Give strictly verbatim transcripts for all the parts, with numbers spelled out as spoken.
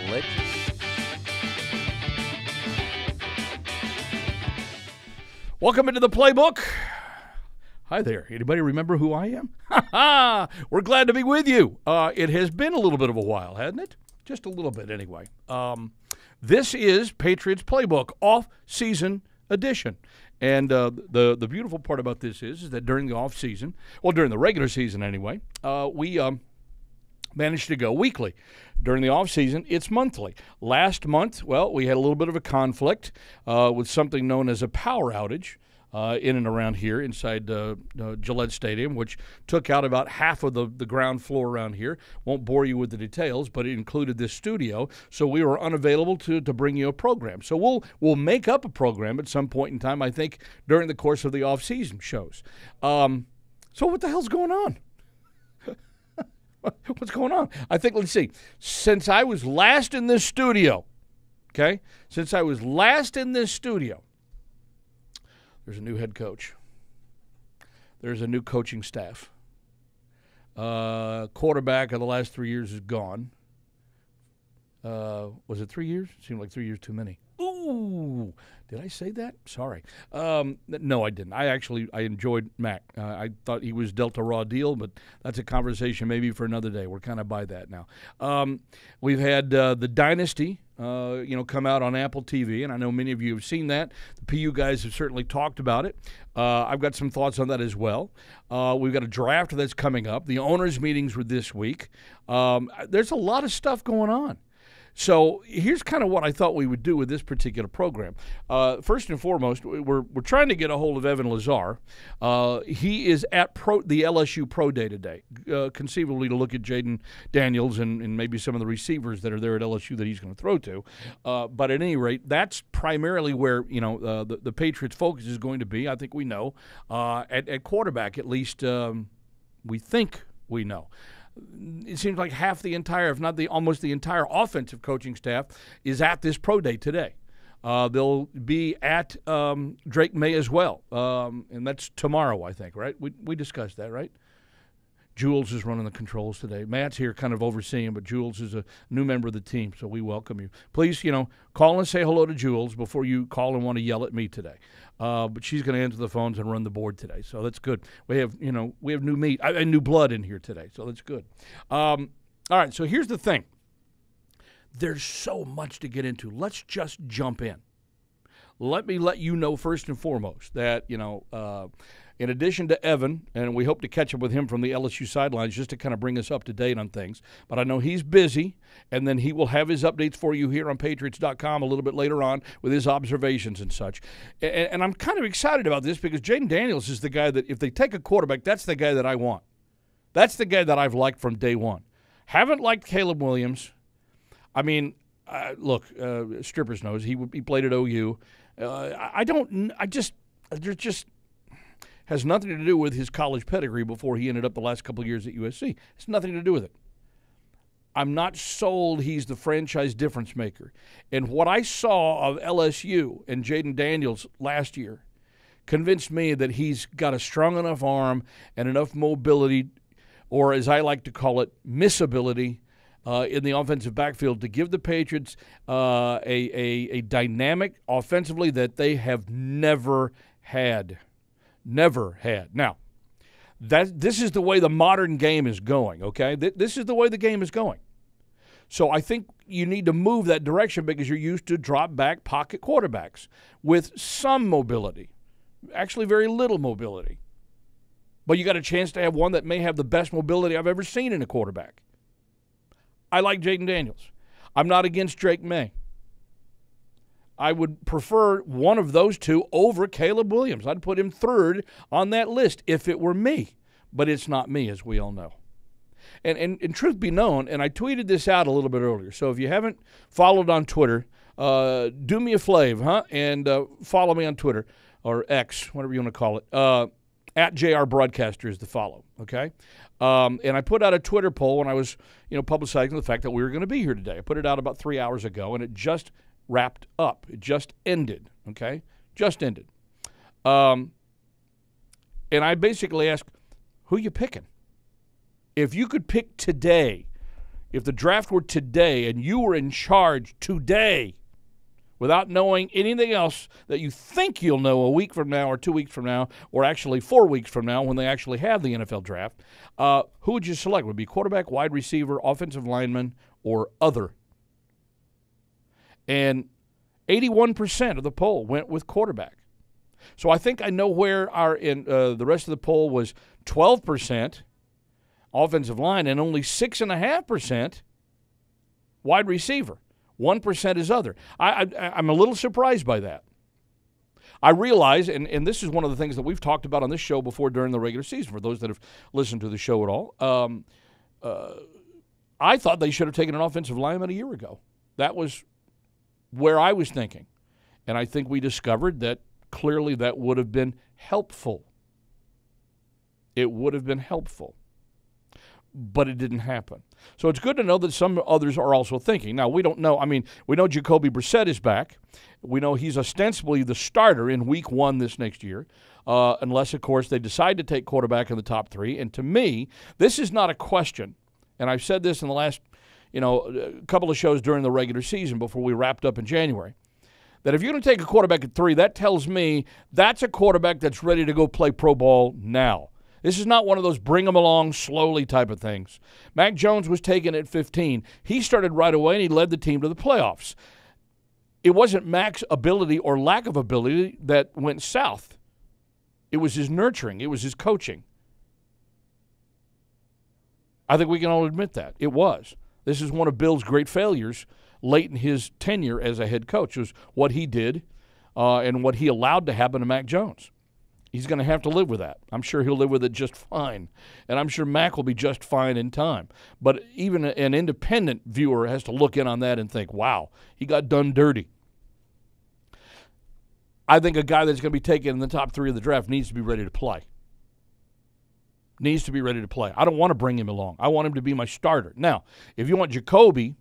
the lick. Welcome into the playbook. Hi there. Anybody remember who I am? Ha ha! We're glad to be with you. Uh, it has been a little bit of a while, hasn't it? Just a little bit anyway. Um, this is Patriots Playbook, off-season edition. And uh, the, the beautiful part about this is, is that during the off-season, well, during the regular season anyway, uh, we um, managed to go weekly. During the off-season, it's monthly. Last month, well, we had a little bit of a conflict uh, with something known as a power outage. Uh, in and around here inside uh, uh, Gillette Stadium, which took out about half of the, the ground floor around here. Won't bore you with the details, but it included this studio, so we were unavailable to, to bring you a program. So we'll we'll make up a program at some point in time, I think, during the course of the off-season shows. Um, so what the hell's going on? What's going on? I think, let's see, since I was last in this studio, okay, since I was last in this studio, there's a new head coach. There's a new coaching staff. Uh, quarterback of the last three years is gone. Uh, was it three years? Seemed like three years too many. Ooh, did I say that? Sorry. Um, no, I didn't. I actually I enjoyed Mac. Uh, I thought he was dealt a raw deal, but that's a conversation maybe for another day. We're kind of by that now. Um, we've had uh, the Dynasty. Uh, you know, come out on Apple T V, and I know many of you have seen that. The P U guys have certainly talked about it. Uh, I've got some thoughts on that as well. Uh, we've got a draft that's coming up. The owners' meetings were this week. Um, there's a lot of stuff going on. So here's kind of what I thought we would do with this particular program. Uh, first and foremost, we're, we're trying to get a hold of Evan Lazar. Uh, he is at pro, the L S U Pro Day today, uh, conceivably to look at Jayden Daniels and, and maybe some of the receivers that are there at L S U that he's going to throw to. Uh, but at any rate, that's primarily where you know uh, the, the Patriots' focus is going to be, I think we know, uh, at, at quarterback at least um, we think we know. It seems like half the entire, if not the almost the entire offensive coaching staff is at this pro day today. Uh, they'll be at um, Drake May as well, um, and that's tomorrow, I think, right? We, we discussed that, right? Jules is running the controls today. Matt's here kind of overseeing, but Jules is a new member of the team, so we welcome you. Please, you know, call and say hello to Jules before you call and want to yell at me today. Uh, but she's going to answer the phones and run the board today, so that's good. We have, you know, we have new meat and uh, new blood in here today, so that's good. Um, all right, so here's the thing. There's so much to get into. Let's just jump in. Let me let you know first and foremost that, you know, uh, in addition to Evan, and we hope to catch up with him from the L S U sidelines just to kind of bring us up to date on things, but I know he's busy, and then he will have his updates for you here on Patriots dot com a little bit later on with his observations and such. And, and I'm kind of excited about this because Jayden Daniels is the guy that if they take a quarterback, that's the guy that I want. That's the guy that I've liked from day one. Haven't liked Caleb Williams. I mean, uh, look, uh, strippers knows. He, he played at O U. Uh, I don't – I just – there's just – has nothing to do with his college pedigree before he ended up the last couple of years at U S C. It's nothing to do with it. I'm not sold he's the franchise difference maker. And what I saw of L S U and Jayden Daniels last year convinced me that he's got a strong enough arm and enough mobility, or as I like to call it, missability, Uh, in the offensive backfield to give the Patriots uh, a, a, a dynamic offensively that they have never had. Never had. Now, that this is the way the modern game is going, okay? Th- this is the way the game is going. So I think you need to move that direction because you're used to drop-back pocket quarterbacks with some mobility, actually very little mobility. But you got a chance to have one that may have the best mobility I've ever seen in a quarterback. I like Jayden Daniels. I'm not against Drake May. I would prefer one of those two over Caleb Williams. I'd put him third on that list if it were me. But it's not me, as we all know. And, and, and truth be known, and I tweeted this out a little bit earlier, so if you haven't followed on Twitter, uh, do me a flav, huh? And uh, follow me on Twitter, or X, whatever you want to call it. Uh, At J R Broadcaster is the follow, okay? Um, and I put out a Twitter poll when I was, you know, publicizing the fact that we were going to be here today. I put it out about three hours ago, and it just wrapped up. It just ended, okay? Just ended. Um, and I basically asked, who you picking? If you could pick today, if the draft were today and you were in charge today without knowing anything else that you think you'll know a week from now or two weeks from now or actually four weeks from now when they actually have the N F L draft, uh, who would you select? Would it be quarterback, wide receiver, offensive lineman, or other? And eighty-one percent of the poll went with quarterback. So I think I know where our in uh, the rest of the poll was twelve percent offensive line and only six point five percent wide receiver. one percent is other. I, I, I'm a little surprised by that. I realize, and, and this is one of the things that we've talked about on this show before during the regular season, for those that have listened to the show at all, um, uh, I thought they should have taken an offensive lineman a year ago. That was where I was thinking. And I think we discovered that clearly that would have been helpful. It would have been helpful. But it didn't happen. So it's good to know that some others are also thinking. Now, we don't know. I mean, we know Jacoby Brissett is back. We know he's ostensibly the starter in week one this next year, uh, unless, of course, they decide to take quarterback in the top three. And to me, this is not a question. And I've said this in the last, you know, couple of shows during the regular season before we wrapped up in January, that if you're going to take a quarterback at three, that tells me that's a quarterback that's ready to go play pro ball now. This is not one of those bring them along slowly type of things. Mac Jones was taken at fifteen. He started right away, and he led the team to the playoffs. It wasn't Mac's ability or lack of ability that went south. It was his nurturing. It was his coaching. I think we can all admit that. It was. This is one of Bill's great failures late in his tenure as a head coach, was what he did uh, and what he allowed to happen to Mac Jones. He's going to have to live with that. I'm sure he'll live with it just fine. And I'm sure Mac will be just fine in time. But even an independent viewer has to look in on that and think, wow, he got done dirty. I think a guy that's going to be taken in the top three of the draft needs to be ready to play. Needs to be ready to play. I don't want to bring him along. I want him to be my starter. Now, if you want Jacoby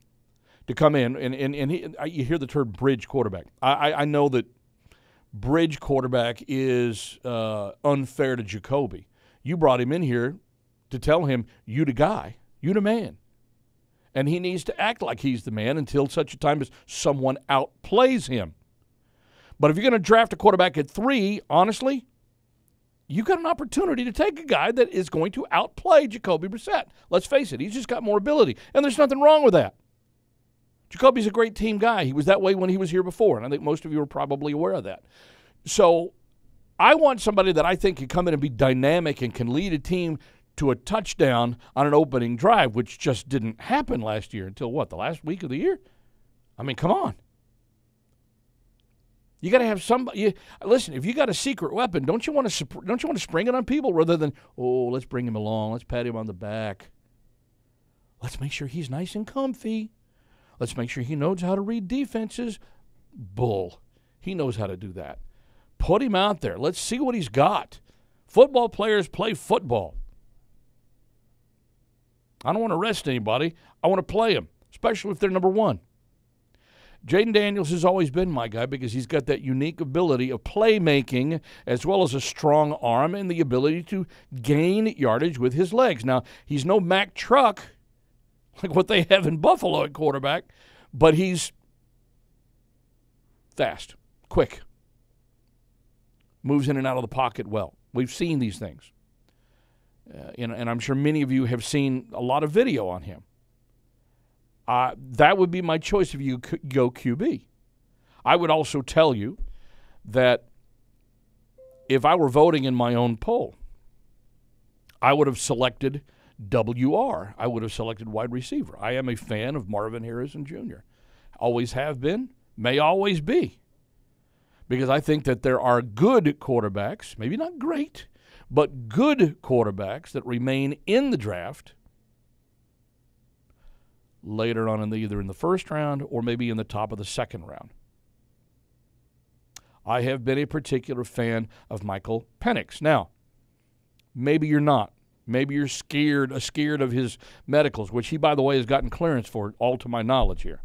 to come in, and, and, and he, you hear the term bridge quarterback. I, I, I know that bridge quarterback is uh, unfair to Jacoby. You brought him in here to tell him, you the guy, you the man. And he needs to act like he's the man until such a time as someone outplays him. But if you're going to draft a quarterback at three, honestly, you've got an opportunity to take a guy that is going to outplay Jacoby Brissett. Let's face it, he's just got more ability. And there's nothing wrong with that. Jacoby's a great team guy. He was that way when he was here before, and I think most of you are probably aware of that. So I want somebody that I think can come in and be dynamic and can lead a team to a touchdown on an opening drive, which just didn't happen last year until, what, the last week of the year? I mean, come on. You got to have somebody. You, listen, if you got a secret weapon, don't you want to don't you want to spring it on people rather than, oh, let's bring him along, let's pat him on the back, let's make sure he's nice and comfy. Let's make sure he knows how to read defenses. Bull. He knows how to do that. Put him out there. Let's see what he's got. Football players play football. I don't want to rest anybody. I want to play him, especially if they're number one. Jayden Daniels has always been my guy because he's got that unique ability of playmaking as well as a strong arm and the ability to gain yardage with his legs. Now, he's no Mack truck, like what they have in Buffalo at quarterback, but he's fast, quick, moves in and out of the pocket well. We've seen these things, uh, and, and I'm sure many of you have seen a lot of video on him. Uh, that would be my choice if you go Q B. I would also tell you that if I were voting in my own poll, I would have selected W R. I would have selected wide receiver. I am a fan of Marvin Harrison Junior Always have been, may always be, because I think that there are good quarterbacks, maybe not great, but good quarterbacks that remain in the draft later on in the, either in the first round or maybe in the top of the second round. I have been a particular fan of Michael Penix. Now, maybe you're not. Maybe you're scared, scared of his medicals, which he, by the way, has gotten clearance for, all to my knowledge here.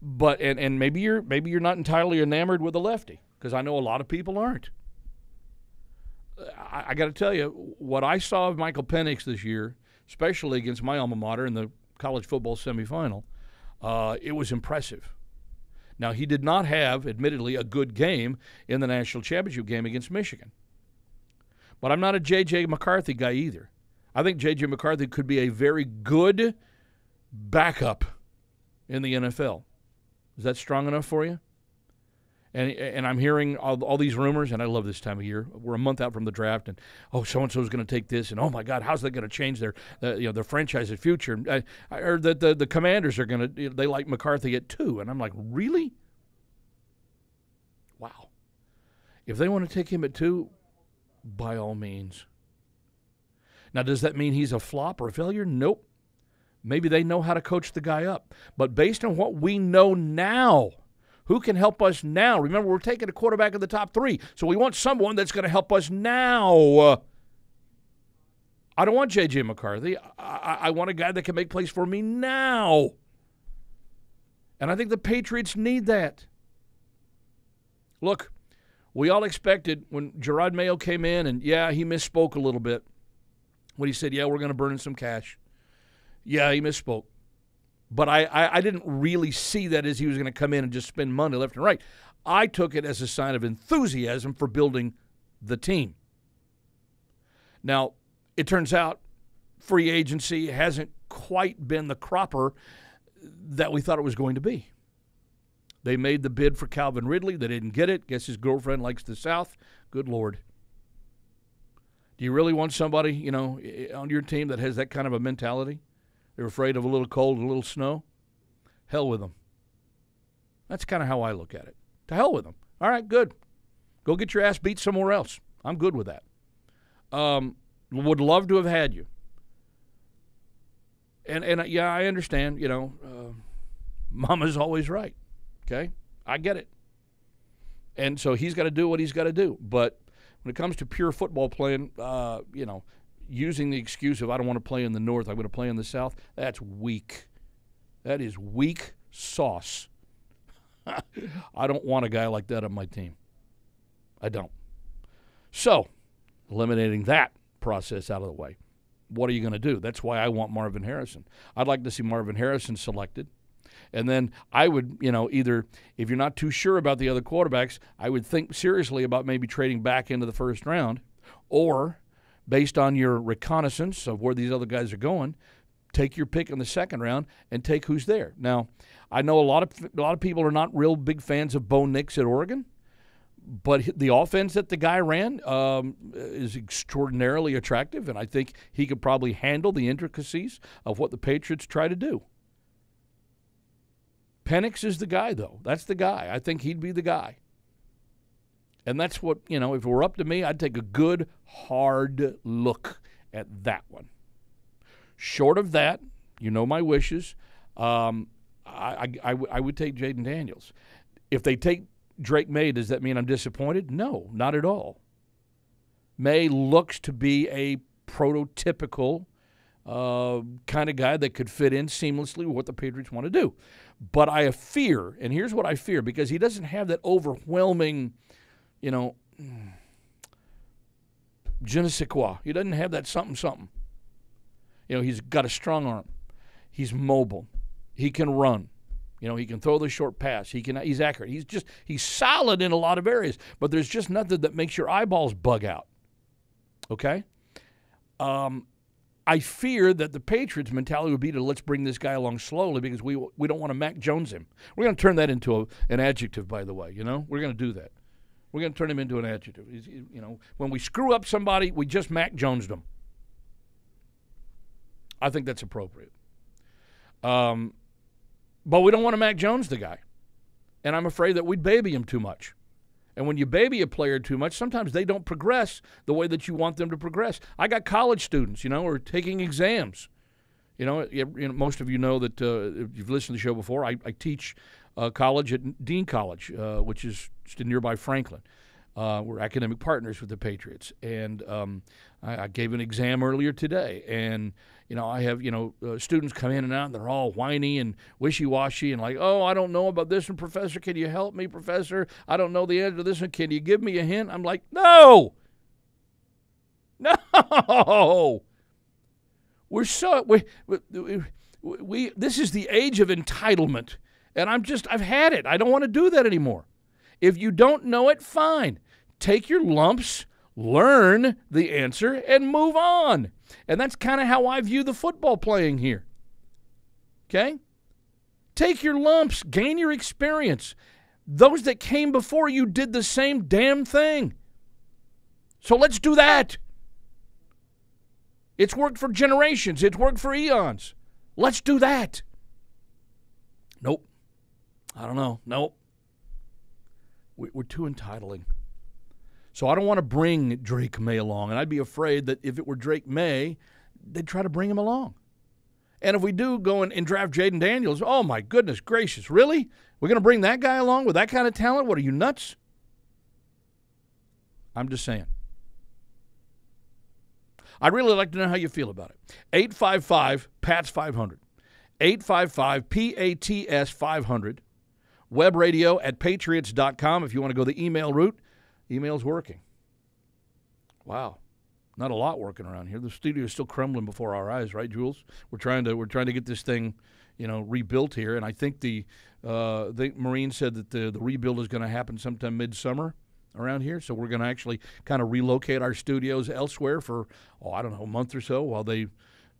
But and, and maybe you're maybe you're not entirely enamored with the lefty, because I know a lot of people aren't. I, I got to tell you, what I saw of Michael Penix this year, especially against my alma mater in the college football semifinal, uh, it was impressive. Now, he did not have, admittedly, a good game in the national championship game against Michigan. But I'm not a J J. McCarthy guy either. I think J J. McCarthy could be a very good backup in the N F L. Is that strong enough for you? And and I'm hearing all, all these rumors, and I love this time of year. We're a month out from the draft, and oh, so and so is going to take this, and oh my God, how's that going to change their uh, you know their franchise's future? I, I heard that the the Commanders are going to they like McCarthy at two, and I'm like, really? Wow. If they want to take him at two, by all means. Now, does that mean he's a flop or a failure? Nope. Maybe they know how to coach the guy up, but based on what we know now. Who can help us now? Remember, we're taking a quarterback in the top three, so we want someone that's going to help us now. I don't want J J. McCarthy. I, I want a guy that can make plays for me now. And I think the Patriots need that. Look, we all expected when Jerod Mayo came in, and, yeah, he misspoke a little bit. When he said, yeah, we're going to burn in some cash. Yeah, he misspoke. But I, I, I didn't really see that as he was going to come in and just spend money left and right. I took it as a sign of enthusiasm for building the team. Now, it turns out free agency hasn't quite been the cropper that we thought it was going to be. They made the bid for Calvin Ridley. They didn't get it. Guess his girlfriend likes the South. Good Lord. Do you really want somebody, you know, on your team that has that kind of a mentality? They're afraid of a little cold, a little snow. Hell with them. That's kind of how I look at it. To hell with them. All right, good. Go get your ass beat somewhere else. I'm good with that. Um, would love to have had you. And, and yeah, I understand, you know, uh, Mama's always right. Okay? I get it. And so he's got to do what he's got to do. But when it comes to pure football playing, uh, you know, using the excuse of I don't want to play in the North, I'm going to play in the South, that's weak. That is weak sauce. I don't want a guy like that on my team. I don't. So, eliminating that process out of the way, what are you going to do? That's why I want Marvin Harrison. I'd like to see Marvin Harrison selected. And then I would, you know, either, if you're not too sure about the other quarterbacks, I would think seriously about maybe trading back into the first round, or based on your reconnaissance of where these other guys are going, take your pick in the second round and take who's there. Now, I know a lot of a lot of people are not real big fans of Bo Nix at Oregon, but the offense that the guy ran um, is extraordinarily attractive, and I think he could probably handle the intricacies of what the Patriots try to do. Penix is the guy, though. That's the guy. I think he'd be the guy. And that's what, you know, if it were up to me, I'd take a good, hard look at that one. Short of that, you know my wishes, um, I, I, I, I would take Jayden Daniels. If they take Drake May, does that mean I'm disappointed? No, not at all. May looks to be a prototypical uh, kind of guy that could fit in seamlessly with what the Patriots want to do. But I fear, and here's what I fear, because he doesn't have that overwhelming – you know, je ne sais quoi. He doesn't have that something, something. You know, he's got a strong arm. He's mobile. He can run. You know, he can throw the short pass. He can. He's accurate. He's just, he's solid in a lot of areas, but there's just nothing that makes your eyeballs bug out. Okay? Um, I fear that the Patriots' mentality would be to let's bring this guy along slowly because we we don't want to Mac Jones him. We're going to turn that into a, an adjective, by the way, you know? We're going to do that. We're going to turn him into an adjective. You know, when we screw up somebody, we just Mac Jonesed them. I think that's appropriate. Um, but we don't want to Mac Jones the guy. And I'm afraid that we'd baby him too much. And when you baby a player too much, sometimes they don't progress the way that you want them to progress. I got college students, you know, who are taking exams. You know, you, you know most of you know that uh, if you've listened to the show before, I, I teach Uh, college at Dean College, uh, which is nearby Franklin. Uh, we're academic partners with the Patriots, and um, I, I gave an exam earlier today. And you know, I have you know uh, students come in and out, and they're all whiny and wishy-washy, and like, oh, I don't know about this one, Professor. Can you help me, Professor? I don't know the answer to this one. Can you give me a hint? I'm like, no, no. We're so we. we, we we this is the age of entitlement, and I'm just I've had it. I don't want to do that anymore. If you don't know it, fine. Take your lumps, learn the answer, and move on. And that's kind of how I view the football playing here. Okay? Take your lumps, gain your experience. Those that came before you did the same damn thing. So let's do that. It's worked for generations. It's worked for eons. Let's do that. Nope. I don't know. Nope. We're too entitling. So I don't want to bring Drake May along, and I'd be afraid that if it were Drake May, they'd try to bring him along. And if we do go and draft Jayden Daniels, oh, my goodness gracious, really? We're going to bring that guy along with that kind of talent? What, are you nuts? I'm just saying. I'd really like to know how you feel about it. eight five five P A T S five hundred. eight five five P A T S five hundred. Web radio at patriots dot com if you want to go the email route. Email's working. Wow. Not a lot working around here. The studio is still crumbling before our eyes, right, Jules? We're trying to we're trying to get this thing, you know, rebuilt here. And I think the uh, the Marine said that the, the rebuild is going to happen sometime midsummer around here. So we're going to actually kind of relocate our studios elsewhere for, oh, I don't know, a month or so while they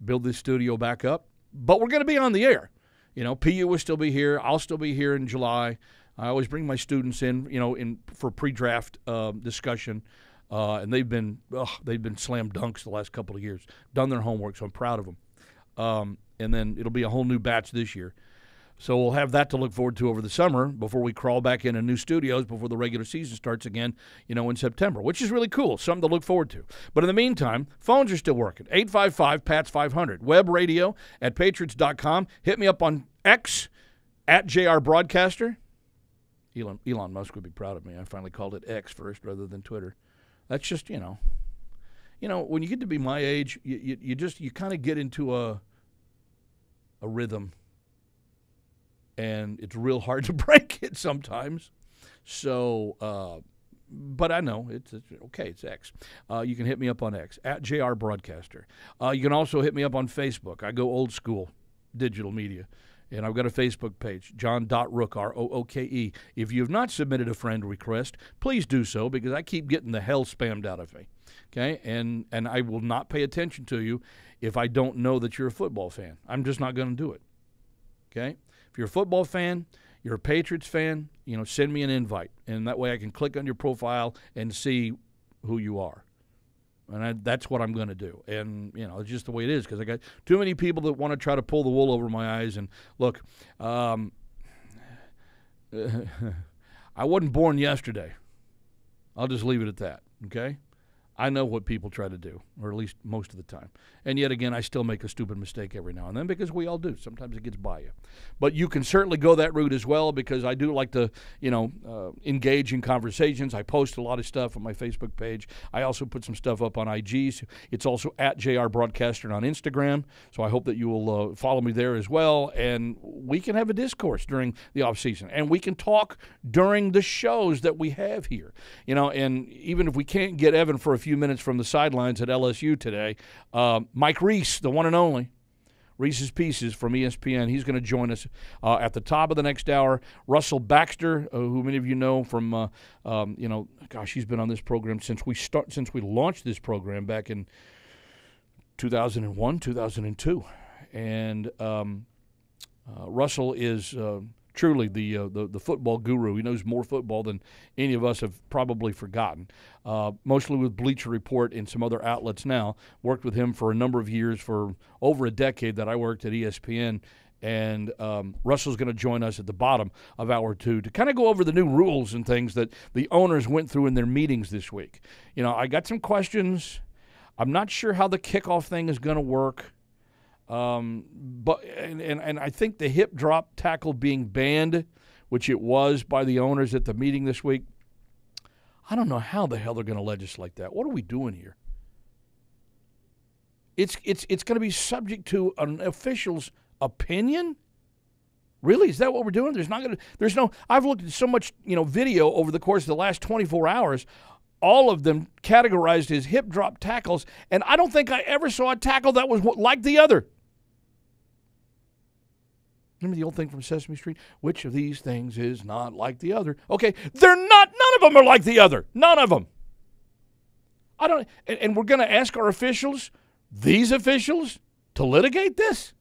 build this studio back up. But we're going to be on the air. You know, P U will still be here. I'll still be here in July. I always bring my students in, you know, in for pre-draft uh, discussion. Uh, and they've been oh, they've been slam dunks the last couple of years. Done their homework, so I'm proud of them. Um, and then it'll be a whole new batch this year. So we'll have that to look forward to over the summer before we crawl back into new studios before the regular season starts again, you know, in September, which is really cool, something to look forward to. But in the meantime, phones are still working, eight five five P A T S five hundred, web radio at patriots dot com. Hit me up on X, at J R Broadcaster. Elon, Elon Musk would be proud of me. I finally called it X first rather than Twitter. That's just, you know, you know, when you get to be my age, you, you, you just, you kind of get into a, a rhythm, and it's real hard to break it sometimes. So, uh, but I know it's, it's okay. It's X. Uh, you can hit me up on X at J R Broadcaster. Uh, you can also hit me up on Facebook. I go old school digital media. And I've got a Facebook page, John dot Rooke, R O O K E. If you have not submitted a friend request, please do so because I keep getting the hell spammed out of me, okay? And and I will not pay attention to you if I don't know that you're a football fan. I'm just not going to do it, okay? If you're a football fan, you're a Patriots fan, you know, send me an invite. And that way I can click on your profile and see who you are. And I, that's what I'm going to do. And, you know, it's just the way it is because I got too many people that want to try to pull the wool over my eyes. And, look, um, I wasn't born yesterday. I'll just leave it at that, okay? I know what people try to do, or at least most of the time. And yet again, I still make a stupid mistake every now and then because we all do. Sometimes it gets by you. But you can certainly go that route as well because I do like to, you know, uh, engage in conversations. I post a lot of stuff on my Facebook page. I also put some stuff up on I G. So it's also at J R Broadcaster on Instagram. So I hope that you will uh, follow me there as well. And we can have a discourse during the off season, and we can talk during the shows that we have here. You know, and even if we can't get Evan for a few minutes from the sidelines at L S U today. Uh, Mike Reiss, the one and only, Reese's Pieces from E S P N. He's going to join us uh, at the top of the next hour. Russell Baxter, uh, who many of you know from, uh, um, you know, gosh, he's been on this program since we start, since we launched this program back in two thousand one, two thousand two. And um, uh, Russell is uh, truly the, uh, the the football guru. He knows more football than any of us have probably forgotten, uh, mostly with Bleacher Report and some other outlets now. Worked with him for a number of years, for over a decade that I worked at E S P N. And um, Russell's going to join us at the bottom of hour two to kind of go over the new rules and things that the owners went through in their meetings this week. You know, I got some questions. I'm not sure how the kickoff thing is going to work. Um, but and, and, and I think the hip drop tackle being banned, which it was by the owners at the meeting this week, I don't know how the hell they're going to legislate that. What are we doing here? It's it's it's going to be subject to an official's opinion? Really? Is that what we're doing? There's not going to there's no I've looked at so much, you know, video over the course of the last twenty-four hours. All of them categorized as hip drop tackles, and I don't think I ever saw a tackle that was like the other. Remember the old thing from Sesame Street? Which of these things is not like the other? Okay, they're not. None of them are like the other. None of them. I don't. And, and we're going to ask our officials, these officials, to litigate this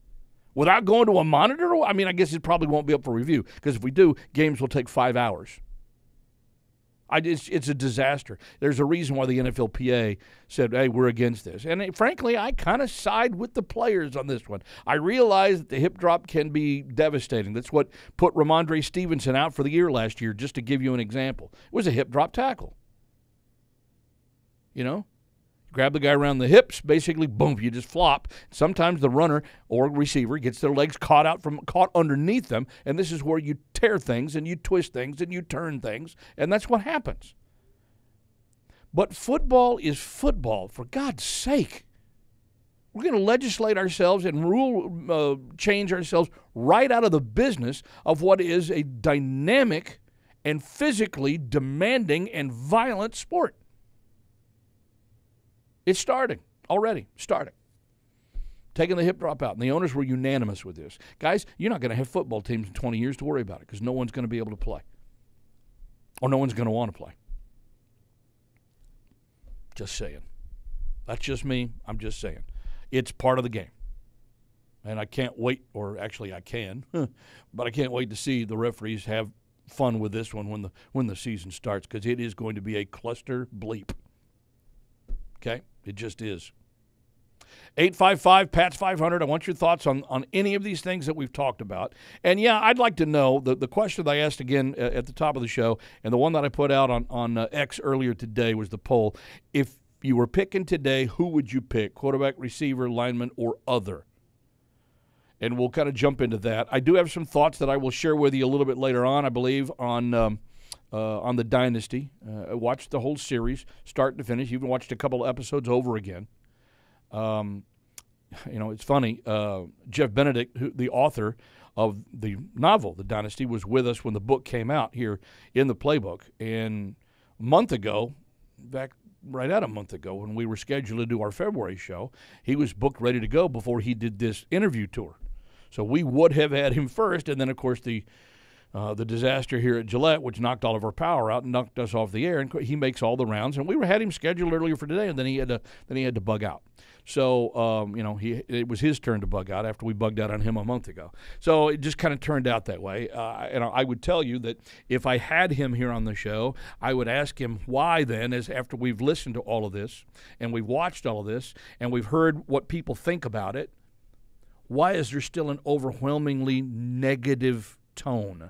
without going to a monitor. I mean, I guess it probably won't be up for review because if we do, games will take five hours. I, it's, it's a disaster. There's a reason why the N F L P A said, hey, we're against this. And it, frankly, I kind of side with the players on this one. I realize that the hip drop can be devastating. That's what put Ramondre Stevenson out for the year last year, just to give you an example. It was a hip drop tackle. You know? Grab the guy around the hips, basically, boom, you just flop. Sometimes the runner or receiver gets their legs caught out from caught underneath them, and this is where you tear things and you twist things and you turn things, and that's what happens. But football is football, for God's sake. We're going to legislate ourselves and rule uh, change ourselves right out of the business of what is a dynamic and physically demanding and violent sport. It's starting already, starting. Taking the hip drop out, and the owners were unanimous with this. Guys, you're not going to have football teams in twenty years to worry about it because no one's going to be able to play or no one's going to want to play. Just saying. That's just me. I'm just saying. It's part of the game. And I can't wait, or actually I can, but I can't wait to see the referees have fun with this one when the, when the season starts because it is going to be a cluster bleep. Okay? It just is. eight five five, P A T S five hundred. I want your thoughts on, on any of these things that we've talked about. And, yeah, I'd like to know, the, the question that I asked again at the top of the show and the one that I put out on, on uh, X earlier today was the poll. If you were picking today, who would you pick? Quarterback, receiver, lineman, or other? And we'll kind of jump into that. I do have some thoughts that I will share with you a little bit later on, I believe, on um, – Uh, on the Dynasty. Uh, I watched the whole series, start to finish. Even watched a couple of episodes over again. Um, you know, it's funny. Uh, Jeff Benedict, who, the author of the novel, The Dynasty, was with us when the book came out here in the playbook. And a month ago, back right at a month ago, when we were scheduled to do our February show, he was booked ready to go before he did this interview tour. So we would have had him first, and then, of course, the Uh, the disaster here at Gillette, which knocked all of our power out and knocked us off the air, and he makes all the rounds. And we were, had him scheduled earlier for today, and then he had to then he had to bug out. So um, you know, he it was his turn to bug out after we bugged out on him a month ago. So it just kind of turned out that way. Uh, and I would tell you that if I had him here on the show, I would ask him why. Then, as after we've listened to all of this and we've watched all of this and we've heard what people think about it, why is there still an overwhelmingly negative tone?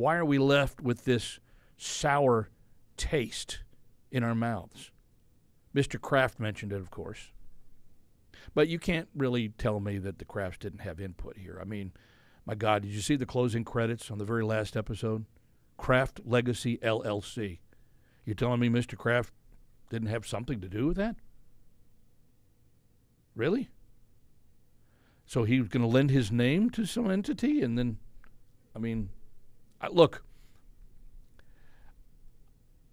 Why are we left with this sour taste in our mouths? Mister Kraft mentioned it, of course. But you can't really tell me that the Krafts didn't have input here. I mean, my God, did you see the closing credits on the very last episode? Kraft Legacy L L C. You're telling me Mister Kraft didn't have something to do with that? Really? So he was going to lend his name to some entity? And then, I mean... I, look,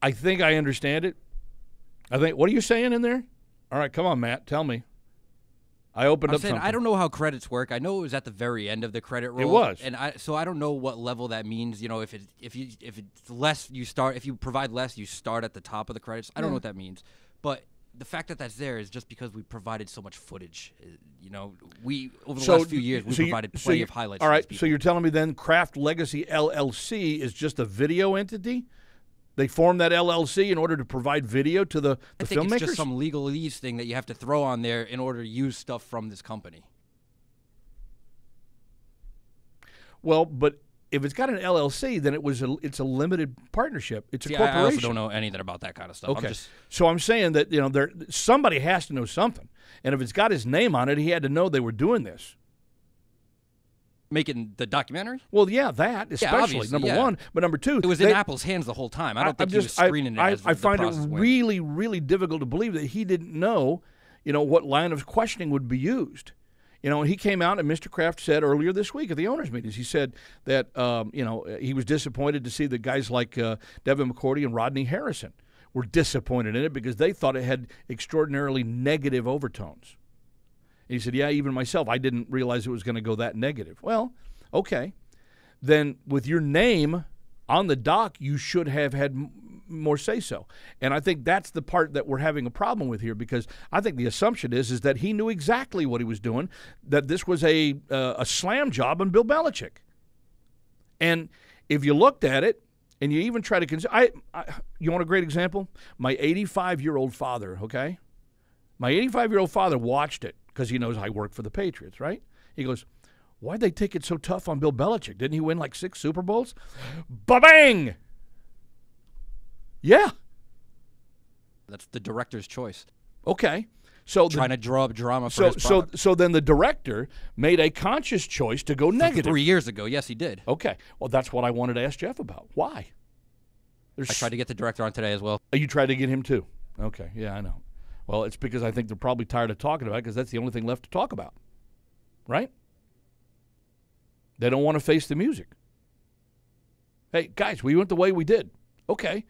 I think I understand it. I think, what are you saying in there? All right, come on, Matt, tell me. I opened I'm up saying, something. I don't know how credits work. I know it was at the very end of the credit roll. It was, and I so I don't know what level that means. You know, if it if you if it's less, you start if you provide less, you start at the top of the credits. I don't yeah. know what that means, but the fact that that's there is just because we provided so much footage. You know, we over the so, last few years we so provided you, plenty so you, of highlights. All right, so you're telling me then Kraft Legacy L L C is just a video entity? They formed that L L C in order to provide video to the, the I think filmmakers? It's just some legalese thing that you have to throw on there in order to use stuff from this company. Well, but if it's got an L L C, then it was a, it's a limited partnership. It's See, a corporation. I also don't know anything about that kind of stuff. Okay. I'm just... So I'm saying that, you know, there somebody has to know something. And if it's got his name on it, he had to know they were doing this. Making the documentary? Well, yeah, that, especially, yeah, number yeah. one. But number two... It was they, in Apple's hands the whole time. I don't I, think I'm he just, was screening I, it as I, I the find it went. really, really difficult to believe that he didn't know, you know, what line of questioning would be used. You know, he came out and Mister Kraft said earlier this week at the owners' meetings, he said that, um, you know, he was disappointed to see that guys like uh, Devin McCourty and Rodney Harrison were disappointed in it because they thought it had extraordinarily negative overtones. And he said, yeah, even myself, I didn't realize it was going to go that negative. Well, okay. Then with your name on the dock, you should have had m- more say-so. And I think that's the part that we're having a problem with here, because I think the assumption is is that he knew exactly what he was doing, that this was a uh, a slam job on Bill Belichick. And if you looked at it, and you even try to consider, I, I, you want a great example? My eighty-five-year-old father, okay? My eighty-five-year-old father watched it because he knows I work for the Patriots, right? He goes, why'd they take it so tough on Bill Belichick? Didn't he win like six Super Bowls? Ba-bang! Yeah. That's the director's choice. Okay. So trying the, to draw up drama for so, his so, so then the director made a conscious choice to go negative. Three years ago, yes, he did. Okay. Well, that's what I wanted to ask Jeff about. Why? There's I tried to get the director on today as well. You tried to get him too? Okay. Yeah, I know. Well, it's because I think they're probably tired of talking about it because that's the only thing left to talk about. Right? They don't want to face the music. Hey, guys, we went the way we did. Okay.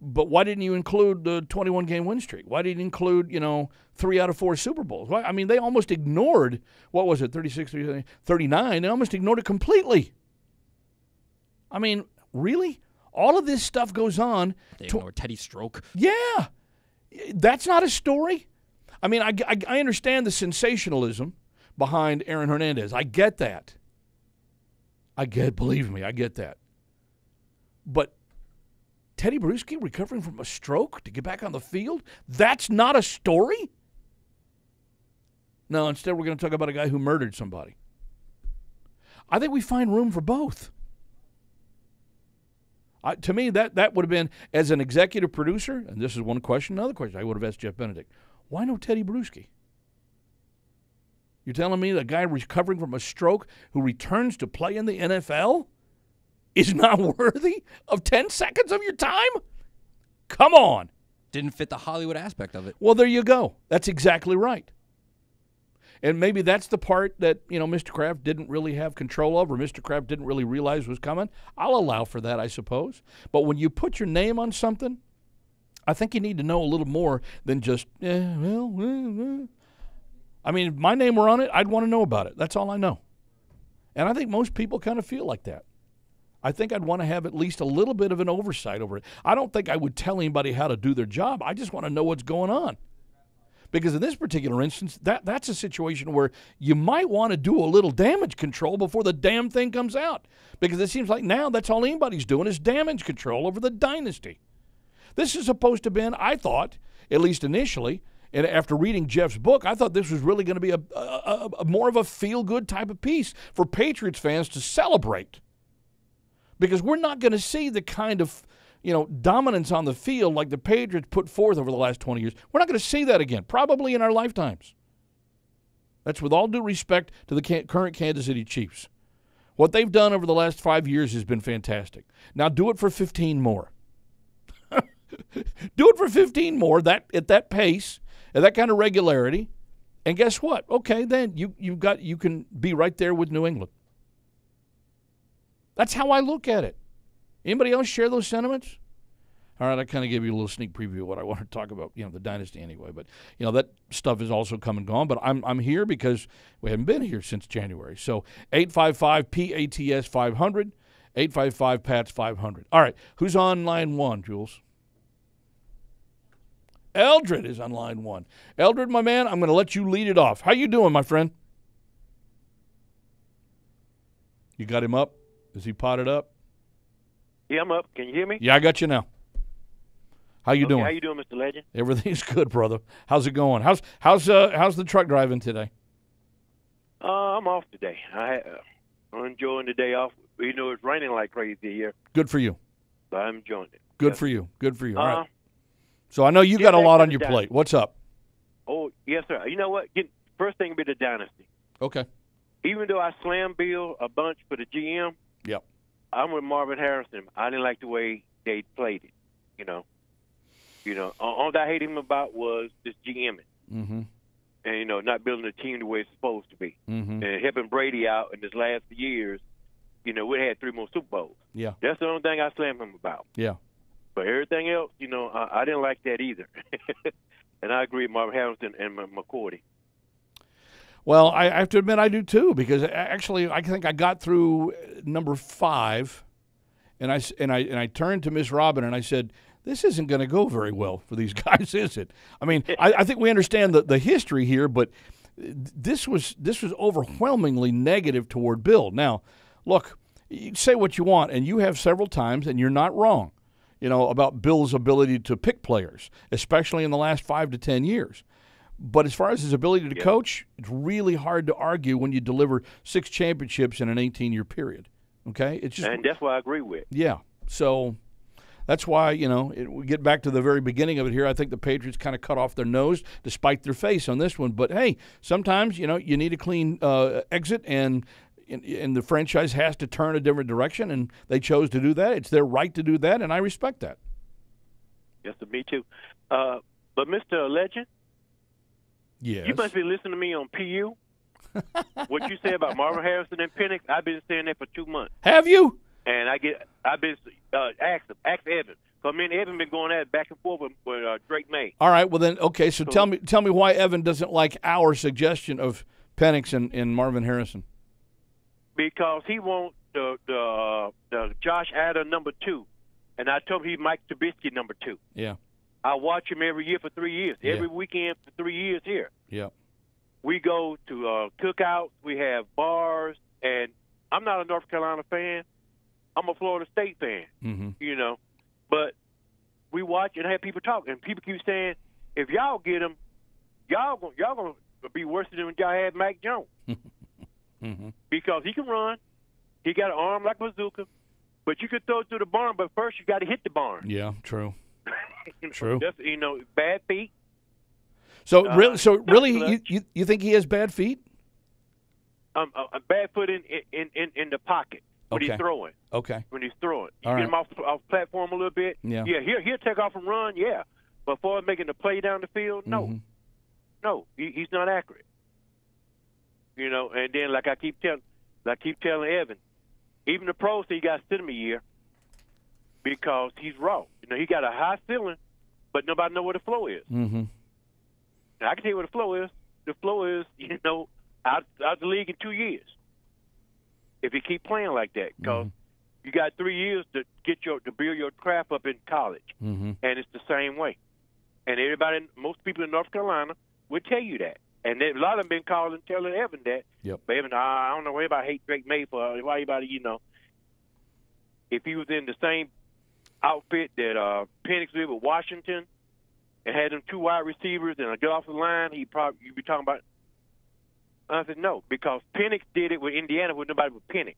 But why didn't you include the twenty-one game win streak? Why didn't you include, you know, three out of four Super Bowls? Why, I mean, they almost ignored, what was it, thirty-six, thirty-nine? They almost ignored it completely. I mean, really? All of this stuff goes on. They ignored Teddy Stroke. Yeah. That's not a story. I mean, I, I, I understand the sensationalism behind Aaron Hernandez. I get that. I get, believe me, I get that. But Tedy Bruschi recovering from a stroke to get back on the field? That's not a story? No, instead we're going to talk about a guy who murdered somebody. I think we find room for both. I, to me, that, that would have been, as an executive producer, and this is one question, another question I would have asked Jeff Benedict, why no Tedy Bruschi? You're telling me the guy recovering from a stroke who returns to play in the N F L is not worthy of ten seconds of your time? Come on. Didn't fit the Hollywood aspect of it. Well, there you go. That's exactly right. And maybe that's the part that, you know, Mister Kraft didn't really have control of, or Mister Kraft didn't really realize was coming. I'll allow for that, I suppose. But when you put your name on something, I think you need to know a little more than just, eh, well, eh, eh. I mean, if my name were on it, I'd want to know about it. That's all I know. And I think most people kind of feel like that. I think I'd want to have at least a little bit of an oversight over it. I don't think I would tell anybody how to do their job. I just want to know what's going on. Because in this particular instance, that, that's a situation where you might want to do a little damage control before the damn thing comes out. Because it seems like now that's all anybody's doing is damage control over the dynasty. This is supposed to have been, I thought, at least initially, and after reading Jeff's book, I thought this was really going to be a, a, a, a more of a feel-good type of piece for Patriots fans to celebrate. Because we're not going to see the kind of, you know, dominance on the field like the Patriots put forth over the last twenty years. We're not going to see that again, probably in our lifetimes. That's with all due respect to the current Kansas City Chiefs. What they've done over the last five years has been fantastic. Now do it for fifteen more. Do it for fifteen more that at that pace, at that kind of regularity, and guess what? Okay, then you you've got you can be right there with New England. That's how I look at it. Anybody else share those sentiments? All right, I kind of gave you a little sneak preview of what I want to talk about, you know, the dynasty anyway. But, you know, that stuff is also come and gone. But I'm I'm here because we haven't been here since January. So eight five five P A T S five hundred, eight five five P A T S five hundred. All right, who's on line one, Jules? Eldred is on line one. Eldred, my man, I'm going to let you lead it off. How you doing, my friend? You got him up? Is he potted up? Yeah, I'm up. Can you hear me? Yeah, I got you now. How you okay, doing? How you doing, Mister Legend? Everything's good, brother. How's it going? How's how's uh, how's the truck driving today? Uh, I'm off today. I, uh, I'm enjoying the day off. You know, it's raining like crazy here. Good for you. But I'm enjoying it. Good yes. for you. Good for you. All uh, right. So I know you got a lot on your plate. What's up? Oh, yes, sir. You know what? Get, first thing would be the dynasty. Okay. Even though I slammed Bill a bunch for the G M, yep. I'm with Marvin Harrison. I didn't like the way they played it, you know. You know, all that I hated him about was just GMing. Mm-hmm. And, you know, not building a team the way it's supposed to be. Mm-hmm. And helping Brady out in his last years, you know, we had three more Super Bowls. Yeah. That's the only thing I slammed him about. Yeah. But everything else, you know, I, I didn't like that either. And I agree with Marvin Harrison and McCourty. Well, I, I have to admit I do too, because actually I think I got through number five, and I and I and I turned to Miss Robin and I said, "This isn't going to go very well for these guys, is it?" I mean, I, I think we understand the the history here, but this was this was overwhelmingly negative toward Bill. Now, look, you say what you want, and you have several times, and you're not wrong, you know, about Bill's ability to pick players, especially in the last five to ten years. But as far as his ability to yeah. coach, it's really hard to argue when you deliver six championships in an eighteen-year period. Okay, it's just, and that's what I agree with. Yeah, so that's why, you know, it, we get back to the very beginning of it here. I think the Patriots kind of cut off their nose to spite their face on this one. But hey, sometimes, you know, you need a clean uh, exit, and. And the franchise has to turn a different direction, and they chose to do that. It's their right to do that, and I respect that. Yes, me too. Uh, but, Mister Legend, yes. you must be listening to me on P U. What you say about Marvin Harrison and Penix, I've been saying that for two months. Have you? And I get, I've been uh, asked, asked Evan. So me and Evan been going at it back and forth with, with uh, Drake May. All right. Well then, okay. So, so tell me, tell me why Evan doesn't like our suggestion of Penix and, and Marvin Harrison. Because he wants the, the the Josh Adler number two, and I told him he's Mike Trubisky number two. Yeah, I watch him every year for three years, yeah. every weekend for three years here. Yeah, we go to uh, cookouts, we have bars, and I'm not a North Carolina fan. I'm a Florida State fan, mm-hmm. you know. But we watch and have people talk, and people keep saying, "If y'all get him, y'all gonna, y'all gonna be worse than when y'all had Mac Jones." Mm-hmm. Because he can run, he got an arm like bazooka, but you could throw it through the barn. But first, you got to hit the barn. Yeah, true, true. Just, you know, bad feet. So, uh, really, so really, you, you you think he has bad feet? Um, a, a bad foot in in, in, in the pocket when okay. he's throwing. Okay. When he's throwing, you All get right. him off, off platform a little bit. Yeah, yeah. He'll he'll take off and run. Yeah, but for making the play down the field, no, mm-hmm. no, he, he's not accurate. You know, and then like I keep telling, like I keep telling Evan, even the pros he got to sit him a year because he's raw. You know, he got a high ceiling, but nobody know where the floor is. Mm-hmm. Now I can tell you where the floor is. The floor is, you know, out out the league in two years if he keep playing like that. Because mm-hmm. you got three years to get your to build your craft up in college, mm-hmm. and it's the same way. And everybody, most people in North Carolina would tell you that. And a lot of them been calling, telling Evan that. Yep. But Evan, I don't know why everybody hate Drake May for. Why everybody, you know, if he was in the same outfit that uh, Penix did with Washington and had them two wide receivers and a good offensive line, he probably you'd be talking about. I said no, because Penix did it with Indiana with nobody but Penix.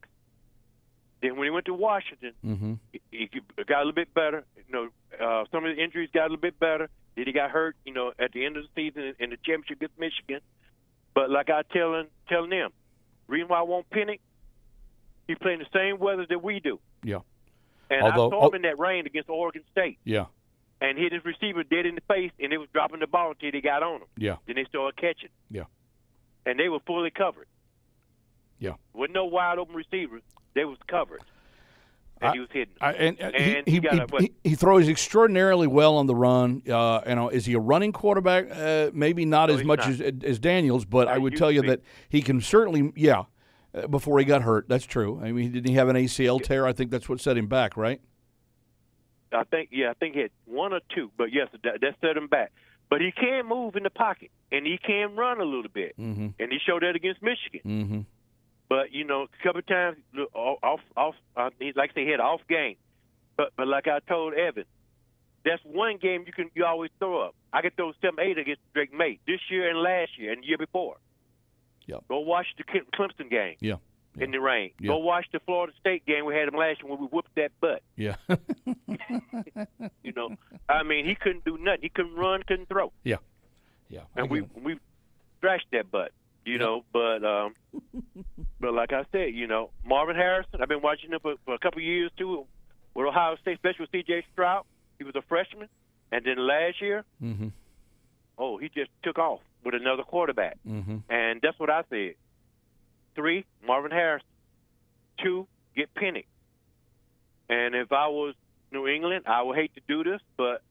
Then when he went to Washington, mm-hmm. he, he got a little bit better. You know, uh, some of the injuries got a little bit better. Then he got hurt, you know, at the end of the season in the championship against Michigan. But like I telling telling them, reason why I want Penix, he's playing the same weather that we do. Yeah. And Although, I saw him oh, in that rain against Oregon State. Yeah. And hit his receiver dead in the face, and it was dropping the ball until they got on him. Yeah. Then they started catching. Yeah. And they were fully covered. Yeah. With no wide open receivers, they was covered. And he was hidden. I, and, and he, he, he, a, he, he throws extraordinarily well on the run. Uh, you know, is he a running quarterback? Uh, maybe not no, as much not. as as Daniels, but I, I would tell you that he can certainly, yeah, uh, before he got hurt. That's true. I mean, didn't he have an A C L tear? I think that's what set him back, right? I think, yeah, I think he had one or two, but yes, that, that set him back. But he can move in the pocket, and he can run a little bit, mm-hmm. and he showed that against Michigan. Mm-hmm. But, you know, a couple of times, off, off, uh, like they had an off game. But, but like I told Evan, that's one game you can you always throw up. I could throw seven, eight against Drake May this year and last year and the year before. Yeah. Go watch the Clemson game. Yeah. yeah. In the rain. Yeah. Go watch the Florida State game we had him last year when we whooped that butt. Yeah. You know, I mean, he couldn't do nothing. He couldn't run, couldn't throw. Yeah. Yeah. And we we thrashed that butt. You know, but um, but like I said, you know, Marvin Harrison, I've been watching him for, for a couple of years, too, with Ohio State, especially with C J Stroud. He was a freshman. And then last year, mm-hmm. oh, he just took off with another quarterback. Mm-hmm. And that's what I said. Three, Marvin Harrison. Two, get Penix. And if I was New England, I would hate to do this, but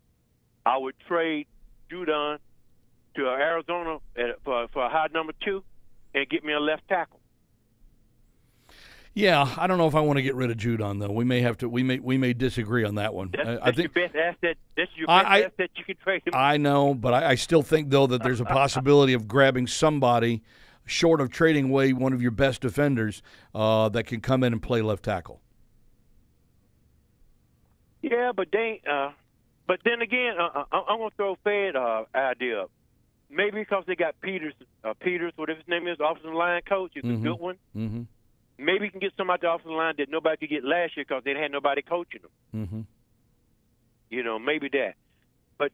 I would trade Judon to Arizona for for a high number two, and get me a left tackle. Yeah, I don't know if I want to get rid of Judon though. We may have to. We may. We may disagree on that one. That's, I, that's I think your best asset. That's your best I, asset you can trade him. I know, but I, I still think though that there's a possibility of grabbing somebody, short of trading away one of your best defenders, uh, that can come in and play left tackle. Yeah, but they. Uh, but then again, uh, I, I'm gonna throw Fed uh, idea up. Maybe because they got Peters, uh, Peters, whatever his name is, offensive line coach. It's mm-hmm. a good one. Mm-hmm. Maybe you can get somebody off the line that nobody could get last year because they had nobody coaching them. Mm-hmm. You know, maybe that. But,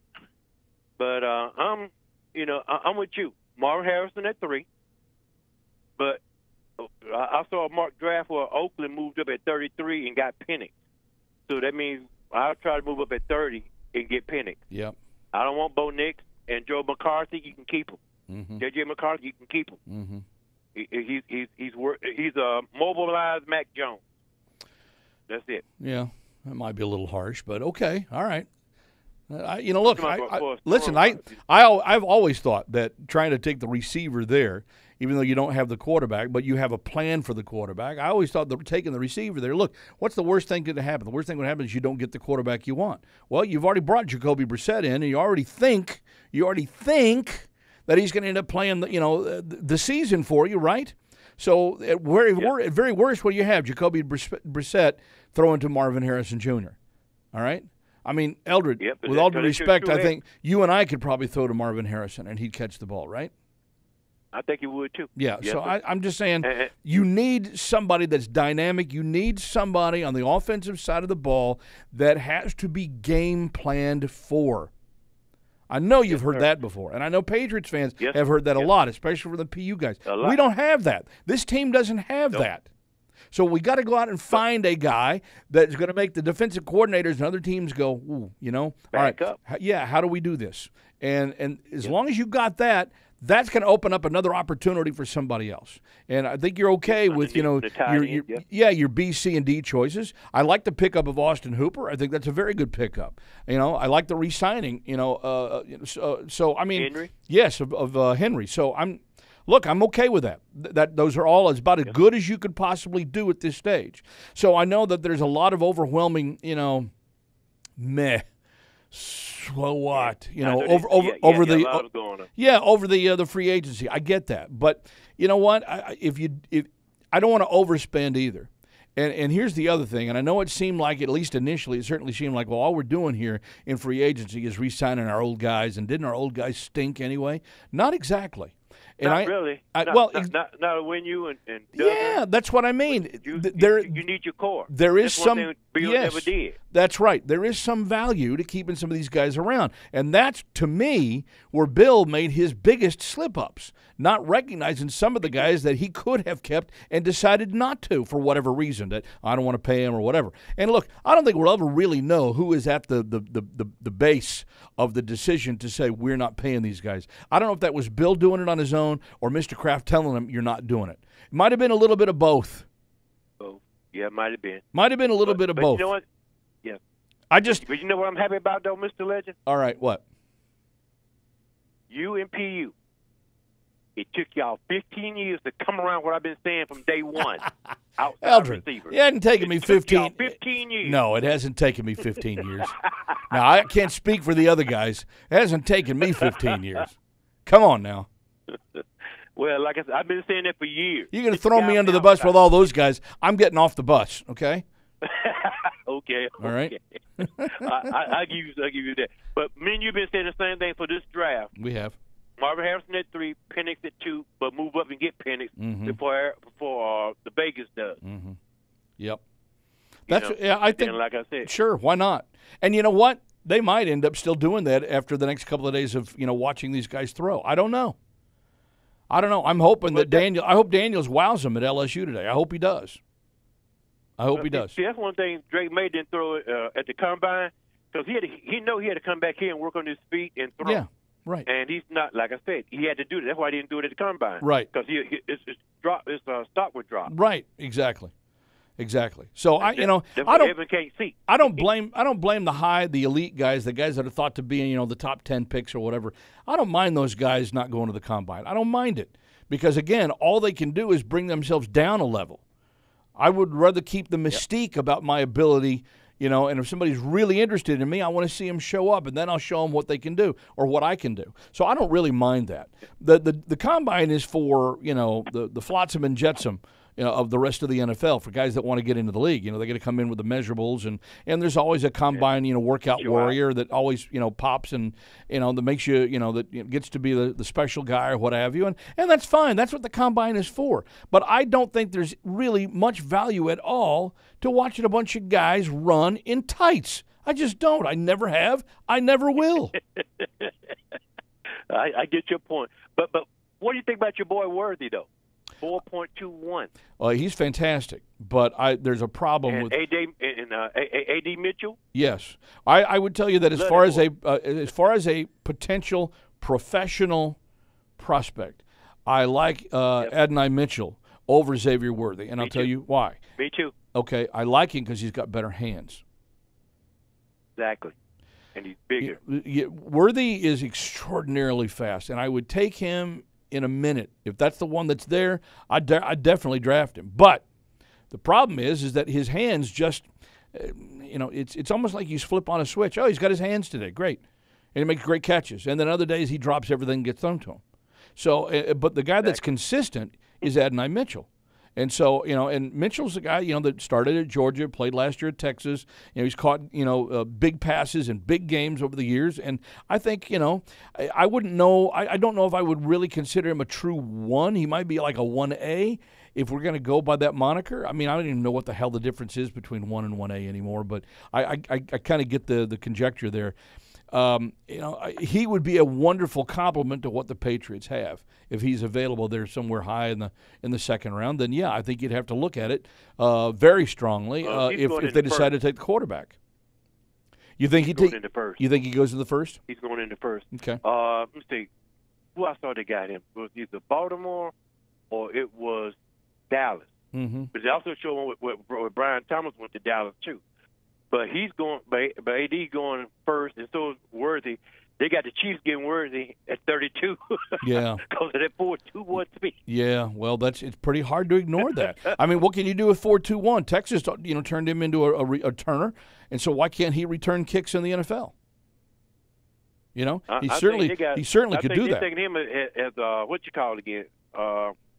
but uh, I'm, you know, I, I'm with you. Marvin Harrison at three. But I, I saw a mock draft where Oakland moved up at thirty-three and got Penix. So that means I'll try to move up at thirty and get Penix. Yep. I don't want Bo Nix and Jerod McCarthy. You can keep him. Mm-hmm. J J. McCarthy, you can keep him. Mm-hmm. He's he's he's he's a mobilized Mac Jones. That's it. Yeah, that might be a little harsh, but okay, all right. I, you know, look, I, I, listen, I I I've always thought that trying to take the receiver there, even though you don't have the quarterback, but you have a plan for the quarterback. I always thought that taking the receiver there. Look, what's the worst thing that could happen? The worst thing that would happen is you don't get the quarterback you want. Well, you've already brought Jacoby Brissett in, and you already think you already think. that he's going to end up playing, the, you know, the season for you, right? So at very, yeah. wor at very worst, what do you have? Jacoby Brissett throwing to Marvin Harrison Junior All right? I mean, Eldred, yeah, with all due respect, I think you and I could probably throw to Marvin Harrison, and he'd catch the ball, right? I think he would, too. Yeah, yeah. so I, I'm just saying you need somebody that's dynamic. You need somebody on the offensive side of the ball that has to be game planned for. I know you've yes, heard sir. that before, and I know Patriots fans yes, have heard that yes. a lot, especially for the P U guys. We don't have that. This team doesn't have nope. that. So we got to go out and find a guy that's going to make the defensive coordinators and other teams go, ooh, you know, Back all right, up. yeah, how do we do this? And and as yep. long as you got that, that's going to open up another opportunity for somebody else. And I think you're okay with, you know, your, your, yeah. yeah, your B, C, and D choices. I like the pickup of Austin Hooper. I think that's a very good pickup. You know, I like the re-signing, you know. Uh, so, so, I mean. Henry? Yes, of, of uh, Henry. So, I'm look, I'm okay with that. Th that those are all as about as yeah. good as you could possibly do at this stage. So, I know that there's a lot of overwhelming, you know, meh. So what? You know, over over over the yeah over the uh, the free agency. I get that, but you know what? I, if you if I don't want to overspend either. And and here's the other thing. And I know it seemed like, at least initially, it certainly seemed like, well, all we're doing here in free agency is re-signing our old guys. And didn't our old guys stink anyway? Not exactly. And not I, really. I, not, well, not, not, not a win you and, and yeah, other. that's what I mean. You, there, you, you need your core. There is that's some. Bill yes, never did. That's right. There is some value to keeping some of these guys around, and that's to me where Bill made his biggest slip ups, not recognizing some of the guys that he could have kept and decided not to for whatever reason, that I don't want to pay him or whatever. And look, I don't think we'll ever really know who is at the the the, the, the base of the decision to say we're not paying these guys. I don't know if that was Bill doing it on his own, or Mister Kraft telling him you're not doing it. It might have been a little bit of both. Oh, yeah, it might have been. Might have been a little but, bit of but both. You know what? Yeah. I just. But you know what I'm happy about, though, Mister Legend? All right, what? You and P U. It took y'all fifteen years to come around what I've been saying from day one. Eldred, receiver. It hasn't taken it me fifteen. fifteen years. No, it hasn't taken me fifteen years. Now, I can't speak for the other guys. It hasn't taken me fifteen years. Come on now. Well, like I said, I've been saying that for years. You're going to throw me under the bus with all those guys. I'm getting off the bus, okay? okay. All right. Okay. I, I give you, I give you that. But me and you have been saying the same thing for this draft. We have. Marvin Harrison at three, Penix at two, but move up and get Penix mm-hmm. before before uh, the Vegas does. Mm-hmm. Yep. That's you know? yeah. I think. Then, like I said, sure. Why not? And you know what? They might end up still doing that after the next couple of days of you know watching these guys throw. I don't know. I don't know. I'm hoping that, that Daniel. I hope Daniels wows him at L S U today. I hope he does. I hope he does. See, that's one thing Drake May didn't throw uh, at the combine because he had to, he know he had to come back here and work on his feet and throw. Yeah, right. And he's not, like I said, he had to do that. That's why he didn't do it at the combine. Right. Because he, he his, his drop his uh, stock would drop. Right. Exactly. Exactly. So I, you know, I don't. I don't blame. I don't blame the high, the elite guys, the guys that are thought to be, you know, the top ten picks or whatever. I don't mind those guys not going to the combine. I don't mind it because, again, all they can do is bring themselves down a level. I would rather keep the mystique yep. about my ability, you know, and if somebody's really interested in me, I want to see them show up, and then I'll show them what they can do or what I can do. So I don't really mind that. The the, the combine is for, you know, the, the flotsam and jetsam, you know, of the rest of the N F L for guys that want to get into the league. You know, they got to come in with the measurables, and, and there's always a combine, you know, workout sure. warrior that always, you know, pops and, you know, that makes you, you know, that gets to be the, the special guy or what have you. And, and that's fine. That's what the combine is for. But I don't think there's really much value at all to watching a bunch of guys run in tights. I just don't. I never have. I never will. I, I get your point. But, but what do you think about your boy Worthy, though? four point two one. Well, he's fantastic, but I there's a problem and with A D and uh, A D Mitchell. Yes, I, I would tell you that as Let far as work. a uh, as far as a potential professional prospect, I like uh, yep. Adonai Mitchell over Xavier Worthy, and Me I'll too. tell you why. Me too. Okay, I like him because he's got better hands. Exactly. And he's bigger. Yeah, yeah, Worthy is extraordinarily fast, and I would take him in a minute. If that's the one that's there, I de- I definitely draft him. But the problem is is that his hands just, you know, it's it's almost like you flip on a switch. Oh, he's got his hands today. Great. And he makes great catches. And then other days he drops everything and gets thrown to him. So, uh, but the guy that's consistent is Adonai Mitchell. And so, you know, and Mitchell's the guy, you know, that started at Georgia, played last year at Texas. You know, he's caught, you know, uh, big passes in big games over the years. And I think, you know, I, I wouldn't know. I, I don't know if I would really consider him a true one. He might be like a one A if we're going to go by that moniker. I mean, I don't even know what the hell the difference is between one and one A anymore. But I, I, I kind of get the, the conjecture there. Um, you know, I, he would be a wonderful complement to what the Patriots have. If he's available there somewhere high in the in the second round, then, yeah, I think you'd have to look at it uh, very strongly uh, uh, if, if they decide first. to take the quarterback. You think, he going into first. you think he goes to the first? He's going into first. Okay. Uh, let me see. Who I saw that got him it was either Baltimore or it was Dallas. Mm-hmm. But they also showed with, with Brian Thomas went to Dallas, too. But he's going, but A D going first, and so is Worthy. They got the Chiefs getting Worthy at thirty-two. Yeah, because of that four two one speed. Yeah, well, that's it's pretty hard to ignore that. I mean, what can you do with four two one? Texas, you know, turned him into a, a, re, a turner, and so why can't he return kicks in the N F L? You know, he I, certainly I got, he certainly I could do that. I think they're taking him as, as uh, what you call it again, uh,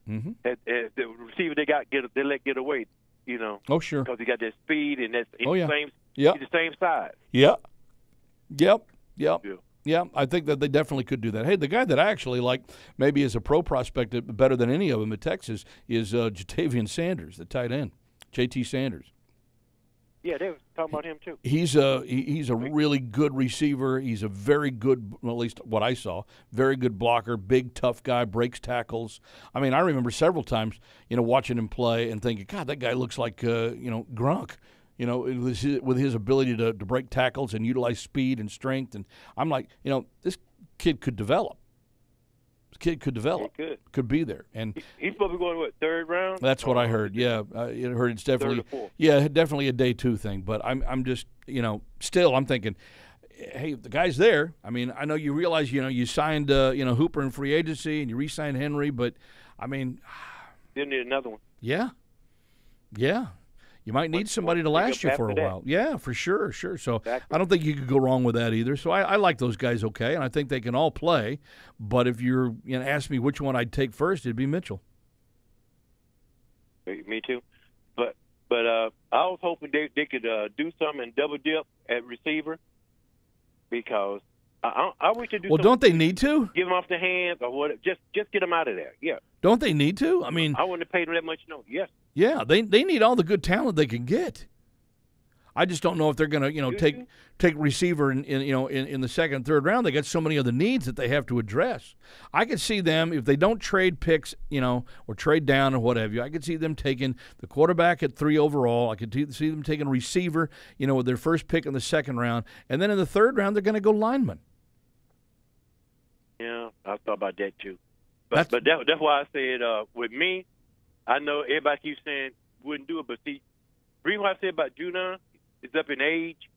mm-hmm. as, as the receiver they got get they let get away. You know, oh sure, because he got that speed and that's oh, yeah. same. Yeah, the same size. Yep. Yep. Yep. Yeah. yeah, I think that they definitely could do that. Hey, the guy that I actually like, maybe as a pro prospect, better than any of them at Texas, is uh, Ja'Tavion Sanders, the tight end, J T Sanders. Yeah, they were talking about him too. He's a he, he's a really good receiver. He's a very good, well, at least what I saw, very good blocker, big tough guy, breaks tackles. I mean, I remember several times, you know, watching him play and thinking, God, that guy looks like uh, you know Gronk. You know, with his, with his ability to, to break tackles and utilize speed and strength. And I'm like, you know, this kid could develop. This kid could develop. He could. Could be there. And he's probably going to, what, third round? That's what I heard, yeah. I heard it's definitely yeah, definitely a day two thing. But I'm, I'm just, you know, still I'm thinking, hey, the guy's there. I mean, I know you realize, you know, you signed, uh, you know, Hooper in free agency and you re-signed Henry. But, I mean. They'll need another one. Yeah. Yeah. You might need somebody to last you for a while. Yeah, for sure, sure. So I don't think you could go wrong with that either. So I, I like those guys okay, and I think they can all play. But if you're you know, ask me which one I'd take first, it'd be Mitchell. Me too. But but uh, I was hoping they, they could uh, do something and double dip at receiver because I, I, I wish they do. Well, don't they need to give them off the hands or what? Just just get them out of there. Yeah. Don't they need to? I mean, I wouldn't have paid them that much. No. Yes. Yeah, they they need all the good talent they can get. I just don't know if they're going to, you know, take take receiver in, in you know in, in the second, third round. They got so many other needs that they have to address. I could see them if they don't trade picks, you know, or trade down or what have you. I could see them taking the quarterback at three overall. I could see them taking receiver, you know, with their first pick in the second round, and then in the third round they're going to go lineman. Yeah, I thought about that too, but that's, but that, that's why I said uh, with me. I know everybody keeps saying wouldn't do it, but see, the reason why I said about Judon is up in age.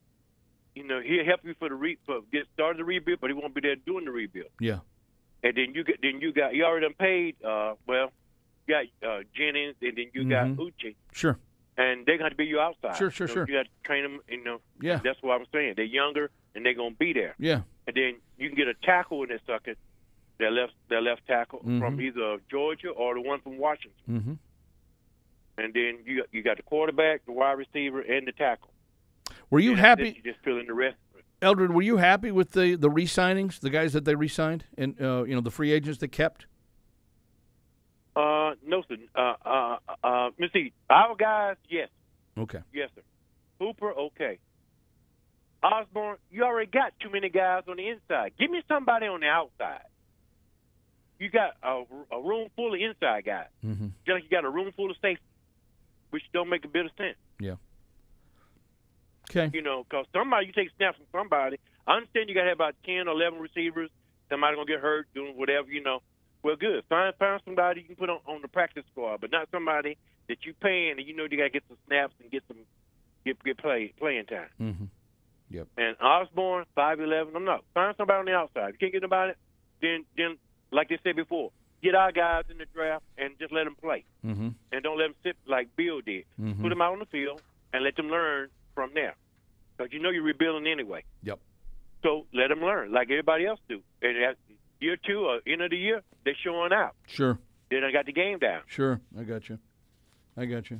You know, he'll help you for the re for get started the rebuild, but he won't be there doing the rebuild. Yeah. and then you get then you got you already done paid. Uh, well, you got uh, Jennings, and then you mm-hmm. got Uche. Sure. And they're going to be you outside. Sure, sure, so sure. You got to train them. You know. Yeah. That's what I'm saying. They're younger, and they're going to be there. Yeah. And then you can get a tackle in that sucker, their left their left tackle mm-hmm. from either Georgia or the one from Washington. Mm-hmm. And then you you got the quarterback, the wide receiver, and the tackle. Were you and happy? You just fill in the rest. Eldred, were you happy with the, the re-signings, the guys that they re-signed, and uh, you know the free agents they kept? Uh, no, sir. Uh, uh, uh, let's see. Our guys, yes. Okay. Yes, sir. Hooper, okay. Osborne, you already got too many guys on the inside. Give me somebody on the outside. You got a, a room full of inside guys. Mm-hmm. Just like you got a room full of safety, which don't make a bit of sense. Yeah. Okay. You know, because somebody, you take snaps from somebody. I understand you got to have about ten, eleven receivers. Somebody's going to get hurt doing whatever, you know. Well, good. Find find somebody you can put on, on the practice squad, but not somebody that you paying and you know you got to get some snaps and get some get get play playing time. Mm-hmm. Yep. And Osborne, five eleven. I'm not find somebody on the outside. If you can't get about it, then then like they said before, get our guys in the draft and just let them play, mm-hmm. and don't let them sit like Bill did. Mm-hmm. Put them out on the field and let them learn from there, because you know you're rebuilding anyway. Yep. So let them learn like everybody else do, and that, year two or end of the year, they're showing out. Sure. Then I got the game down. Sure. I got you. I got you.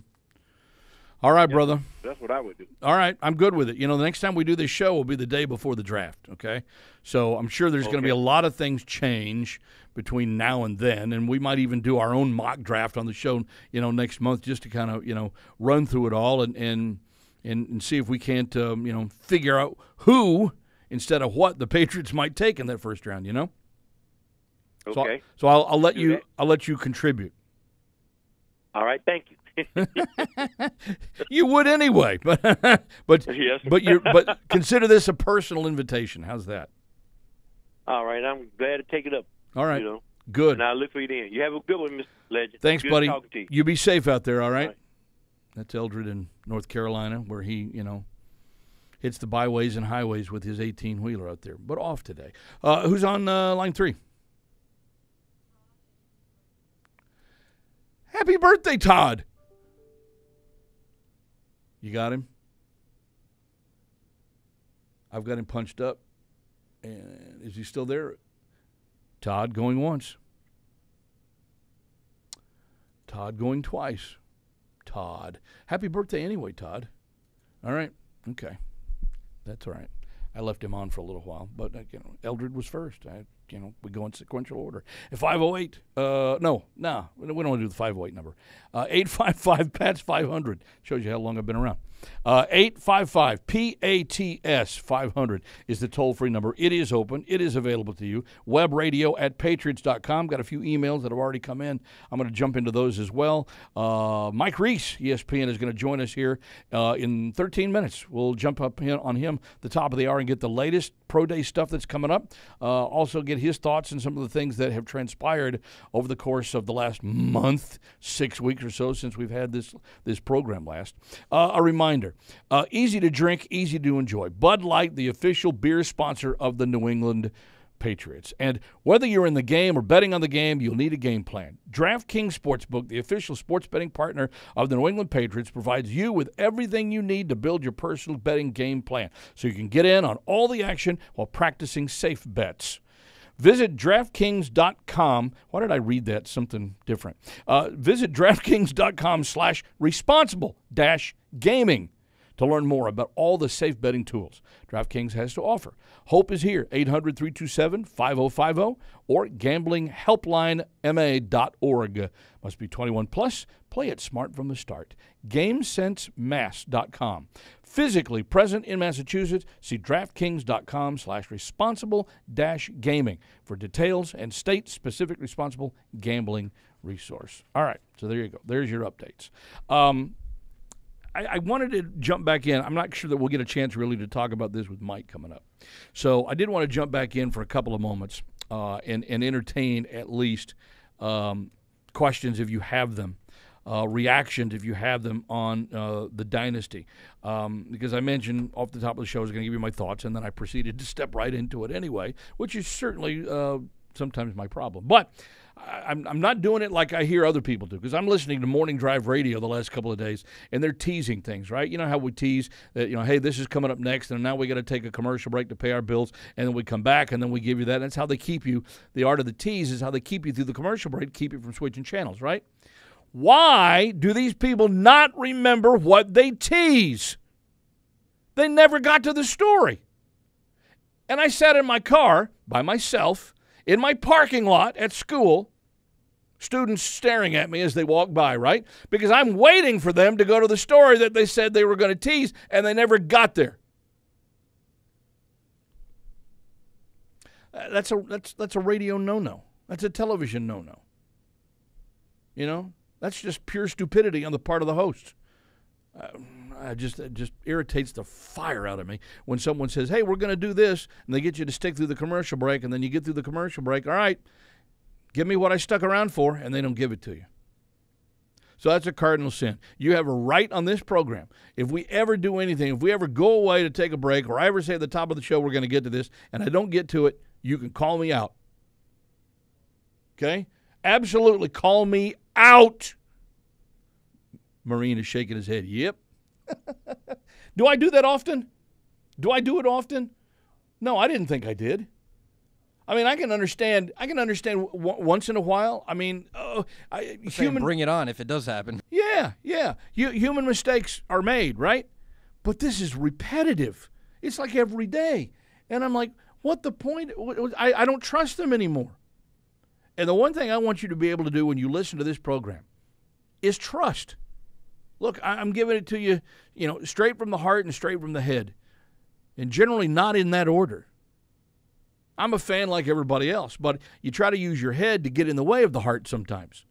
All right, yeah, brother. That's what I would do. All right. I'm good with it. You know, the next time we do this show will be the day before the draft, okay? So I'm sure there's okay. going to be a lot of things change between now and then, and we might even do our own mock draft on the show, you know, next month just to kind of, you know, run through it all and, and, and, and see if we can't, um, you know, figure out who instead of what the Patriots might take in that first round, you know? So, okay. I'll, so I'll, I'll let you. That. I'll let you contribute. All right. Thank you. You would anyway, but but yes. but you but consider this a personal invitation. How's that? All right. I'm glad to take it up. All right. You know, good. And I'll look for you then. You have a good one, Mister Legend. Thanks, good buddy. Talking to you. You be safe out there. All right? all right. That's Eldred in North Carolina, where he, you know, hits the byways and highways with his eighteen wheeler out there. But off today. Uh, who's on uh, line three? Happy birthday, Todd. You got him? I've got him punched up. And is he still there? Todd going once. Todd going twice. Todd. Happy birthday anyway, Todd. All right. Okay. That's all right. I left him on for a little while, but you know, Eldred was first. I, you know, we go in sequential order. At five oh eight, uh, no, nah, we don't want to do the five oh eight number. Uh, eight five five P A T S five hundred. Shows you how long I've been around. Uh, eight five five P A T S five hundred is the toll-free number. It is open. It is available to you. Web radio at patriots dot com. Got a few emails that have already come in. I'm going to jump into those as well. Uh, Mike Reiss, E S P N, is going to join us here uh, in thirteen minutes. We'll jump up on him the top of the hour and get the latest Pro Day stuff that's coming up. Uh, also get his thoughts on some of the things that have transpired over the course of the last month, six weeks or so since we've had this, this program last. Uh, a reminder. Uh, easy to drink, easy to enjoy. Bud Light, the official beer sponsor of the New England Patriots. And whether you're in the game or betting on the game, you'll need a game plan. DraftKings Sportsbook, the official sports betting partner of the New England Patriots, provides you with everything you need to build your personal betting game plan so you can get in on all the action while practicing safe bets. Visit DraftKings dot com. Why did I read that? Something different. Uh, visit DraftKings dot com slash responsible dash gaming to learn more about all the safe betting tools DraftKings has to offer. Hope is here, eight hundred, three two seven, five oh five oh or gambling helpline m a dot org. Must be twenty-one plus. Play it smart from the start. game sense mass dot com. Physically present in Massachusetts, see DraftKings dot com slash responsible dash gaming for details and state-specific responsible gambling resource. All right, so there you go. There's your updates. Um, I, I wanted to jump back in. I'm not sure that we'll get a chance really to talk about this with Mike coming up. So I did want to jump back in for a couple of moments uh, and, and entertain at least um, questions if you have them, uh, reactions if you have them on uh, the dynasty. Um, because I mentioned off the top of the show I was going to give you my thoughts, and then I proceeded to step right into it anyway, which is certainly uh, sometimes my problem. But I'm, I'm not doing it like I hear other people do, because I'm listening to Morning Drive Radio the last couple of days, and they're teasing things, right? You know how we tease that, you know, hey, this is coming up next, and now we got to take a commercial break to pay our bills, and then we come back, and then we give you that. And that's how they keep you. The art of the tease is how they keep you through the commercial break, keep you from switching channels, right? Why do these people not remember what they tease? They never got to the story. And I sat in my car by myself in my parking lot at school, students staring at me as they walk by, right? Because I'm waiting for them to go to the story that they said they were going to tease, and they never got there. That's a, that's, that's a radio no-no. That's a television no-no. You know, that's just pure stupidity on the part of the host. Uh, I just, it just irritates the fire out of me when someone says, hey, we're going to do this, and they get you to stick through the commercial break, and then you get through the commercial break, all right, give me what I stuck around for, and they don't give it to you. So that's a cardinal sin. You have a right on this program. If we ever do anything, if we ever go away to take a break, or I ever say at the top of the show we're going to get to this, and I don't get to it, you can call me out. Okay? Absolutely call me out. Marine is shaking his head. Yep. Do I do that often? Do I do it often? No, I didn't think I did. I mean, I can understand. I can understand w once in a while. I mean, uh, I, human bring it on if it does happen. Yeah, yeah. You, human mistakes are made, right? But this is repetitive. It's like every day, and I'm like, what the point? I, I don't trust them anymore. And the one thing I want you to be able to do when you listen to this program is trust. Look, I'm giving it to you, you know, straight from the heart and straight from the head, and generally not in that order. I'm a fan like everybody else, but you try to use your head to get in the way of the heart sometimes.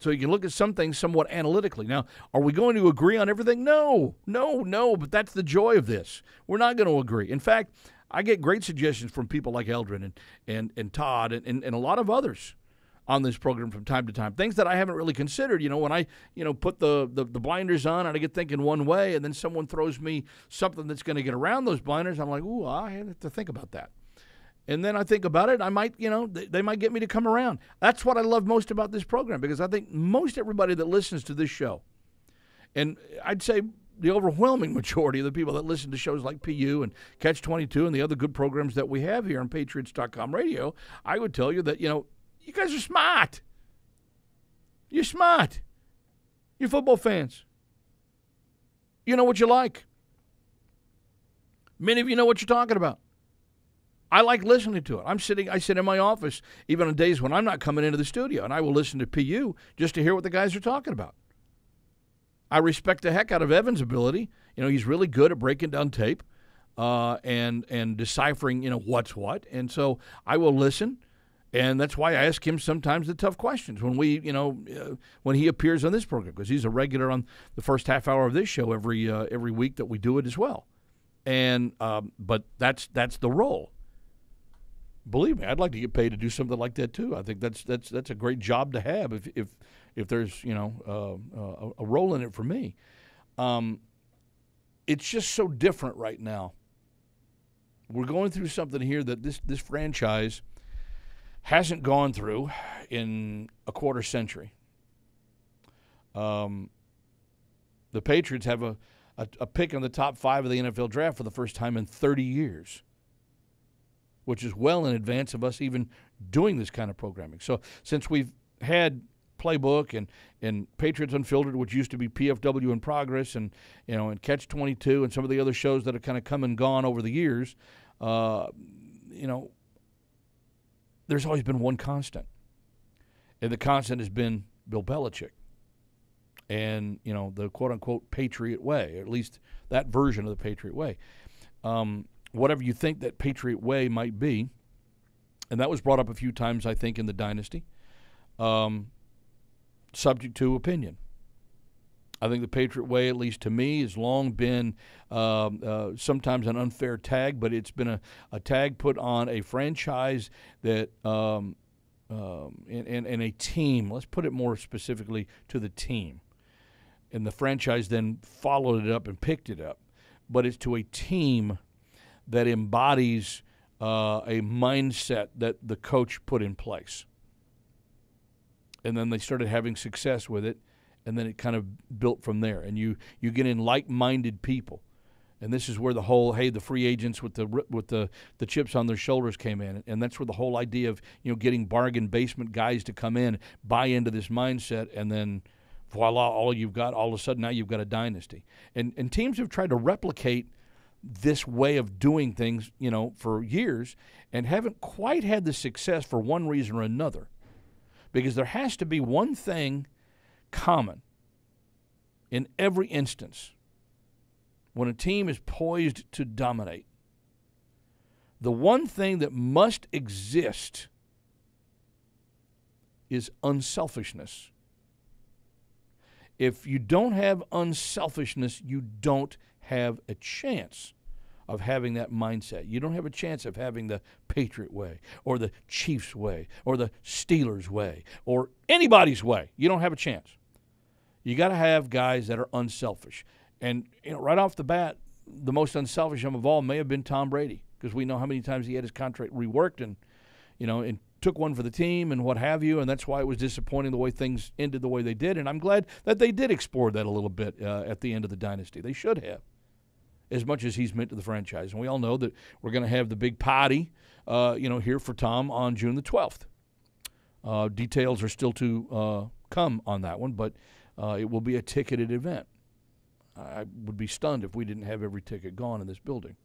So you can look at some things somewhat analytically. Now, are we going to agree on everything? No, no, no, but that's the joy of this. We're not going to agree. In fact, I get great suggestions from people like Eldrin and, and, and Todd and, and, and a lot of others on this program from time to time, things that I haven't really considered. You know, when I, you know, put the, the, the blinders on and I get thinking one way, and then someone throws me something that's going to get around those blinders, I'm like, ooh, I have to think about that. And then I think about it, I might, you know, they, they might get me to come around. That's what I love most about this program, because I think most everybody that listens to this show, and I'd say the overwhelming majority of the people that listen to shows like P U and Catch twenty-two and the other good programs that we have here on Patriots dot com radio, I would tell you that, you know, you guys are smart. You're smart. You're football fans. You know what you like. Many of you know what you're talking about. I like listening to it. I'm sitting, I sit in my office, even on days when I'm not coming into the studio, and I will listen to P U just to hear what the guys are talking about. I respect the heck out of Evan's ability. You know, he's really good at breaking down tape uh, and, and deciphering, you know, what's what. And so I will listen. And that's why I ask him sometimes the tough questions when we, you know, uh, when he appears on this program, because he's a regular on the first half hour of this show every uh, every week that we do it as well. And um, but that's that's the role. Believe me, I'd like to get paid to do something like that too. I think that's that's that's a great job to have if if if there's, you know, uh, uh, a role in it for me. Um, it's just so different right now. We're going through something here that this this franchise hasn't gone through in a quarter century. Um, the Patriots have a, a, a pick in the top five of the N F L draft for the first time in thirty years, which is well in advance of us even doing this kind of programming. So since we've had Playbook and, and Patriots Unfiltered, which used to be P F W in Progress, and, you know, and Catch twenty-two and some of the other shows that have kind of come and gone over the years, uh, you know, there's always been one constant, and the constant has been Bill Belichick and, you know, the quote-unquote Patriot way, or at least that version of the Patriot way. Um, whatever you think that Patriot way might be, and that was brought up a few times, I think, in the dynasty, um, subject to opinion. I think the Patriot way, at least to me, has long been uh, uh, sometimes an unfair tag, but it's been a, a tag put on a franchise that um, um, and, and, and a team. Let's put it more specifically to the team. And the franchise then followed it up and picked it up. But it's to a team that embodies uh, a mindset that the coach put in place. And then they started having success with it, and then it kind of built from there. And you, you get in like-minded people. And this is where the whole, hey, the free agents with the with the, the chips on their shoulders came in. And that's where the whole idea of, you know, getting bargain basement guys to come in, buy into this mindset, and then voila, all you've got, all of a sudden now you've got a dynasty. And and teams have tried to replicate this way of doing things, you know, for years and haven't quite had the success for one reason or another. Because there has to be one thing common in every instance. When a team is poised to dominate, the one thing that must exist is unselfishness. If you don't have unselfishness, you don't have a chance of having that mindset. You don't have a chance of having the Patriot way or the Chiefs way or the Steelers way or anybody's way. You don't have a chance. You got to have guys that are unselfish. And you know, right off the bat, the most unselfish of all may have been Tom Brady, because we know how many times he had his contract reworked and, you know, and took one for the team and what have you, and that's why it was disappointing the way things ended the way they did. And I'm glad that they did explore that a little bit uh, at the end of the dynasty. They should have, as much as he's meant to the franchise. And we all know that we're going to have the big party, uh, you know, here for Tom on June the twelfth. Uh, details are still to uh, come on that one, but uh, it will be a ticketed event. I would be stunned if we didn't have every ticket gone in this building.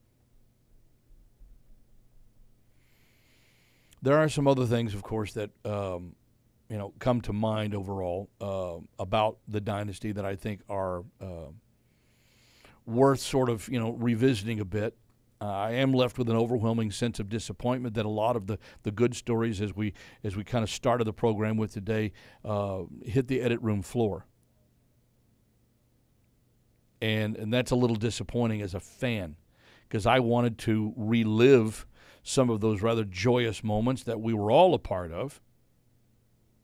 There are some other things, of course, that um, you know, come to mind overall uh, about the dynasty that I think are uh, worth sort of, you know, revisiting a bit. Uh, I am left with an overwhelming sense of disappointment that a lot of the, the good stories, as we as we kind of started the program with today, uh, hit the edit room floor. And and that's a little disappointing as a fan, because I wanted to relive some of those rather joyous moments that we were all a part of.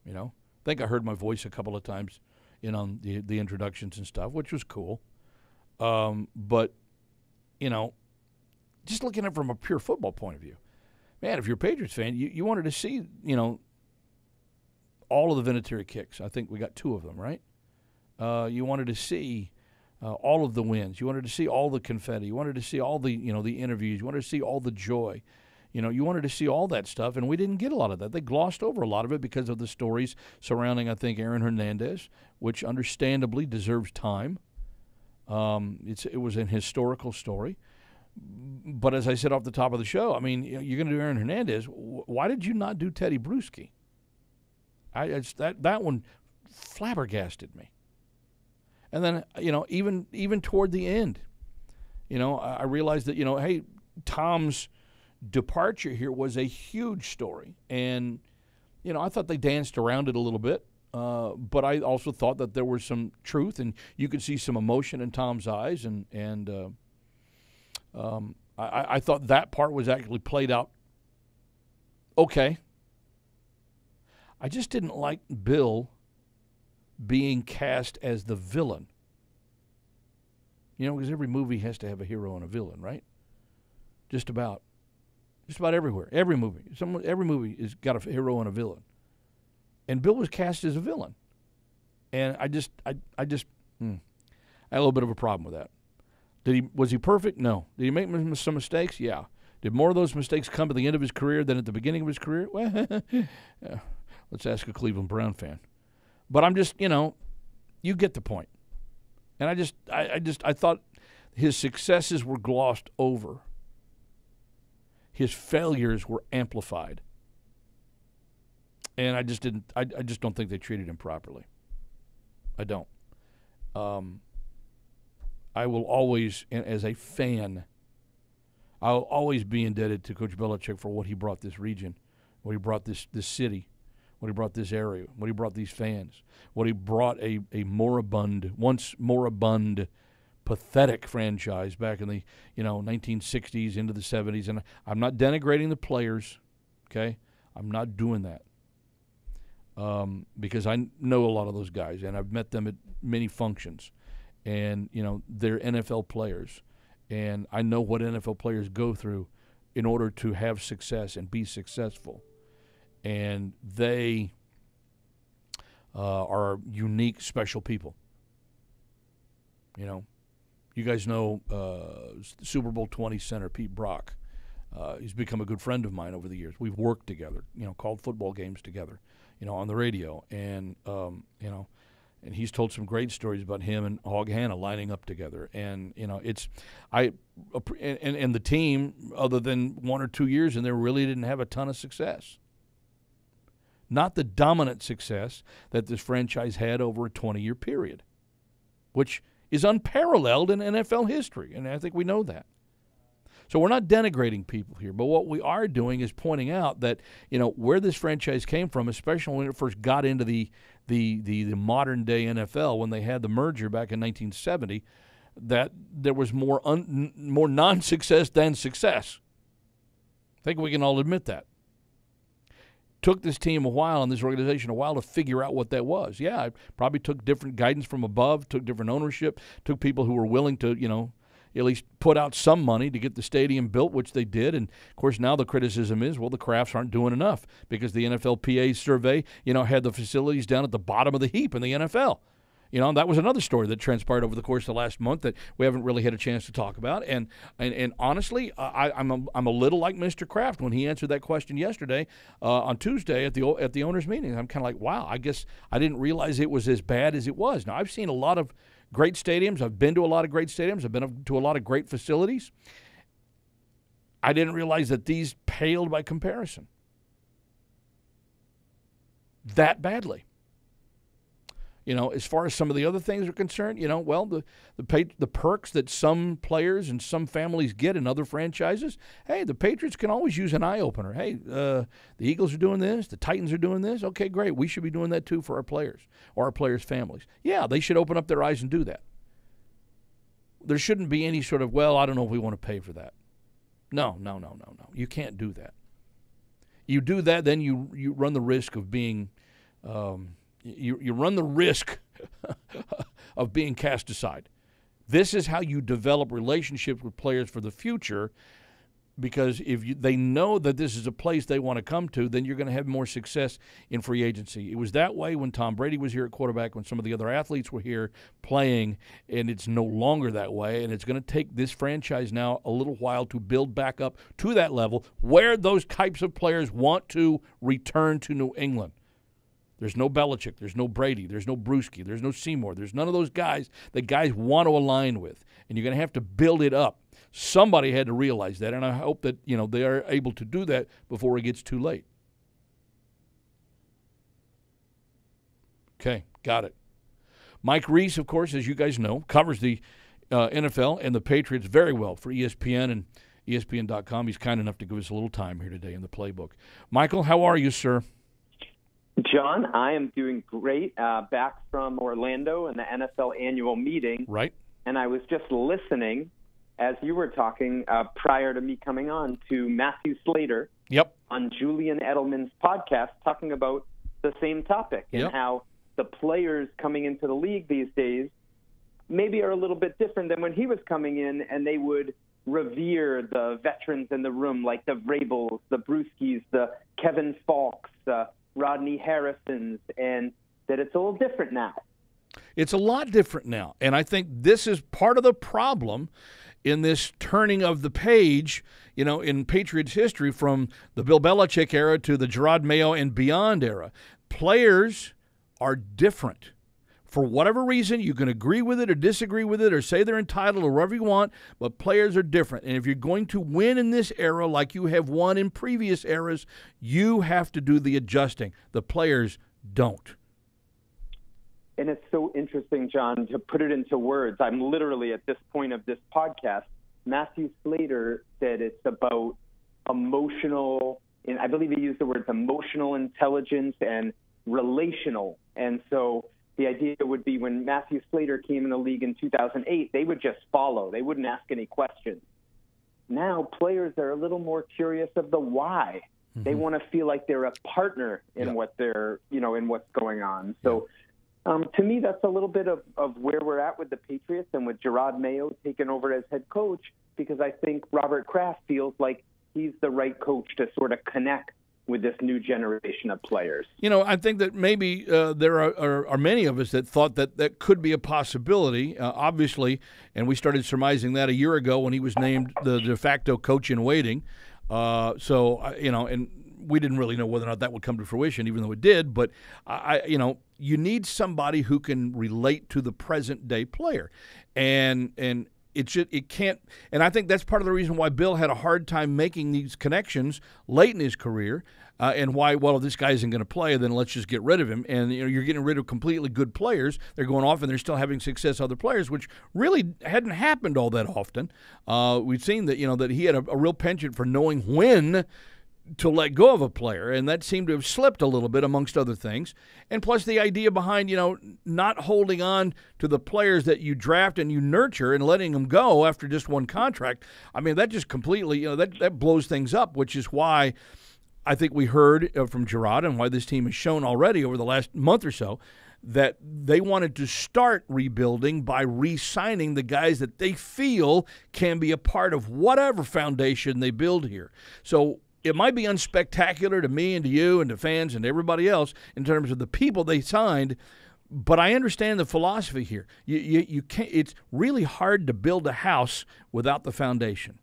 You know, I think I heard my voice a couple of times in on the, the introductions and stuff, which was cool. Um, but, you know, just looking at it from a pure football point of view, man, if you're a Patriots fan, you, you wanted to see, you know, all of the Vinatieri kicks. I think we got two of them, right? Uh, you wanted to see... Uh, all of the wins. You wanted to see all the confetti. You wanted to see all the, you know, the interviews. You wanted to see all the joy. You know, you wanted to see all that stuff, and we didn't get a lot of that. They glossed over a lot of it because of the stories surrounding, I think, Aaron Hernandez, which understandably deserves time. Um, it's, it was an historical story. But as I said off the top of the show, I mean, you're going to do Aaron Hernandez. Why did you not do Tedy Bruschi? I, it's, that, that one flabbergasted me. And then, you know, even even toward the end, you know, I realized that, you know, hey, Tom's departure here was a huge story. And, you know, I thought they danced around it a little bit. Uh, but I also thought that there was some truth, and you could see some emotion in Tom's eyes. And, and uh, um, I, I thought that part was actually played out okay. I just didn't like Bill being cast as the villain. You know, because every movie has to have a hero and a villain, right? Just about. Just about everywhere. Every movie. Some, every movie has got a hero and a villain. And Bill was cast as a villain. And I just, I, I just, hmm. I had a little bit of a problem with that. Did he, was he perfect? No. Did he make some mistakes? Yeah. Did more of those mistakes come at the end of his career than at the beginning of his career? Well, yeah. Let's ask a Cleveland Brown fan. But I'm just, you know, you get the point. And I just, I, I just, I thought his successes were glossed over. His failures were amplified. And I just didn't, I, I just don't think they treated him properly. I don't. Um, I will always, as a fan, I'll always be indebted to Coach Belichick for what he brought this region, what he brought this, this city. What he brought this area, what he brought these fans, what he brought a, a moribund, once moribund, pathetic franchise back in the, you know, nineteen sixties into the seventies. And I'm not denigrating the players, okay? I'm not doing that um, because I know a lot of those guys, and I've met them at many functions. And, you know, they're N F L players, and I know what N F L players go through in order to have success and be successful. And they uh, are unique, special people. You know, you guys know uh, Super Bowl twenty center Pete Brock. Uh, he's become a good friend of mine over the years. We've worked together, you know, called football games together, you know, on the radio. And, um, you know, and he's told some great stories about him and Hog Hanna lining up together. And, you know, it's – I and, and the team, other than one or two years in there, really didn't have a ton of success. Not the dominant success that this franchise had over a twenty-year period, which is unparalleled in N F L history, and I think we know that. So we're not denigrating people here, but what we are doing is pointing out that, you know, where this franchise came from, especially when it first got into the the the, the modern-day N F L when they had the merger back in nineteen seventy, that there was more un, more non-success than success. I think we can all admit that. Took this team a while and this organization a while to figure out what that was. Yeah, it probably took different guidance from above, took different ownership, took people who were willing to, you know, at least put out some money to get the stadium built, which they did. And, of course, now the criticism is, well, the Crafts aren't doing enough because the N F L P A survey, you know, had the facilities down at the bottom of the heap in the N F L. You know, and that was another story that transpired over the course of the last month that we haven't really had a chance to talk about. And and, and honestly, I, I'm a, I'm a little like Mister Kraft when he answered that question yesterday uh, on Tuesday at the at the owners' meeting. I'm kind of like, wow, I guess I didn't realize it was as bad as it was. Now, I've seen a lot of great stadiums. I've been to a lot of great stadiums. I've been to a lot of great facilities. I didn't realize that these paled by comparison that badly. You know, as far as some of the other things are concerned, you know, well, the the, pay, the perks that some players and some families get in other franchises, hey, the Patriots can always use an eye-opener. Hey, uh, the Eagles are doing this. The Titans are doing this. Okay, great. We should be doing that, too, for our players or our players' families. Yeah, they should open up their eyes and do that. There shouldn't be any sort of, well, I don't know if we want to pay for that. No, no, no, no, no. You can't do that. You do that, then you, you run the risk of being um, – You, you run the risk of being cast aside. This is how you develop relationships with players for the future, because if you, they know that this is a place they want to come to, then you're going to have more success in free agency. It was that way when Tom Brady was here at quarterback, when some of the other athletes were here playing, and it's no longer that way, and it's going to take this franchise now a little while to build back up to that level where those types of players want to return to New England. There's no Belichick. There's no Brady. There's no Bruschi. There's no Seymour. There's none of those guys that guys want to align with, and you're going to have to build it up. Somebody had to realize that, and I hope that, you know, they are able to do that before it gets too late. Okay, got it. Mike Reiss, of course, as you guys know, covers the uh, N F L and the Patriots very well for E S P N and E S P N dot com. He's kind enough to give us a little time here today in the playbook. Michael, how are you, sir? John, I am doing great. Uh, back from Orlando and the N F L annual meeting. Right. And I was just listening, as you were talking uh, prior to me coming on, to Matthew Slater. Yep. On Julian Edelman's podcast, talking about the same topic and yep. how the players coming into the league these days maybe are a little bit different than when he was coming in, and they would revere the veterans in the room, like the Vrabels, the Bruskis, the Kevin Falks, the Rodney Harrison's, and that it's a little different now. It's a lot different now, and I think this is part of the problem in this turning of the page, you know, in Patriots history from the Bill Belichick era to the Jerod Mayo and beyond era. Players are different. For whatever reason, you can agree with it or disagree with it or say they're entitled or whatever you want, but players are different. And if you're going to win in this era like you have won in previous eras, you have to do the adjusting. The players don't. And it's so interesting, John, to put it into words. I'm literally at this point of this podcast, Matthew Slater said it's about emotional, and I believe he used the words emotional intelligence and relational. And so the idea would be when Matthew Slater came in the league in two thousand eight, they would just follow. They wouldn't ask any questions. Now players are a little more curious of the why. Mm-hmm. They want to feel like they're a partner in yeah. what they're, you know, in what's going on. So yeah. um, to me, that's a little bit of, of where we're at with the Patriots and with Jerod Mayo taking over as head coach, because I think Robert Kraft feels like he's the right coach to sort of connect with this new generation of players. You know, I think that maybe uh, there are, are, are many of us that thought that that could be a possibility, uh, obviously, and we started surmising that a year ago when he was named the de facto coach in waiting. Uh, so, uh, you know, and we didn't really know whether or not that would come to fruition, even though it did. But, I, you know, you need somebody who can relate to the present-day player. And, and, It just, it can't, and I think that's part of the reason why Bill had a hard time making these connections late in his career, uh, and why, well, if this guy isn't going to play, then let's just get rid of him. And you know, you're getting rid of completely good players. They're going off and they're still having success with other players, which really hadn't happened all that often. Uh, we've seen that, you know, that he had a, a real penchant for knowing when to let go of a player, and that seemed to have slipped a little bit amongst other things. And plus the idea behind, you know, not holding on to the players that you draft and you nurture and letting them go after just one contract. I mean, that just completely, you know, that, that blows things up, which is why I think we heard from Jerod and why this team has shown already over the last month or so that they wanted to start rebuilding by re-signing the guys that they feel can be a part of whatever foundation they build here. So it might be unspectacular to me and to you and to fans and to everybody else in terms of the people they signed, but I understand the philosophy here. You, you, you can't, it's really hard to build a house without the foundation.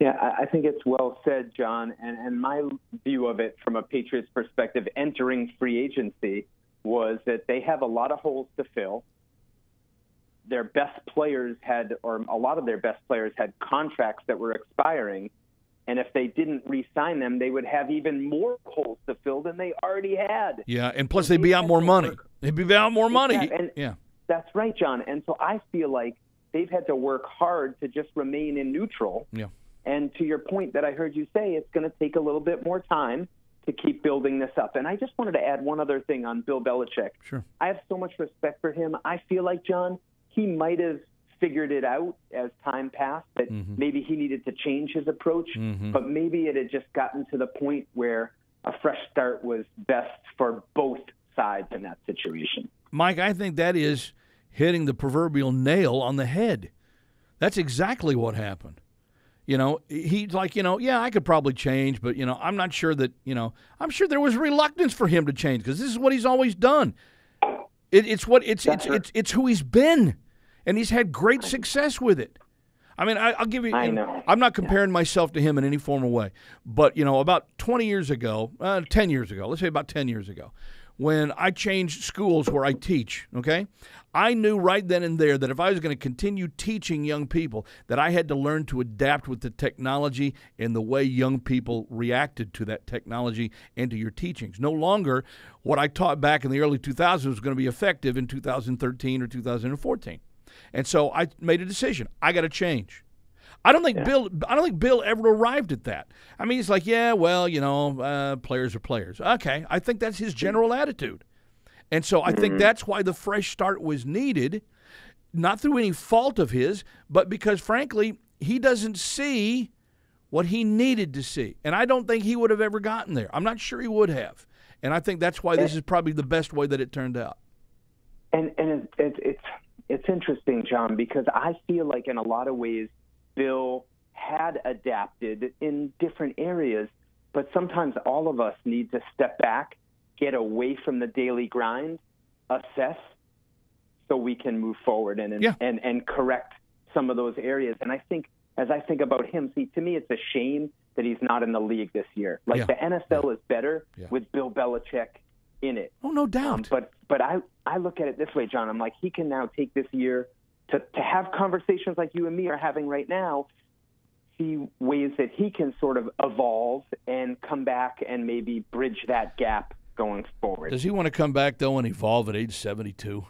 Yeah, I think it's well said, John. And, and my view of it from a Patriots perspective entering free agency was that they have a lot of holes to fill. Their best players had, or a lot of their best players had contracts that were expiring. And if they didn't re-sign them, they would have even more holes to fill than they already had. Yeah, and plus they'd be out more money. They'd be out more money. Yeah, and yeah. That's right, John. And so I feel like they've had to work hard to just remain in neutral. Yeah. And to your point that I heard you say, it's going to take a little bit more time to keep building this up. And I just wanted to add one other thing on Bill Belichick. Sure. I have so much respect for him. I feel like, John, he might have figured it out as time passed that mm-hmm. maybe he needed to change his approach, mm-hmm. but maybe it had just gotten to the point where a fresh start was best for both sides in that situation. Mike, I think that is hitting the proverbial nail on the head. That's exactly what happened. You know, he's like, you know, yeah, I could probably change, but, you know, I'm not sure that, you know, I'm sure there was reluctance for him to change because this is what he's always done. It, it's what it's it's, it's it's it's who he's been. And he's had great success with it. I mean, I, I'll give you, you I know. I'm not comparing yeah. myself to him in any formal way. But, you know, about twenty years ago, uh, ten years ago, let's say about ten years ago, when I changed schools where I teach, okay, I knew right then and there that if I was going to continue teaching young people, that I had to learn to adapt with the technology and the way young people reacted to that technology and to your teachings. No longer what I taught back in the early two thousands was going to be effective in two thousand thirteen or two thousand fourteen. And so I made a decision. I got to change. I don't think yeah. Bill. I don't think Bill ever arrived at that. I mean, he's like, yeah, well, you know, uh, players are players. Okay, I think that's his general attitude. And so I mm-hmm. think that's why the fresh start was needed, not through any fault of his, but because, frankly, he doesn't see what he needed to see. And I don't think he would have ever gotten there. I'm not sure he would have. And I think that's why this is probably the best way that it turned out. And and it's. it's... It's interesting, John, because I feel like in a lot of ways Bill had adapted in different areas, but sometimes all of us need to step back, get away from the daily grind, assess so we can move forward and and, yeah. and, and correct some of those areas. And I think as I think about him, see, to me it's a shame that he's not in the league this year. Like yeah. the N F L yeah. is better yeah. with Bill Belichick in it. Oh, no doubt. Um, but but I, I look at it this way, John. I'm like, he can now take this year to, to have conversations like you and me are having right now, see ways that he can sort of evolve and come back and maybe bridge that gap going forward. Does he want to come back, though, and evolve at age seventy-two?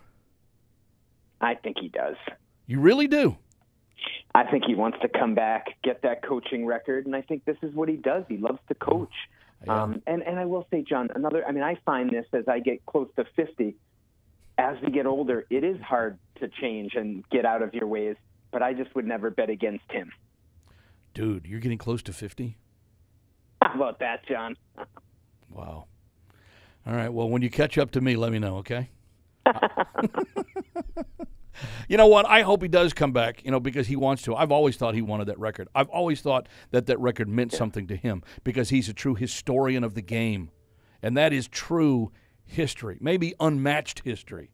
I think he does. You really do? I think he wants to come back, get that coaching record, and I think this is what he does. He loves to coach. Yeah. Um, and, and I will say, John, another, I mean, I find this as I get close to fifty, as we get older, it is hard to change and get out of your ways, but I just would never bet against him. Dude, you're getting close to fifty? How about that, John? Wow. All right, well, when you catch up to me, let me know, okay? You know what? I hope he does come back, you know, because he wants to. I've always thought he wanted that record. I've always thought that that record meant yeah. something to him because he's a true historian of the game, and that is true history, maybe unmatched history.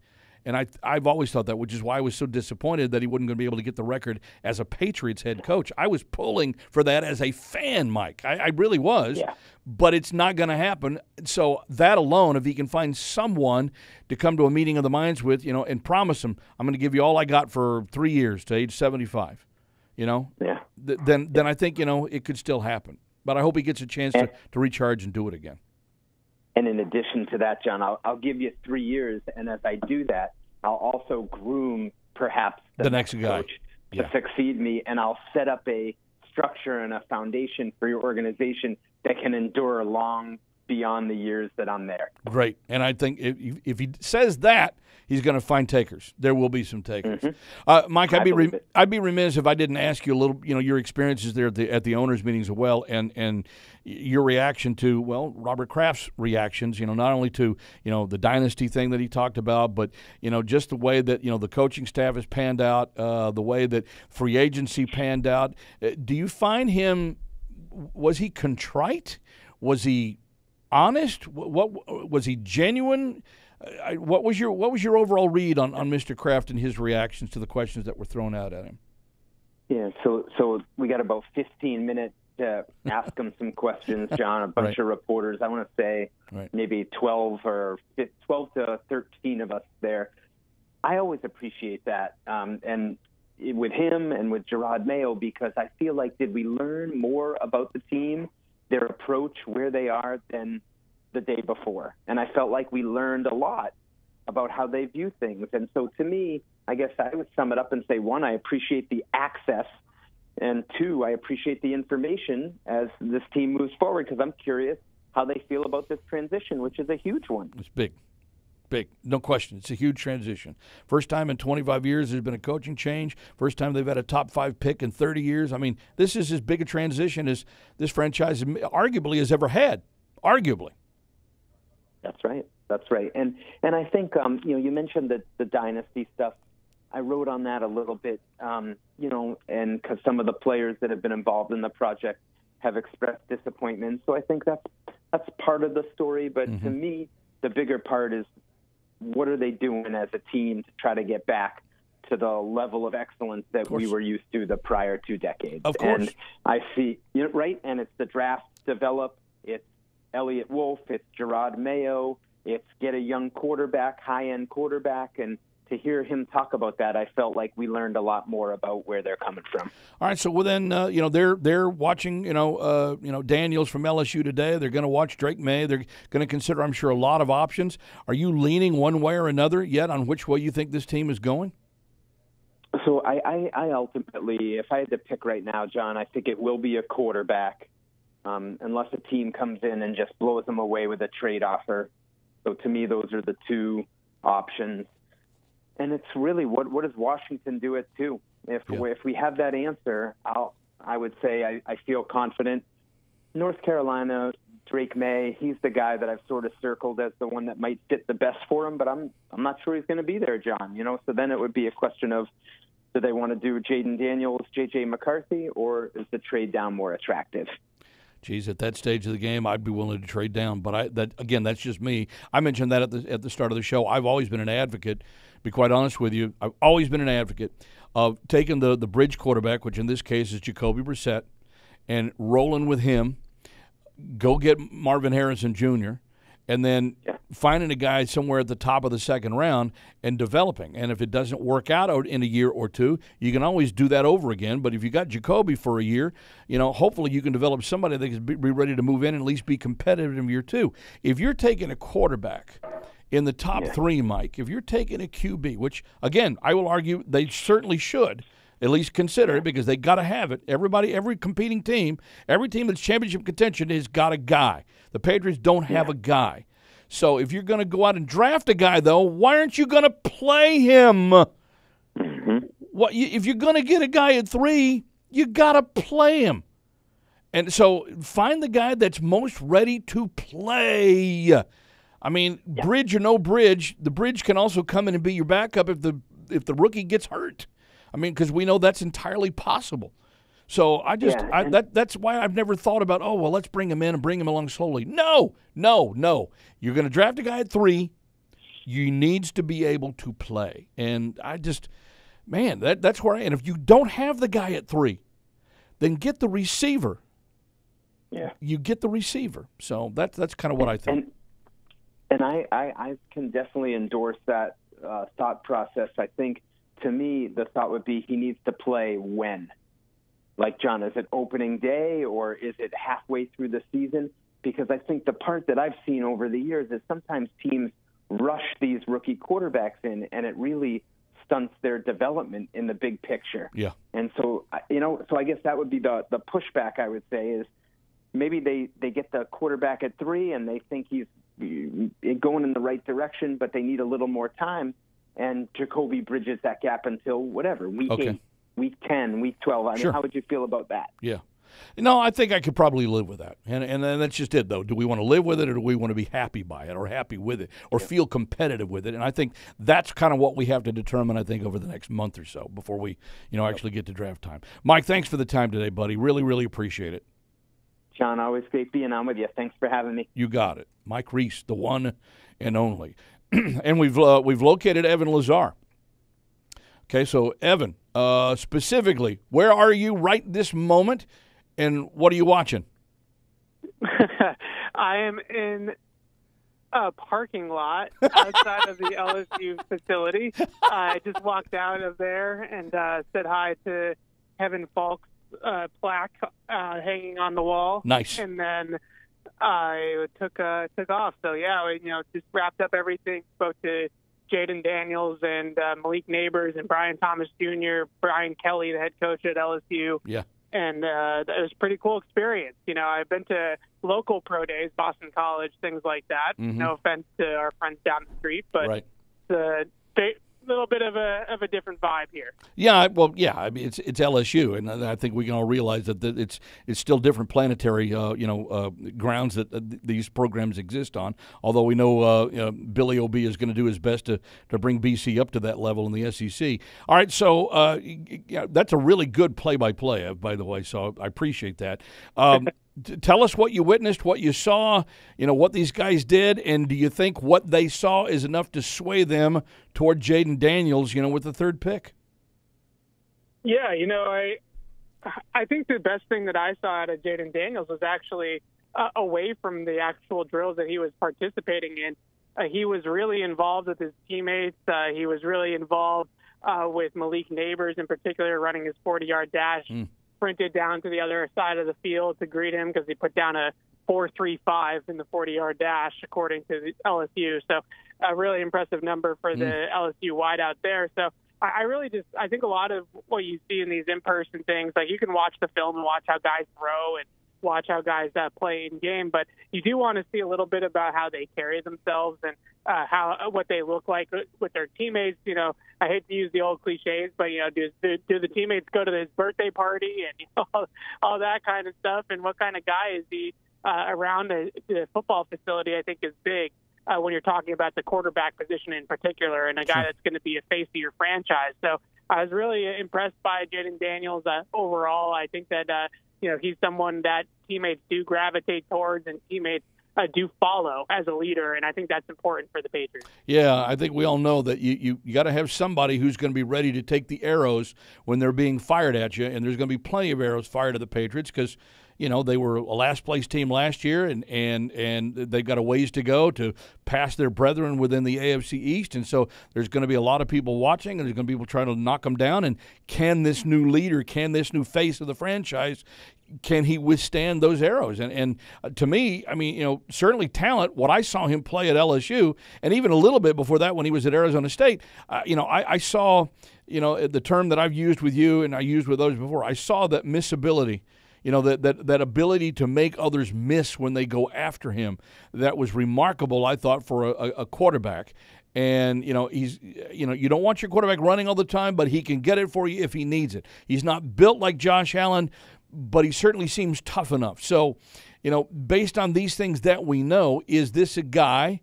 And I, I've always thought that, which is why I was so disappointed that he wasn't going to be able to get the record as a Patriots head coach. I was pulling for that as a fan, Mike. I, I really was. Yeah. But it's not going to happen. So that alone, if he can find someone to come to a meeting of the minds with, you know, and promise him, I'm going to give you all I got for three years to age seventy-five, you know, yeah. th then then I think, you know, it could still happen. But I hope he gets a chance to, to recharge and do it again. And in addition to that, John, I'll, I'll give you three years, and as I do that, I'll also groom perhaps the, the next, next guy. coach to yeah. succeed me, and I'll set up a structure and a foundation for your organization that can endure long beyond the years that I'm there. Great, and I think if, if he says that, he's going to find takers. There will be some takers. Mm-hmm. uh, Mike, I'd be re it. I'd be remiss if I didn't ask you a little, you know, your experiences there at the at the owners' meetings as well, and and your reaction to well Robert Kraft's reactions. You know, not only to you know the dynasty thing that he talked about, but you know just the way that you know the coaching staff has panned out, uh, the way that free agency panned out. Uh, do you find him? Was he contrite? Was he honest? What, what was he genuine? Uh, what was your what was your overall read on, on Mister Kraft and his reactions to the questions that were thrown out at him? Yeah, so so we got about fifteen minutes to ask him some questions, John. A bunch right. of reporters. I want to say right. maybe twelve or twelve to thirteen of us there. I always appreciate that, um, and with him and with Jerod Mayo, because I feel like did we learn more about the team, their approach, where they are, than the day before. And I felt like we learned a lot about how they view things. And so to me, I guess I would sum it up and say, one, I appreciate the access, and two, I appreciate the information as this team moves forward, because I'm curious how they feel about this transition, which is a huge one. It's big. Big. No question. It's a huge transition. First time in twenty-five years there's been a coaching change. First time they've had a top five pick in thirty years. I mean, this is as big a transition as this franchise arguably has ever had. Arguably. That's right. That's right. And and I think, um, you know, you mentioned the, the dynasty stuff. I wrote on that a little bit, um, you know, and because some of the players that have been involved in the project have expressed disappointment. So I think that's, that's part of the story. But mm-hmm. to me, the bigger part is, what are they doing as a team to try to get back to the level of excellence that we were used to the prior two decades? Of course. And I see, you know, right, and it's the draft develop, it's Elliott Wolf, it's Jerod Mayo, it's get a young quarterback, high-end quarterback, and to hear him talk about that, I felt like we learned a lot more about where they're coming from. All right, so well then, uh, you know, they're they're watching, you know, uh, you know, Daniels from L S U today. They're going to watch Drake May. They're going to consider, I'm sure, a lot of options. Are you leaning one way or another yet on which way you think this team is going? So I, I, I ultimately, if I had to pick right now, John, I think it will be a quarterback, um, unless a team comes in and just blows them away with a trade offer. So to me, those are the two options. And it's really what what does Washington do at two? If yeah. we, if we have that answer, I'll I would say I, I feel confident. North Carolina, Drake May, he's the guy that I've sort of circled as the one that might fit the best for him, but I'm I'm not sure he's going to be there, John. You know, so then it would be a question of, do they want to do Jayden Daniels, J J McCarthy, or is the trade down more attractive? Geez, at that stage of the game, I'd be willing to trade down. But I, that again, that's just me. I mentioned that at the at the start of the show. I've always been an advocate. To be quite honest with you, I've always been an advocate of taking the the bridge quarterback, which in this case is Jacoby Brissett, and rolling with him. Go get Marvin Harrison Junior and then finding a guy somewhere at the top of the second round and developing. And if it doesn't work out in a year or two, you can always do that over again. But if you got Jacoby for a year, you know, hopefully you can develop somebody that can be ready to move in and at least be competitive in year two. If you're taking a quarterback in the top yeah. three, Mike, if you're taking a Q B, which, again, I will argue they certainly should at least consider it because they got to have it. Everybody, every competing team, every team that's championship contention has got a guy. The Patriots don't have yeah. a guy. So if you're going to go out and draft a guy, though, why aren't you going to play him? Mm-hmm. What, if you're going to get a guy at three, you got to play him. And so find the guy that's most ready to play. I mean, yeah. bridge or no bridge, the bridge can also come in and be your backup if the if the rookie gets hurt. I mean, because we know that's entirely possible. So I just yeah, I, that that's why I've never thought about, oh, well, let's bring him in and bring him along slowly. No, no, no. You're going to draft a guy at three. You needs to be able to play. And I just, man, that that's where I am. And if you don't have the guy at three, then get the receiver. Yeah. You get the receiver. So that, that's kind of what and, I think. And, and I, I, I can definitely endorse that uh, thought process. I think, to me, the thought would be he needs to play when. Like, John, is it opening day or is it halfway through the season? Because I think the part that I've seen over the years is sometimes teams rush these rookie quarterbacks in, and it really stunts their development in the big picture. Yeah. And so, you know, so I guess that would be the, the pushback I would say is maybe they, they get the quarterback at three and they think he's going in the right direction, but they need a little more time. And Jacoby bridges that gap until whatever, week okay. eight. Week ten, week twelve. I mean, sure. How would you feel about that? Yeah. No, I think I could probably live with that. And, and and that's just it, though. Do we want to live with it or do we want to be happy by it or happy with it or yeah. feel competitive with it? And I think that's kind of what we have to determine, I think, over the next month or so before we, you know, actually get to draft time. Mike, thanks for the time today, buddy. Really, really appreciate it. John, always great being on with you. Thanks for having me. You got it. Mike Reiss, the one and only. And we've uh, we've located Evan Lazar. Okay, so Evan, uh, specifically, where are you right this moment, and what are you watching? I am in a parking lot outside of the L S U facility. Uh, I just walked out of there and uh, said hi to Kevin Falk's uh, plaque uh, hanging on the wall. Nice. And then I took uh, took off. So yeah, you know, just wrapped up everything. Spoke to Jayden Daniels and uh, Malik Nabers and Brian Thomas Junior, Brian Kelly, the head coach at L S U. Yeah. And uh, it was a pretty cool experience. You know, I've been to local pro days, Boston College, things like that. Mm-hmm. No offense to our friends down the street, but right. it's a little bit of a of a different vibe here. Yeah, well, yeah, I mean, it's it's L S U, and I think we can all realize that it's it's still different planetary, uh, you know, uh, grounds that uh, these programs exist on. Although we know uh, you know, Billy O B is going to do his best to to bring B C up to that level in the S E C. All right, so uh, yeah, that's a really good play-by-play, by the way. So I appreciate that. Um, tell us what you witnessed, what you saw, you know, what these guys did, and do you think what they saw is enough to sway them toward Jayden Daniels, you know, with the third pick? Yeah, you know, I I think the best thing that I saw out of Jayden Daniels was actually uh, away from the actual drills that he was participating in. Uh, he was really involved with his teammates. Uh, he was really involved uh, with Malik Nabers in particular, running his forty-yard dash. Mm. Sprinted down to the other side of the field to greet him because he put down a four three five in the forty-yard dash, according to the L S U. So a really impressive number for the mm. L S U wideout there. So I really just – I think a lot of what you see in these in-person things, like you can watch the film and watch how guys throw and watch how guys uh, play in game, but you do want to see a little bit about how they carry themselves and uh, how what they look like with their teammates. You know, I hate to use the old cliches, but you know, do do the teammates go to his birthday party and you know, all, all that kind of stuff? And what kind of guy is he uh, around the, the football facility? I think is big uh, when you're talking about the quarterback position in particular, and a guy that's going to be a face of your franchise. So I was really impressed by Jayden Daniels uh, overall. I think that. Uh, You know, he's someone that teammates do gravitate towards and teammates uh, do follow as a leader, and I think that's important for the Patriots. Yeah, I think we all know that you, you, you got to have somebody who's going to be ready to take the arrows when they're being fired at you, and there's going to be plenty of arrows fired at the Patriots because – you know, they were a last-place team last year, and, and, and they've got a ways to go to pass their brethren within the A F C East. And so there's going to be a lot of people watching, and there's going to be people trying to knock them down. And can this new leader, can this new face of the franchise, can he withstand those arrows? And, and to me, I mean, you know, certainly talent, what I saw him play at L S U, and even a little bit before that when he was at Arizona State, uh, you know, I, I saw, you know, the term that I've used with you and I used with others before, I saw that miscibility. You know, that, that that ability to make others miss when they go after him, that was remarkable, I thought, for a, a quarterback. And, you know, he's you know, you don't want your quarterback running all the time, but he can get it for you if he needs it. He's not built like Josh Allen, but he certainly seems tough enough. So, you know, based on these things that we know, is this a guy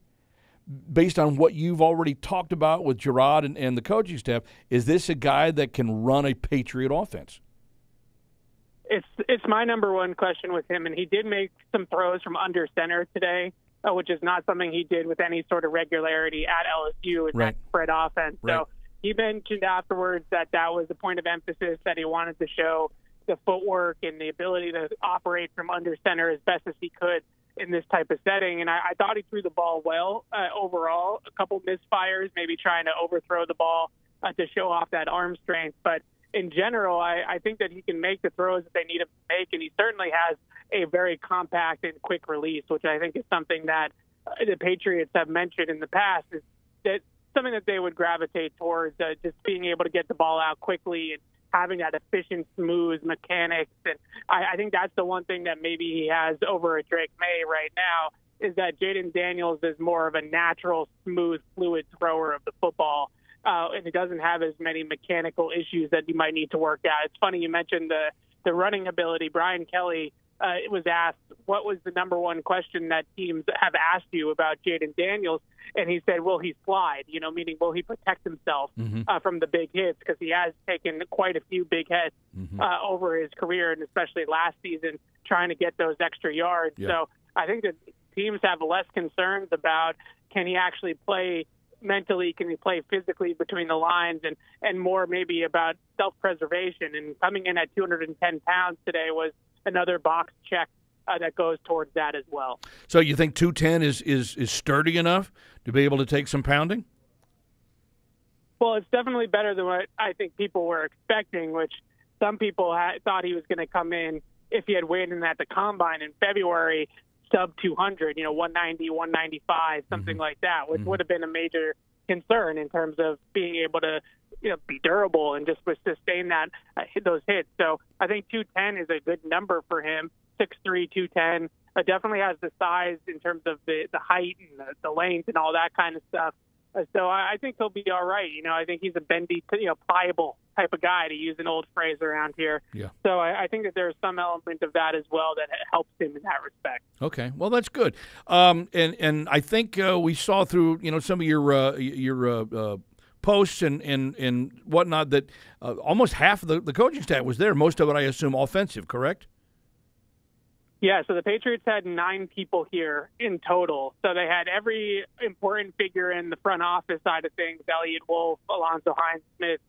based on what you've already talked about with Jerod and, and the coaching staff, is this a guy that can run a Patriot offense? It's it's my number one question with him, and he did make some throws from under center today, uh, which is not something he did with any sort of regularity at L S U in right. that spread offense. Right. So he mentioned afterwards that that was a point of emphasis, that he wanted to show the footwork and the ability to operate from under center as best as he could in this type of setting. And I, I thought he threw the ball well uh, overall. A couple misfires, maybe trying to overthrow the ball uh, to show off that arm strength. But in general, I, I think that he can make the throws that they need him to make, and he certainly has a very compact and quick release, which I think is something that uh, the Patriots have mentioned in the past, is that something that they would gravitate towards, uh, just being able to get the ball out quickly and having that efficient, smooth mechanics. And I, I think that's the one thing that maybe he has over at Drake May right now, is that Jayden Daniels is more of a natural, smooth, fluid thrower of the football, uh, and he doesn't have as many mechanical issues that you might need to work out. It's funny you mentioned the, the running ability. Brian Kelly uh, was asked, what was the number one question that teams have asked you about Jayden Daniels? And he said, will he slide, you know, meaning will he protect himself mm-hmm. uh, from the big hits? Because he has taken quite a few big hits mm-hmm. uh, over his career, and especially last season, trying to get those extra yards. Yeah. So I think that teams have less concerns about, can he actually play mentally, can he play physically between the lines, and, and more maybe about self-preservation. And coming in at two hundred ten pounds today was another box check Uh, that goes towards that as well. So you think two ten is, is, is sturdy enough to be able to take some pounding? Well, it's definitely better than what I think people were expecting, which some people had, thought he was going to come in, if he had weighed in at the combine in February, sub two hundred, you know, one ninety, one ninety-five, something mm-hmm. like that, which mm-hmm. would have been a major concern in terms of being able to, you know, be durable and just sustain that uh, those hits. So I think two ten is a good number for him. six three, two ten, uh, definitely has the size in terms of the, the height and the, the length and all that kind of stuff. Uh, so I, I think he'll be all right. You know, I think he's a bendy, you know, pliable type of guy, to use an old phrase around here. Yeah. So I, I think that there's some element of that as well that helps him in that respect. Okay, well, that's good. Um, and and I think uh, we saw through, you know, some of your uh, your uh, uh, posts and, and, and whatnot that uh, almost half of the, the coaching staff was there. Most of it, I assume, offensive, correct? Yeah, so the Patriots had nine people here in total. So they had every important figure in the front office side of things: Elliott Wolf, Alonzo Highsmith,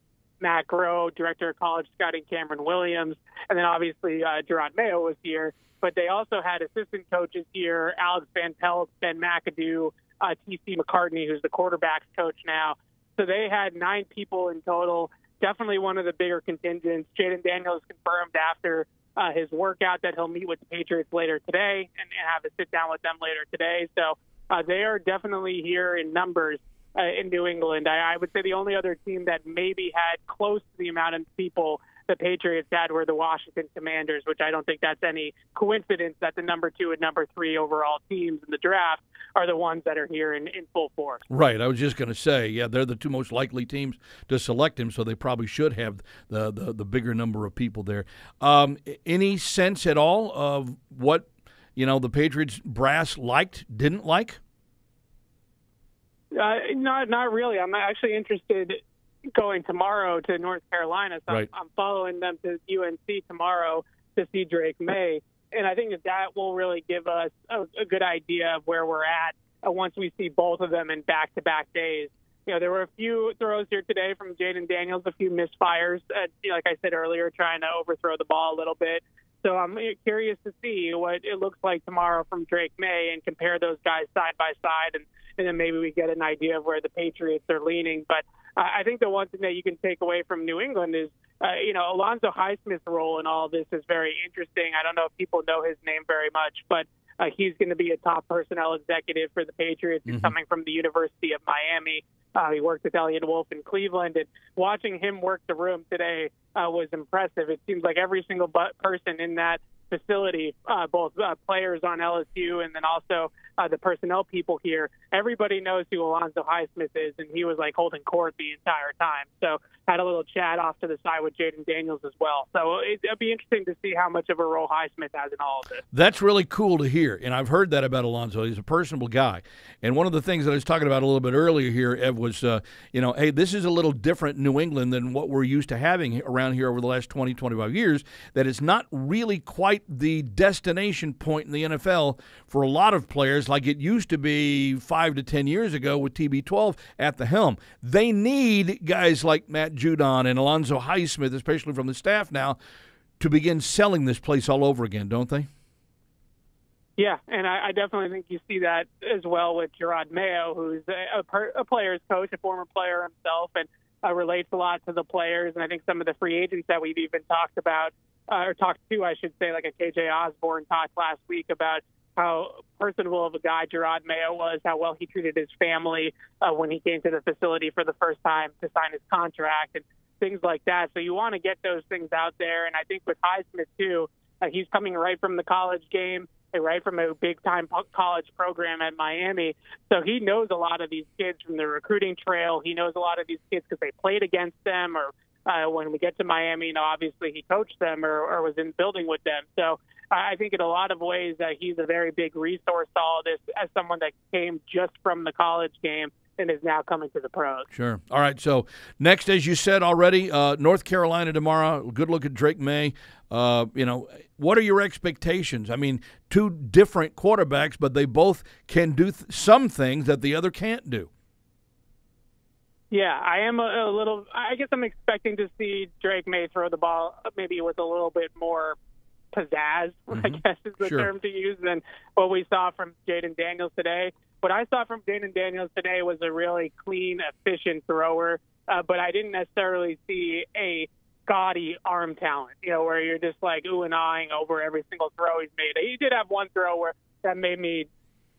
Mac Rowe, Director of College Scouting Cameron Williams, and then obviously uh, Jerod Mayo was here. But they also had assistant coaches here: Alex Van Pelt, Ben McAdoo, uh, T C McCartney, who's the quarterback's coach now. So they had nine people in total. Definitely one of the bigger contingents. Jayden Daniels confirmed after Uh, his workout that he'll meet with the Patriots later today and, and have a sit-down with them later today. So uh, they are definitely here in numbers uh, in New England. I, I would say the only other team that maybe had close to the amount of people the Patriots had were the Washington Commanders, which I don't think that's any coincidence that the number two and number three overall teams in the draft are the ones that are here in, in full force. Right. I was just going to say, yeah, they're the two most likely teams to select him, so they probably should have the, the, the bigger number of people there. Um, any sense at all of what, you know, the Patriots brass liked, didn't like? Uh, not, not really. I'm actually interested going tomorrow to North Carolina, so right. I'm, I'm following them to U N C tomorrow to see Drake May. And I think that that will really give us a, a good idea of where we're at uh, once we see both of them in back-to-back days. You know, there were a few throws here today from Jayden Daniels, a few misfires, uh, you know, like I said earlier, trying to overthrow the ball a little bit. So I'm curious to see what it looks like tomorrow from Drake May and compare those guys side by side, and, and then maybe we get an idea of where the Patriots are leaning. But uh, I think the one thing that you can take away from New England is, uh, you know, Alonzo Highsmith's role in all of this is very interesting. I don't know if people know his name very much, but uh, he's going to be a top personnel executive for the Patriots. Mm-hmm. He's coming from the University of Miami. Uh, he worked with Elliott Wolf in Cleveland, and watching him work the room today uh, was impressive. It seems like every single person in that facility, uh, both uh, players on L S U and then also uh, the personnel people here, everybody knows who Alonzo Highsmith is, and he was like holding court the entire time. So had a little chat off to the side with Jayden Daniels as well. So it, it'll be interesting to see how much of a role Highsmith has in all of this. That's really cool to hear, and I've heard that about Alonzo. He's a personable guy. And one of the things that I was talking about a little bit earlier here, Ev, was, uh, you know, hey, this is a little different New England than what we're used to having around here over the last twenty, twenty-five years, that it's not really quite the destination point in the N F L for a lot of players like it used to be five to ten years ago with T B twelve at the helm. They need guys like Matt Judon and Alonzo Highsmith, especially from the staff now, to begin selling this place all over again, don't they? Yeah, and I, I definitely think you see that as well with Jerod Mayo, who's a, a, per, a player's coach, a former player himself, and uh, relates a lot to the players. And I think some of the free agents that we've even talked about, uh, or talked to, I should say, like a K J Osborne talked last week about how personable of a guy Jerod Mayo was, how well he treated his family uh, when he came to the facility for the first time to sign his contract and things like that. So you want to get those things out there. And I think with Highsmith, too, uh, he's coming right from the college game, right from a big-time college program at Miami. So he knows a lot of these kids from the recruiting trail. He knows a lot of these kids because they played against them, or uh, when we get to Miami, you know, obviously he coached them or, or was in the building with them. So I think in a lot of ways that uh, he's a very big resource to all this as someone that came just from the college game and is now coming to the pros. Sure. All right, so next, as you said already, uh, North Carolina tomorrow. Good look at Drake May. Uh, you know, what are your expectations? I mean, two different quarterbacks, but they both can do th some things that the other can't do. Yeah, I am a, a little – I guess I'm expecting to see Drake May throw the ball maybe with a little bit more – pizzazz, mm-hmm. I guess is the sure. term to use, than what we saw from Jayden Daniels today. What I saw from Jayden Daniels today was a really clean, efficient thrower, uh, but I didn't necessarily see a gaudy arm talent, you know, where you're just like ooh and ahhing over every single throw he's made. He did have one throw where that made me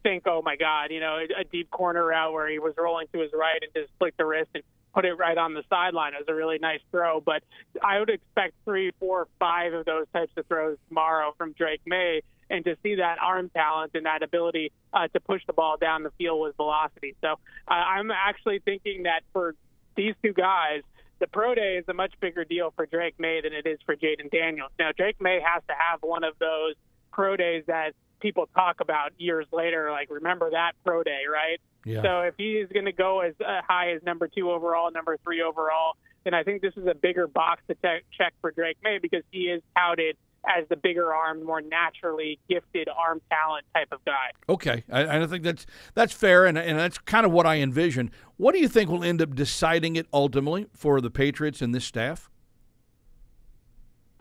think, oh, my God, you know, a deep corner route where he was rolling to his right and just flicked the wrist and put it right on the sideline. It was a really nice throw, but I would expect three, four, five of those types of throws tomorrow from Drake May, and to see that arm talent and that ability uh, to push the ball down the field with velocity. So uh, I'm actually thinking that for these two guys, the pro day is a much bigger deal for Drake May than it is for Jayden Daniels. Now, Drake May has to have one of those pro days that people talk about years later, like, remember that pro day, right? Yeah. So if he is going to go as high as number two overall, number three overall, then I think this is a bigger box to check for Drake May, because he is touted as the bigger arm, more naturally gifted arm talent type of guy. Okay. I, I think that's that's fair, and, and that's kind of what I envision. What do you think will end up deciding it ultimately for the Patriots and this staff?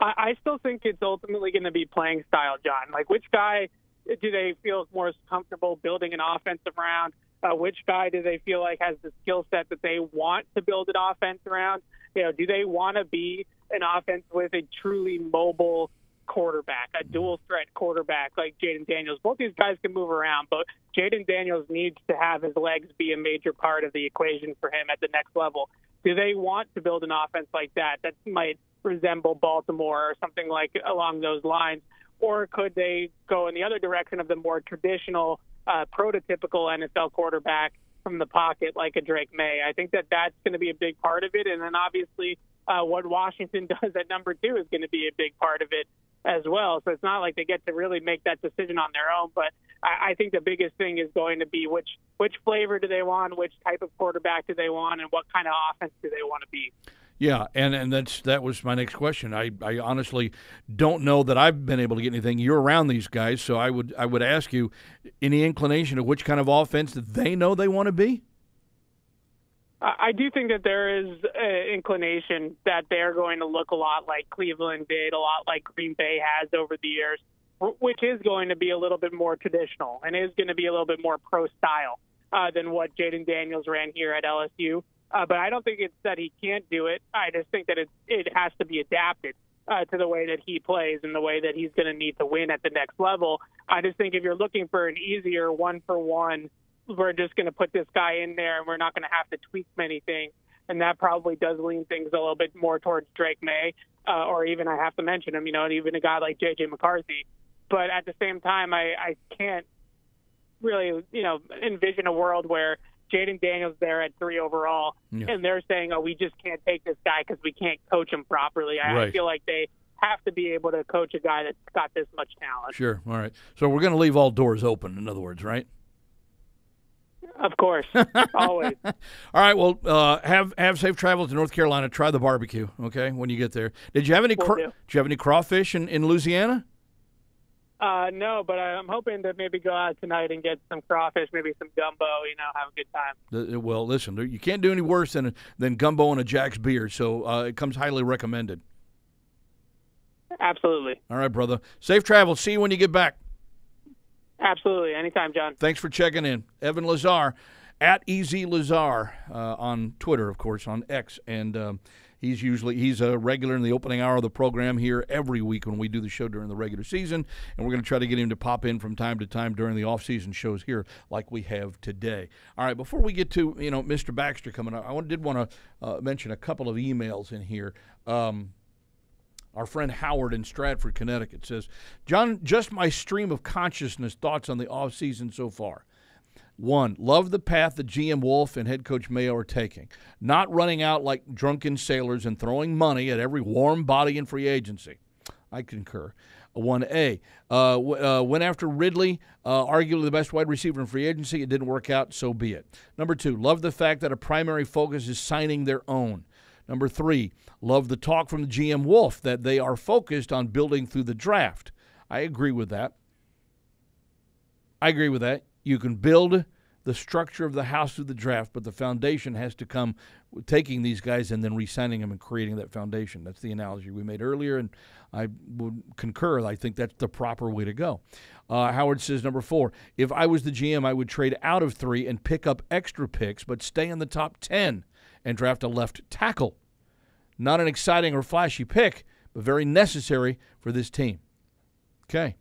I, I still think it's ultimately going to be playing style, John. Like, which guy do they feel more comfortable building an offensive round? Uh, which guy do they feel like has the skill set that they want to build an offense around? You know, do they want to be an offense with a truly mobile quarterback, a dual-threat quarterback like Jayden Daniels? Both these guys can move around, but Jayden Daniels needs to have his legs be a major part of the equation for him at the next level. Do they want to build an offense like that that might resemble Baltimore or something like along those lines? Or could they go in the other direction of the more traditional Uh, prototypical N F L quarterback from the pocket like a Drake May? I think that that's going to be a big part of it. And then obviously uh, what Washington does at number two is going to be a big part of it as well. So it's not like they get to really make that decision on their own. But I, I think the biggest thing is going to be which, which flavor do they want, which type of quarterback do they want, and what kind of offense do they want to be. Yeah, and, and that's that was my next question. I, I honestly don't know that I've been able to get anything. You're around these guys, so I would I would ask you any inclination of which kind of offense that they know they want to be? I do think that there is an inclination that they're going to look a lot like Cleveland did, a lot like Green Bay has over the years, which is going to be a little bit more traditional and is going to be a little bit more pro-style uh, than what Jayden Daniels ran here at L S U. Uh, but I don't think it's that he can't do it. I just think that it, it has to be adapted uh, to the way that he plays and the way that he's going to need to win at the next level. I just think if you're looking for an easier one-for-one, we're just going to put this guy in there and we're not going to have to tweak many things. and that probably does lean things a little bit more towards Drake May, uh, or even I have to mention him, you know, and even a guy like J J. McCarthy. But at the same time, I, I can't really, you know, envision a world where Jayden Daniels there at three overall, yeah. and they're saying, oh, we just can't take this guy because we can't coach him properly. I, right. I feel like they have to be able to coach a guy that's got this much talent. Sure. All right. So we're going to leave all doors open, in other words, right? Of course. Always. All right. Well, uh, have have safe travel to North Carolina. Try the barbecue, okay, when you get there. Did you have any, cra- did you have any crawfish in, in Louisiana? Uh, no, but I'm hoping to maybe go out tonight and get some crawfish, maybe some gumbo, you know, have a good time. Well, listen, you can't do any worse than than gumbo and a Jack's beer, so uh, it comes highly recommended. Absolutely. All right, brother. Safe travel. See you when you get back. Absolutely. Anytime, John. Thanks for checking in. Evan Lazar, at E Z Lazar uh, on Twitter, of course, on X, and um, He's usually he's a regular in the opening hour of the program here every week when we do the show during the regular season, and we're going to try to get him to pop in from time to time during the off-season shows here like we have today. All right, before we get to, you know, Mister Baxter coming up, I did want to uh, mention a couple of emails in here. Um, our friend Howard in Stratford, Connecticut says, John, just my stream of consciousness thoughts on the off-season so far. One, love the path that G M Wolf and head coach Mayo are taking, not running out like drunken sailors and throwing money at every warm body in free agency. I concur. one A, uh, w- uh, went after Ridley, uh, arguably the best wide receiver in free agency. It didn't work out, so be it. Number two, love the fact that a primary focus is signing their own. Number three, love the talk from the G M Wolf that they are focused on building through the draft. I agree with that. I agree with that. You can build the structure of the house through the draft, but the foundation has to come with taking these guys and then re-signing them and creating that foundation. That's the analogy we made earlier, and I would concur. I think that's the proper way to go. Uh, Howard says, number four, if I was the G M, I would trade out of three and pick up extra picks, but stay in the top ten and draft a left tackle. Not an exciting or flashy pick, but very necessary for this team. Okay.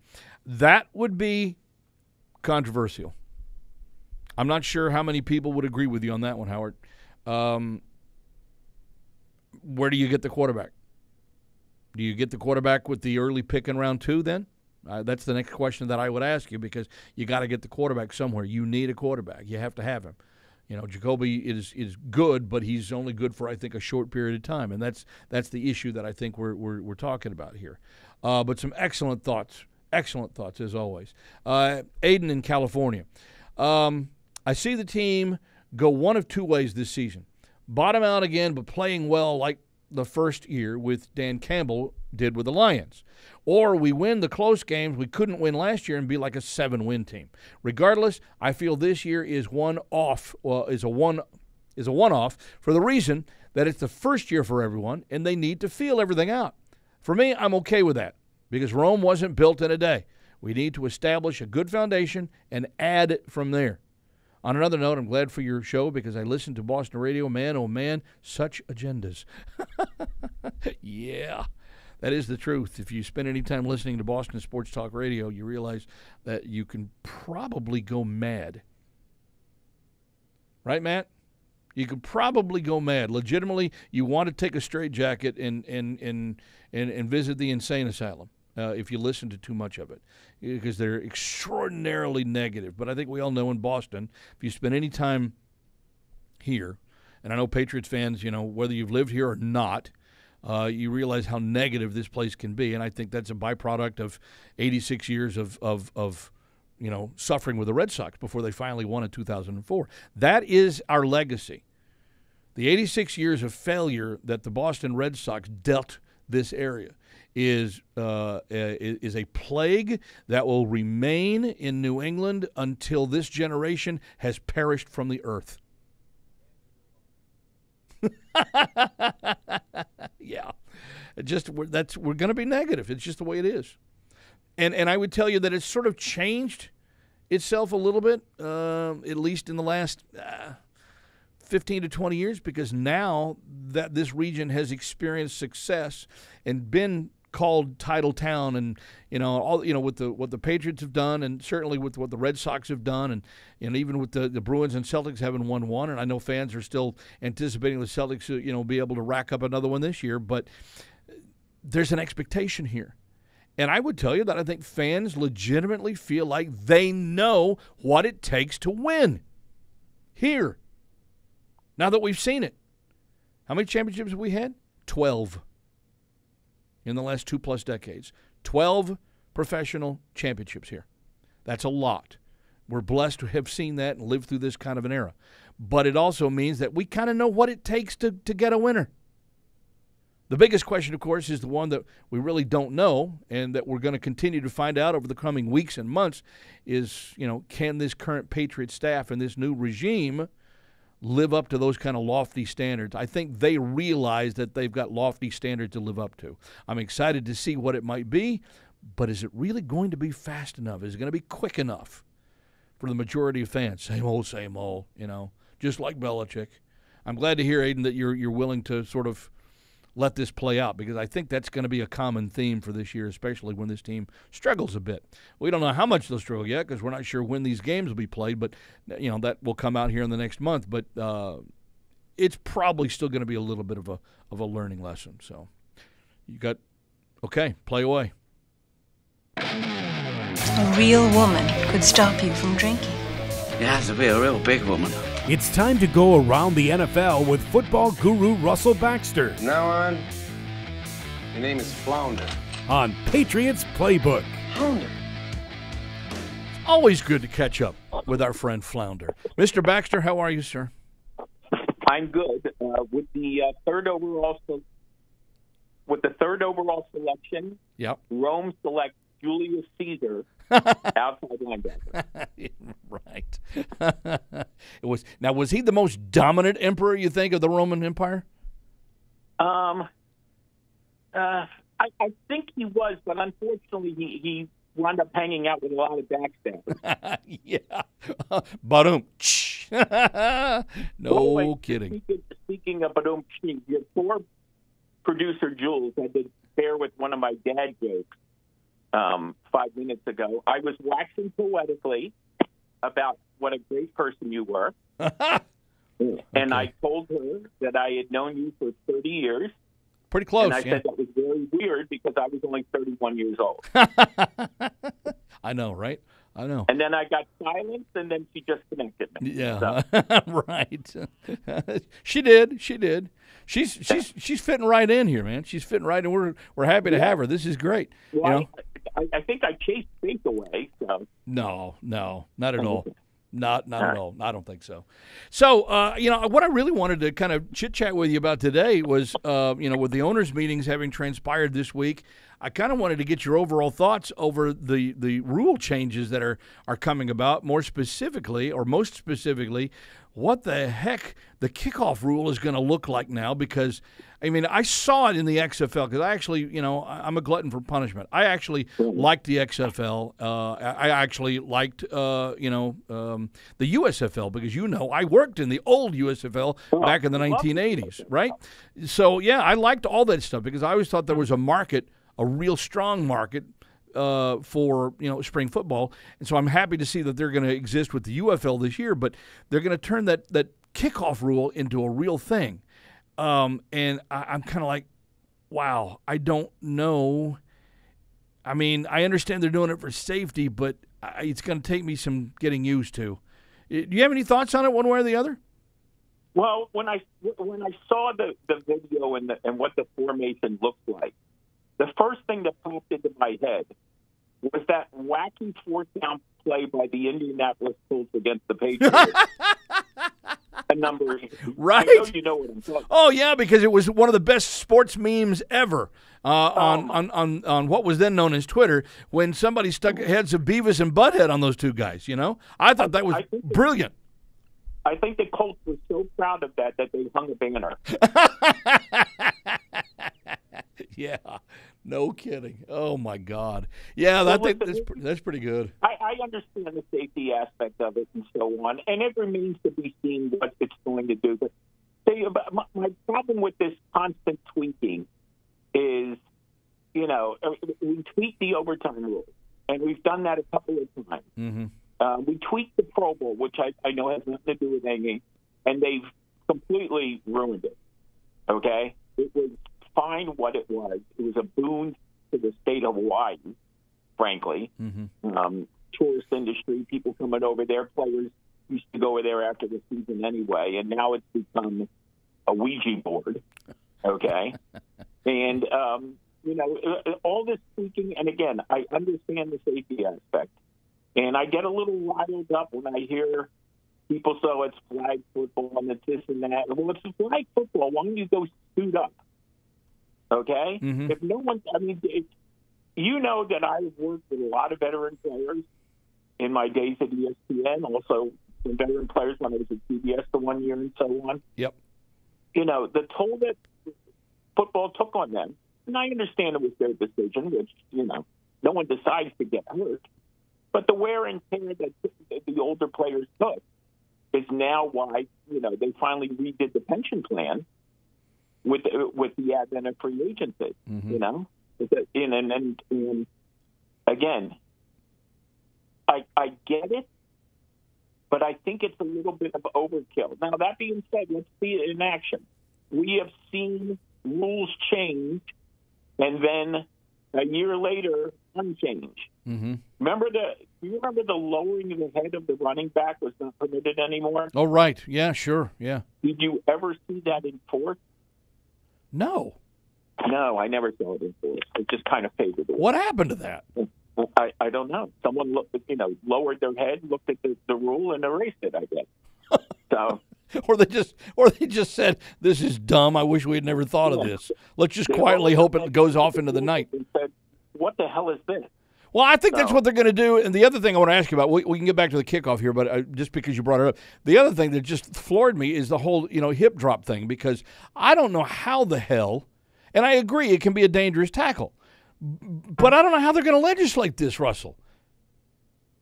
That would be controversial. I'm not sure how many people would agree with you on that one, Howard. Um, where do you get the quarterback? Do you get the quarterback with the early pick in round two then? Uh, that's the next question that I would ask you, because you got to get the quarterback somewhere. You need a quarterback. You have to have him. You know, Jacoby is is good, but he's only good for, I think, a short period of time, and that's that's the issue that I think we're we're, we're talking about here. Uh, but some excellent thoughts. Excellent thoughts, as always. Uh, Aiden in California. Um, I see the team go one of two ways this season. Bottom out again, but playing well like the first year with Dan Campbell did with the Lions. Or we win the close games we couldn't win last year and be like a seven-win team. Regardless, I feel this year is one off. Well, is a one is a one-off for the reason that it's the first year for everyone and they need to feel everything out. For me, I'm okay with that, because Rome wasn't built in a day. We need to establish a good foundation and add from there. On another note, I'm glad for your show because I listen to Boston Radio. Man, oh man, such agendas. Yeah, that is the truth. If you spend any time listening to Boston Sports Talk Radio, you realize that you can probably go mad. Right, Matt? You could probably go mad. Legitimately, you want to take a straitjacket and and, and, and, and visit the insane asylum uh, if you listen to too much of it, because they're extraordinarily negative. But I think we all know in Boston, if you spend any time here, and I know Patriots fans, you know, whether you've lived here or not, uh, you realize how negative this place can be. And I think that's a byproduct of eighty-six years of of, of you know, suffering with the Red Sox before they finally won in two thousand four. That is our legacy. The eighty-six years of failure that the Boston Red Sox dealt this area is uh, is a plague that will remain in New England until this generation has perished from the earth. Yeah. It just we're, that's we're going to be negative. It's just the way it is. And and I would tell you that it's sort of changed itself a little bit, uh, at least in the last uh, fifteen to twenty years, because now that this region has experienced success and been called Titletown, and you know all you know with the what the Patriots have done, and certainly with what the Red Sox have done, and and even with the, the Bruins and Celtics having won one. And I know fans are still anticipating the Celtics to, you know, be able to rack up another one this year, but there's an expectation here. And I would tell you that I think fans legitimately feel like they know what it takes to win here, now that we've seen it. How many championships have we had? twelve in the last two-plus decades. twelve professional championships here. That's a lot. We're blessed to have seen that and lived through this kind of an era. But it also means that we kind of know what it takes to, to get a winner. The biggest question, of course, is the one that we really don't know and that we're going to continue to find out over the coming weeks and months is, you know, can this current Patriot staff and this new regime live up to those kind of lofty standards? I think they realize that they've got lofty standards to live up to. I'm excited to see what it might be, but is it really going to be fast enough? Is it going to be quick enough for the majority of fans? Same old, same old, you know, just like Belichick. I'm glad to hear, Aiden, that you're you're willing to sort of let this play out, because I think that's going to be a common theme for this year, especially when this team struggles a bit. We don't know how much they'll struggle yet because we're not sure when these games will be played, but you know that will come out here in the next month. But uh, it's probably still going to be a little bit of a of a learning lesson. So you got okay, play away. A real woman could stop you from drinking. You have to be a real big woman. It's time to go around the N F L with football guru Russell Baxter. From now on, your name is Flounder. On Patriots Playbook. Flounder. It's always good to catch up with our friend Flounder. Mister Baxter, how are you, sir? I'm good. Uh, with the uh, third overall, with the third overall selection, yep. Rome selects Julius Caesar. Outside linebacker. Right. It was now. Was he the most dominant emperor you think of the Roman Empire? Um, uh, I, I think he was, but unfortunately, he, he wound up hanging out with a lot of backstabbers. Yeah. Ba-doom. No well, wait, kidding. Speaking, speaking of ba-doom, your poor producer Jules had to bear with one of my dad jokes. Um, five minutes ago, I was waxing poetically about what a great person you were, and okay. I told her that I had known you for thirty years. Pretty close. And I yeah. said that was very weird because I was only thirty-one years old. I know, right? I know. And then I got silenced, and then she just connected me. Yeah, so. Right. She did. She did. She's she's she's fitting right in here, man. She's fitting right in. We're we're happy to yeah. have her. This is great. Well, you know? I, I, I think I chased Fink away. So. No, no, not at all. Not not all right. at all. I don't think so. So, uh, you know, what I really wanted to kind of chit-chat with you about today was, uh, you know, with the owners' meetings having transpired this week, I kind of wanted to get your overall thoughts over the, the rule changes that are, are coming about, more specifically, or most specifically, what the heck the kickoff rule is going to look like now, because, I mean, I saw it in the X F L because I actually, you know, I'm a glutton for punishment. I actually liked the X F L. Uh, I actually liked, uh, you know, um, the U S F L because, you know, I worked in the old U S F L back in the nineteen eighties, right? So, yeah, I liked all that stuff because I always thought there was a market, a real strong market, Uh, for you know spring football, and so I'm happy to see that they're going to exist with the U F L this year, but they're going to turn that that kickoff rule into a real thing, um, and I, I'm kind of like, wow, I don't know. I mean, I understand they're doing it for safety, but I, it's going to take me some getting used to. Do you have any thoughts on it, one way or the other? Well, when I when I saw the the video and the, and what the formation looked like, the first thing that popped into my head was that wacky fourth-down play by the Indianapolis Colts against the Patriots. A number, right? I know you know what I'm talking about. Oh yeah, because it was one of the best sports memes ever uh, um, on, on on on what was then known as Twitter. When somebody stuck heads of Beavis and Butthead on those two guys, you know, I thought that was I brilliant. I think the Colts were so proud of that that they hung a banner. Yeah, no kidding. Oh my God. Yeah, that, well, that's that's pretty good. I, I understand the safety aspect of it and so on, and it remains to be seen what it's going to do. But see, my, my problem with this constant tweaking is you know, we tweak the overtime rule, and we've done that a couple of times. Mm-hmm. Uh, we tweaked the Pro Bowl, which I, I know has nothing to do with hanging, and they've completely ruined it, okay? It was fine what it was. It was a boon to the state of Hawaii, frankly. Mm-hmm. Um, tourist industry, people coming over there, players used to go over there after the season anyway, and now it's become a Ouija board, okay? and, um, you know, all this tweaking, and again, I understand the safety aspect. And I get a little riled up when I hear people say it's flag football and it's this and that. Well, it's flag football. Why don't you go suit up? Okay? Mm-hmm. If no one, I mean, it, you know that I've worked with a lot of veteran players in my days at E S P N, also some veteran players when I was at C B S the one year and so on. Yep. You know, the toll that football took on them, and I understand it was their decision, which, you know, no one decides to get hurt. But the wear and tear that the older players took is now why, you know, they finally redid the pension plan with with the advent of free agency. Mm-hmm. You know, and, and, and, and again, I I get it, but I think it's a little bit of overkill. Now that being said, let's see it in action. We have seen rules change, and then a year later, unchanged. Mm-hmm. Remember the? Do you remember the lowering of the head of the running back was not permitted anymore? Oh, right. Yeah, sure. Yeah. Did you ever see that enforced? No. No, I never saw it enforced. It just kind of faded away. What happened to that? I, I don't know. Someone looked, you know, lowered their head, looked at the, the rule, and erased it. I guess. So. Or they just, or they just said, "This is dumb. I wish we had never thought yeah. of this. Let's just they quietly hope it goes off into the night." And said, "What the hell is this?" Well, I think so. That's what they're going to do. And the other thing I want to ask you about, we, we can get back to the kickoff here, but uh, just because you brought it up, the other thing that just floored me is the whole, you know, hip drop thing, because I don't know how the hell, and I agree it can be a dangerous tackle, but I don't know how they're going to legislate this, Russell.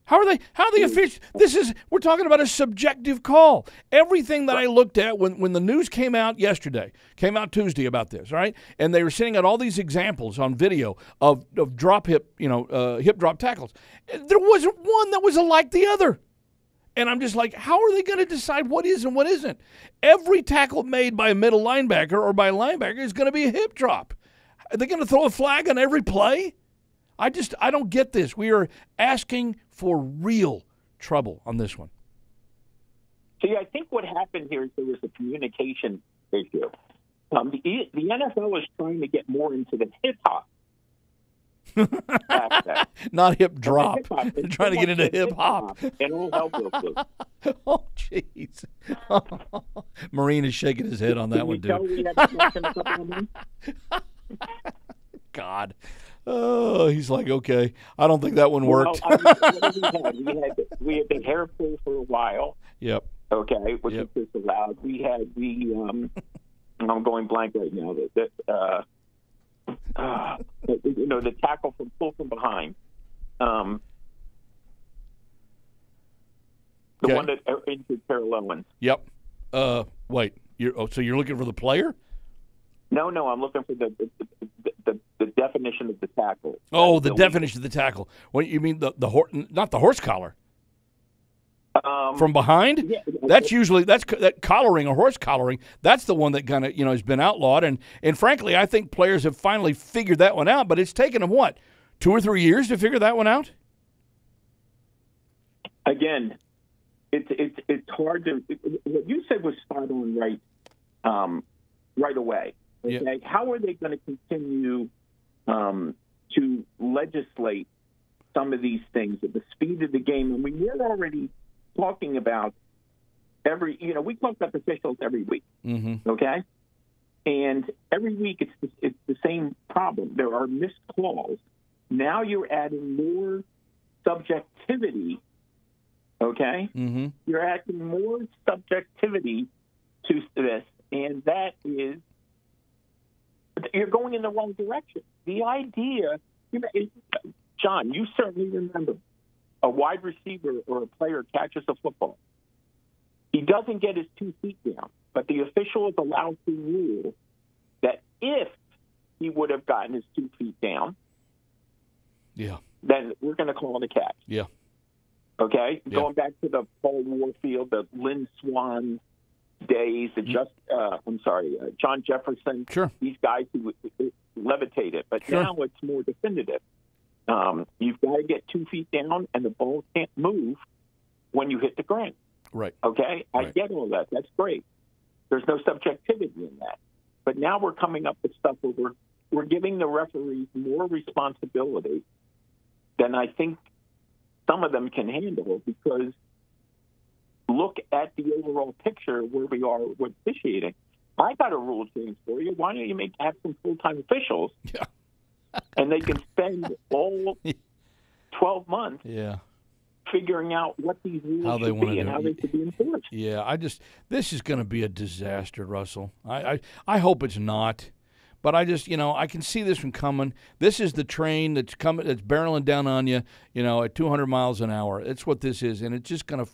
How are they? How are they official? This is we're talking about a subjective call. Everything that I looked at when when the news came out yesterday, came out Tuesday about this, right? And they were sending out all these examples on video of of drop hip, you know, uh, hip drop tackles. There wasn't one that was like the other. And I'm just like, how are they going to decide what is and what isn't? Every tackle made by a middle linebacker or by a linebacker is going to be a hip drop. Are they going to throw a flag on every play? I just, I don't get this. We are asking for real trouble on this one. See, I think what happened here is there was a communication issue. Um, the, the N F L is trying to get more into the hip-hop aspect. Not hip drop. Hip-hop. They're trying to get into hip-hop. And we'll help real quick. Oh, jeez. Oh. Marine is shaking his head on that Can one, dude. We have a God. Oh, he's like, okay, I don't think that one worked. Well, I mean, what did we, have? we had we had the hair pull for a while. Yep. Okay, which yep. is disallowed. We had the um, I'm going blank right now. That uh, uh, you know the tackle from pull from behind. Um, the okay. one that injured Terrell Owens. Yep. Uh, wait. You're oh, so you're looking for the player? No, no, I'm looking for the the, the, the definition of the tackle. Oh, the, the definition lead. of the tackle. What you mean the the horse? Not the horse collar. Um, From behind? Yeah. That's usually that's that collaring or horse collaring. That's the one that kind of you know has been outlawed, and and frankly, I think players have finally figured that one out. But it's taken them what two or three years to figure that one out. Again, it's it's it's hard to. It, what you said was spot on, right? Um, right away. Okay. Yep. How are they going to continue um, to legislate some of these things at the speed of the game? And we were already talking about every, you know, we talk about officials every week, mm-hmm. okay? And every week it's the, it's the same problem. There are missed calls. Now you're adding more subjectivity, okay? Mm-hmm. You're adding more subjectivity to this, and that is you're going in the wrong direction. The idea, you know, John, you certainly remember a wide receiver or a player catches a football. He doesn't get his two feet down, but the official is allowed to rule that if he would have gotten his two feet down, yeah, then we're going to call on the catch. Yeah. Okay? Yeah. Going back to the Paul Warfield, the Lynn Swan days, the just, uh, I'm sorry, uh, John Jefferson. Sure. These guys who levitated. But sure. Now it's more definitive. Um, you've got to get two feet down, and the ball can't move when you hit the ground. Right. Okay? I right. get all that. That's great. There's no subjectivity in that. But now we're coming up with stuff where we're, we're giving the referees more responsibility than I think some of them can handle, because look at the overall picture where we are with officiating. I got a rule change for you. Why don't you make have some full-time officials, yeah. and they can spend all twelve months yeah. figuring out what these rules how should be and how they should be enforced. Yeah, I just this is going to be a disaster, Russell. I, I I hope it's not. But I just, you know, I can see this one coming. This is the train that's coming, that's barreling down on you, you know, at two hundred miles an hour. That's what this is, and it's just gonna,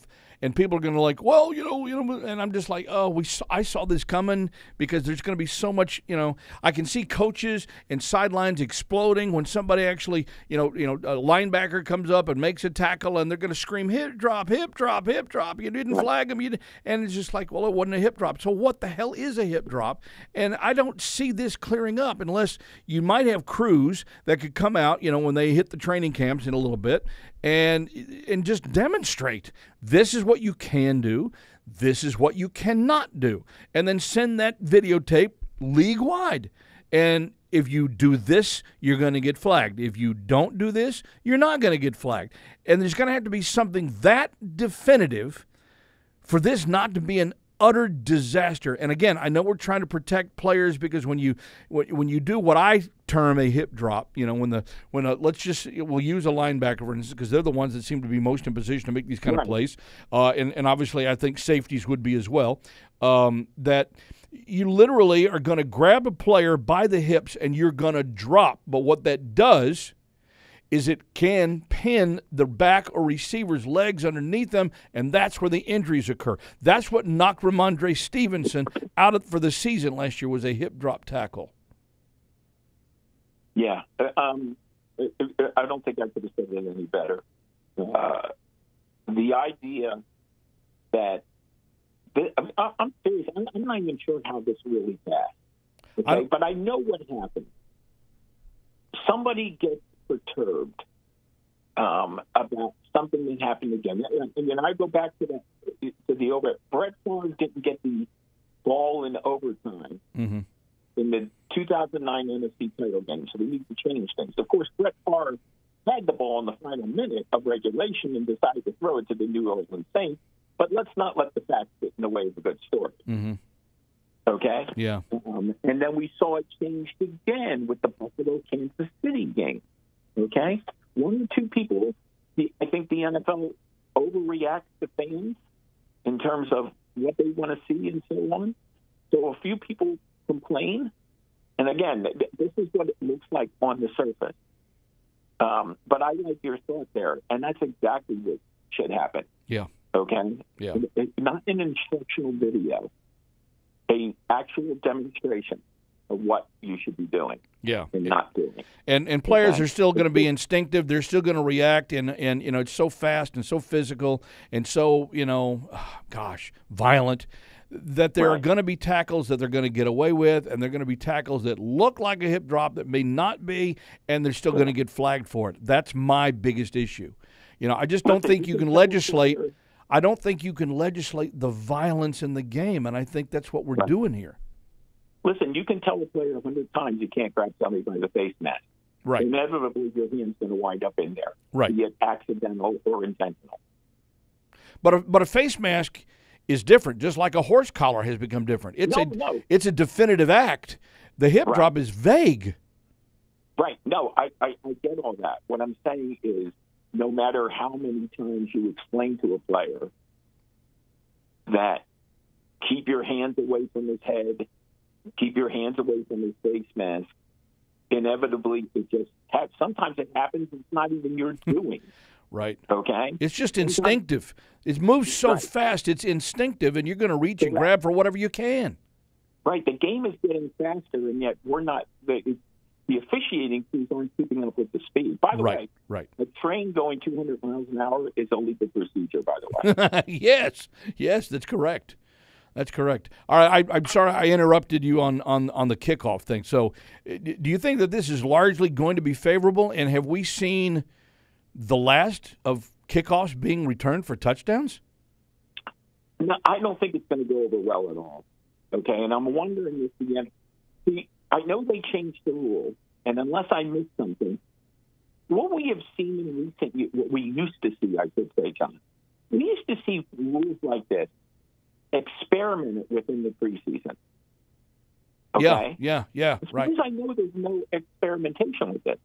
and people are gonna like, well, you know, you know, and I'm just like, oh, we, saw, I saw this coming because there's gonna be so much, you know, I can see coaches and sidelines exploding when somebody actually, you know, you know, a linebacker comes up and makes a tackle, and they're gonna scream hip drop, hip drop, hip drop. You didn't flag him, you didn't. And it's just like, well, it wasn't a hip drop. So what the hell is a hip drop? And I don't see this clearly. Up unless you might have crews that could come out, you know, when they hit the training camps in a little bit and and just demonstrate this is what you can do, this is what you cannot do, and then send that videotape league-wide. And if you do this, you're going to get flagged. If you don't do this, you're not going to get flagged. And there's going to have to be something that definitive for this not to be an utter disaster. And again, I know we're trying to protect players because when you when you do what I term a hip drop, you know, when the when a, let's just we'll use a linebacker for instance because they're the ones that seem to be most in position to make these kind right. of plays, uh, and and obviously I think safeties would be as well. Um, that you literally are going to grab a player by the hips and you're going to drop. But what that does is it can pin the back or receiver's legs underneath them, and that's where the injuries occur. That's what knocked Ramondre Stevenson out for the season last year was a hip-drop tackle. Yeah. Um, I don't think I could have said it any better. Uh, the idea that – I'm serious. I'm not even sure how this really passed. Okay? I but I know what happened. Somebody gets – perturbed um, about something that happened again. And then I go back to that to the over. Brett Favre didn't get the ball in overtime mm-hmm. in the two thousand nine N F C title game, so they need to change things. Of course, Brett Favre had the ball in the final minute of regulation and decided to throw it to the New Orleans Saints, but let's not let the facts get in the way of a good story. Mm-hmm. Okay? Yeah. Um, and then we saw it changed again with the Buffalo-Kansas City game. Okay? One or two people, I think the N F L overreacts to fans in terms of what they want to see and so on. So a few people complain. And again, this is what it looks like on the surface. Um, but I like your thought there. And that's exactly what should happen. Yeah. Okay? Yeah. Not an instructional video, an actual demonstration of what you should be doing. Yeah, and not doing it. And and players exactly. are still going to be instinctive. They're still going to react, and and you know it's so fast and so physical and so you know, gosh, violent that there right. are going to be tackles that they're going to get away with, and they're going to be tackles that look like a hip drop that may not be, and they're still right. going to get flagged for it. That's my biggest issue. You know, I just don't think you can legislate. I don't think you can legislate the violence in the game, and I think that's what we're right. doing here. Listen, you can tell a player a hundred times you can't grab somebody by the face mask. Right. Inevitably, your hand's going to wind up in there, right. be it accidental or intentional. But a, but a face mask is different, just like a horse collar has become different. It's no, a no. it's a definitive act. The hip right. drop is vague. Right. No, I, I, I get all that. What I'm saying is, no matter how many times you explain to a player that keep your hands away from his head, keep your hands away from his face mask, inevitably it just ha sometimes it happens, it's not even your doing. Right. Okay? It's just instinctive. It moves so right. fast, it's instinctive, and you're going to reach exactly. and grab for whatever you can. Right. The game is getting faster, and yet we're not – the officiating teams aren't keeping up with the speed. By the right, way, right. a train going two hundred miles an hour is a legal procedure, by the way. yes, yes, that's correct. That's correct. All right, I, I'm sorry I interrupted you on, on, on the kickoff thing. So do you think that this is largely going to be favorable, and have we seen the last of kickoffs being returned for touchdowns? No, I don't think it's going to go over well at all. Okay, and I'm wondering if the end. See, I know they changed the rule, and unless I missed something, what we have seen in recent years, what we used to see, I should say, John, we used to see rules like this experiment within the preseason. Okay? Yeah, yeah, yeah, right. Because I know there's no experimentation with it.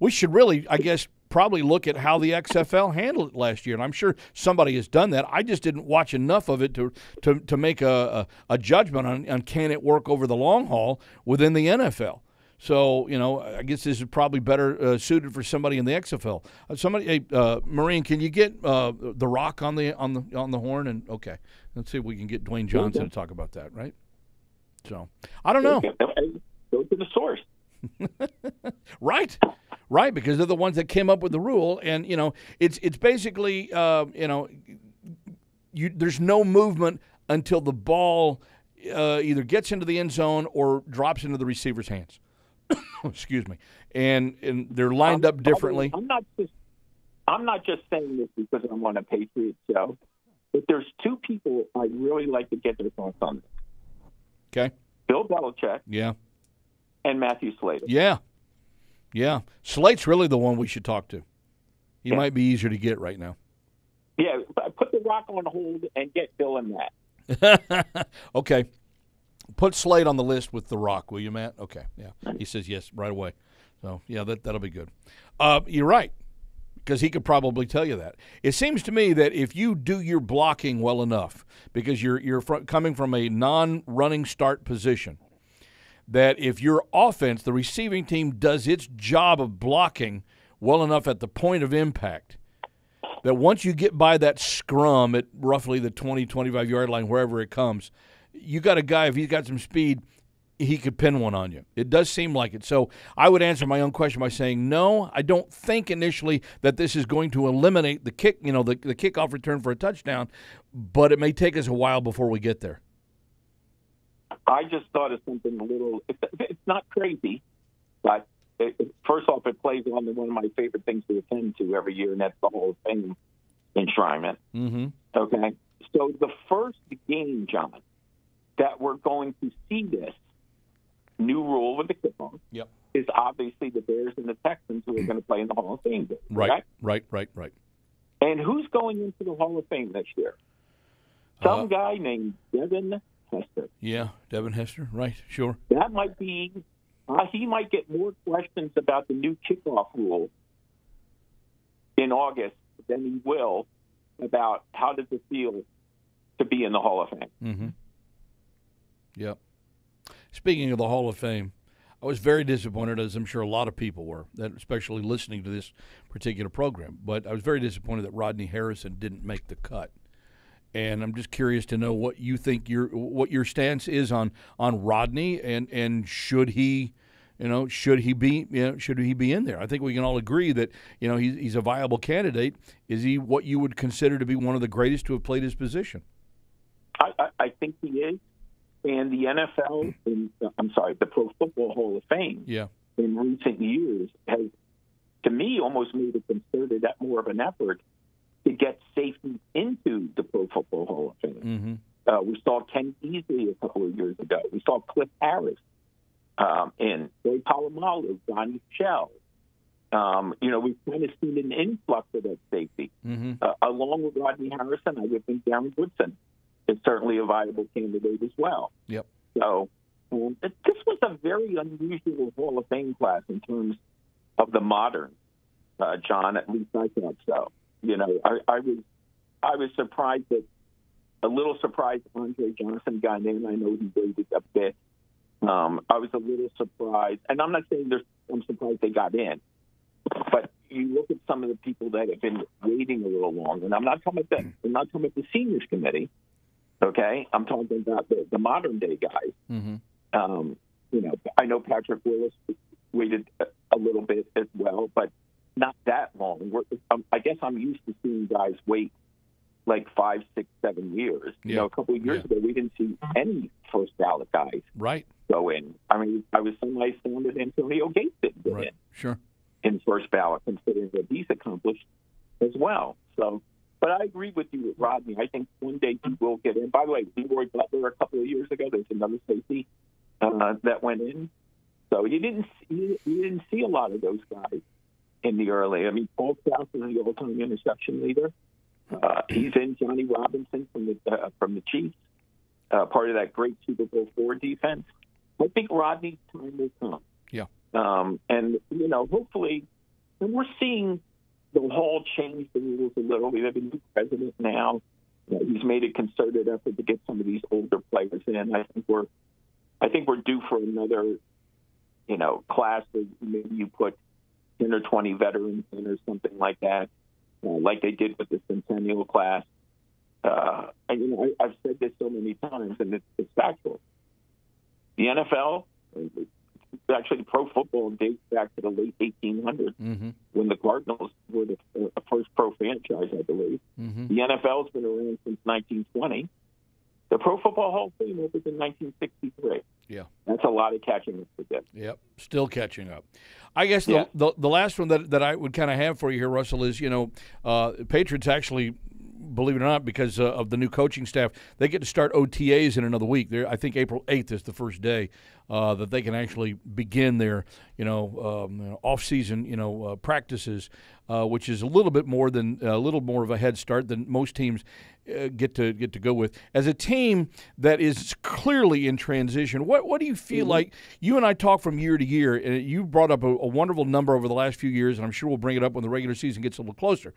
We should really, I guess, probably look at how the X F L handled it last year, and I'm sure somebody has done that. I just didn't watch enough of it to to, to make a, a, a judgment on, on can it work over the long haul within the N F L. So, you know, I guess this is probably better uh, suited for somebody in the X F L. Uh, somebody, uh, Maureen, can you get uh, the Rock on the on the on the horn? And okay, let's see if we can get Dwayne Johnson to talk about that, right? So I don't know. Go to the source. Right. Right, because they're the ones that came up with the rule, and you know it's it's basically uh, you know you, there's no movement until the ball uh, either gets into the end zone or drops into the receiver's hands. Excuse me, and and they're lined I'm, up differently. I'm not just I'm not just saying this because I'm on a Patriots show, but there's two people I'd really like to get their thoughts on this. Okay, Bill Belichick. Yeah, and Matthew Slater. Yeah. Yeah, Slate's really the one we should talk to. He yeah. might be easier to get right now. Yeah, put the Rock on hold and get Bill and Matt. Okay. Put Slate on the list with the Rock, will you, Matt? Okay, yeah. He says yes right away. So, yeah, that, that'll be good. Uh, you're right, because he could probably tell you that. It seems to me that if you do your blocking well enough, because you're, you're fr- coming from a non-running start position, that if your offense, the receiving team, does its job of blocking well enough at the point of impact, that once you get by that scrum at roughly the twenty, twenty-five-yard line, wherever it comes, you got a guy, if he's got some speed, he could pin one on you. It does seem like it. So I would answer my own question by saying, no, I don't think initially that this is going to eliminate the kick, you know, the, the kickoff return for a touchdown, but it may take us a while before we get there. I just thought of something a little – it's not crazy, but it, first off, it plays on to one of my favorite things to attend to every year, and that's the Hall of Fame enshrinement. Mm-hmm. Okay? So the first game, John, that we're going to see this new rule with the kickoff yep. is obviously the Bears and the Texans who are going to play in the Hall of Fame game. Right, okay? right, right, right. And who's going into the Hall of Fame this year? Some uh, guy named Devin – Hester. Yeah, Devin Hester, right, sure. That might be, uh, he might get more questions about the new kickoff rule in August than he will about how does it feel to be in the Hall of Fame. Mm-hmm. Yep. Speaking of the Hall of Fame, I was very disappointed, as I'm sure a lot of people were, that especially listening to this particular program, but I was very disappointed that Rodney Harrison didn't make the cut. And I'm just curious to know what you think your what your stance is on, on Rodney and, and should he, you know, should he be you know, should he be in there? I think we can all agree that you know he's he's a viable candidate. Is he what you would consider to be one of the greatest to have played his position? I, I, I think he is, and the N F L, in, I'm sorry, the Pro Football Hall of Fame, yeah. in recent years has, to me, almost made a concerted that more of an effort to get safety into the Pro Football Hall of Fame. Mm-hmm. Uh, we saw Ken Easley a couple of years ago. We saw Cliff Harris um, in, Ray Palomalu, Donnie Shell. Um, you know, we've kind of seen an influx of that safety. Mm-hmm. Uh, along with Rodney Harrison, I would think Darren Woodson is certainly a viable candidate as well. Yep. So um, it, this was a very unusual Hall of Fame class in terms of the modern, uh, John, at least I thought so. You know, I, I was I was surprised that a little surprised Andre Johnson got in. I know he waited a bit. Um, I was a little surprised, and I'm not saying there's I'm surprised they got in, but you look at some of the people that have been waiting a little longer. And I'm not talking about the, I'm not talking about the seniors committee, okay? I'm talking about the, the modern day guys. Mm-hmm. Um, you know, I know Patrick Willis waited a little bit as well, but not that long. We're, um, I guess I'm used to seeing guys wait like five, six, seven years. Yeah. You know, a couple of years yeah. ago, we didn't see any first ballot guys right. go in. I mean, I was somebody saying that Antonio Gates didn't go right. in. Sure. In first ballot, considering what he's accomplished as well. So, but I agree with you with Rodney. I think one day he will get in. By the way, Leroy Butler a couple of years ago, there's another safety uh, that went in. So you didn't you, you didn't see a lot of those guys in the early. I mean, Paul South is the all-time interception leader. Uh, he's in. Johnny Robinson from the uh, from the Chiefs, uh, part of that great Super Bowl four defense. I think Rodney's time will come. Yeah. Um, and, you know, hopefully, and we're seeing the hall change the rules a little. We have a new president now. You know, he's made a concerted effort to get some of these older players in. I think we're, I think we're due for another, you know, class that maybe you put ten or twenty veterans in or something like that, you know, like they did with the Centennial class. Uh, and, you know, I, I've said this so many times, and it's, it's factual. The N F L. Actually, pro football dates back to the late eighteen hundreds mm-hmm. when the Cardinals were the uh, first pro franchise, I believe. Mm-hmm. The N F L has been around since nineteen twenty. The Pro Football Hall of Fame opened in nineteen sixty-three. Yeah. That's a lot of catching up for them. Yep, still catching up. I guess the yeah. the, the last one that, that I would kind of have for you here, Russell, is, you know, uh, Patriots actually – believe it or not, because uh, of the new coaching staff, they get to start O T As in another week. They're, I think April eighth is the first day uh, that they can actually begin their, you know, um, you know off-season, you know, uh, practices, uh, which is a little bit more than a little more of a head start than most teams uh, get to get to go with. As a team that is clearly in transition, what what do you feel mm-hmm. like? You and I talk from year to year, and you brought up a, a wonderful number over the last few years, and I'm sure we'll bring it up when the regular season gets a little closer.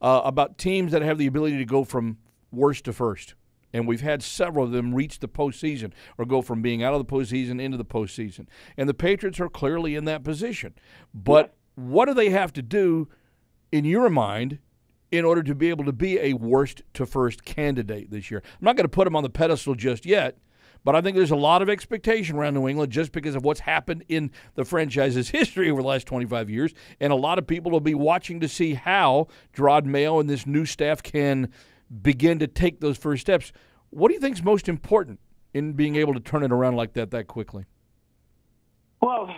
Uh, about teams that have the ability to go from worst to first. And we've had several of them reach the postseason or go from being out of the postseason into the postseason. And the Patriots are clearly in that position. But yeah. what do they have to do, in your mind, in order to be able to be a worst to first candidate this year? I'm not going to put them on the pedestal just yet, but I think there's a lot of expectation around New England just because of what's happened in the franchise's history over the last twenty-five years, and a lot of people will be watching to see how Jerod Mayo and this new staff can begin to take those first steps. What do you think is most important in being able to turn it around like that that quickly? Well,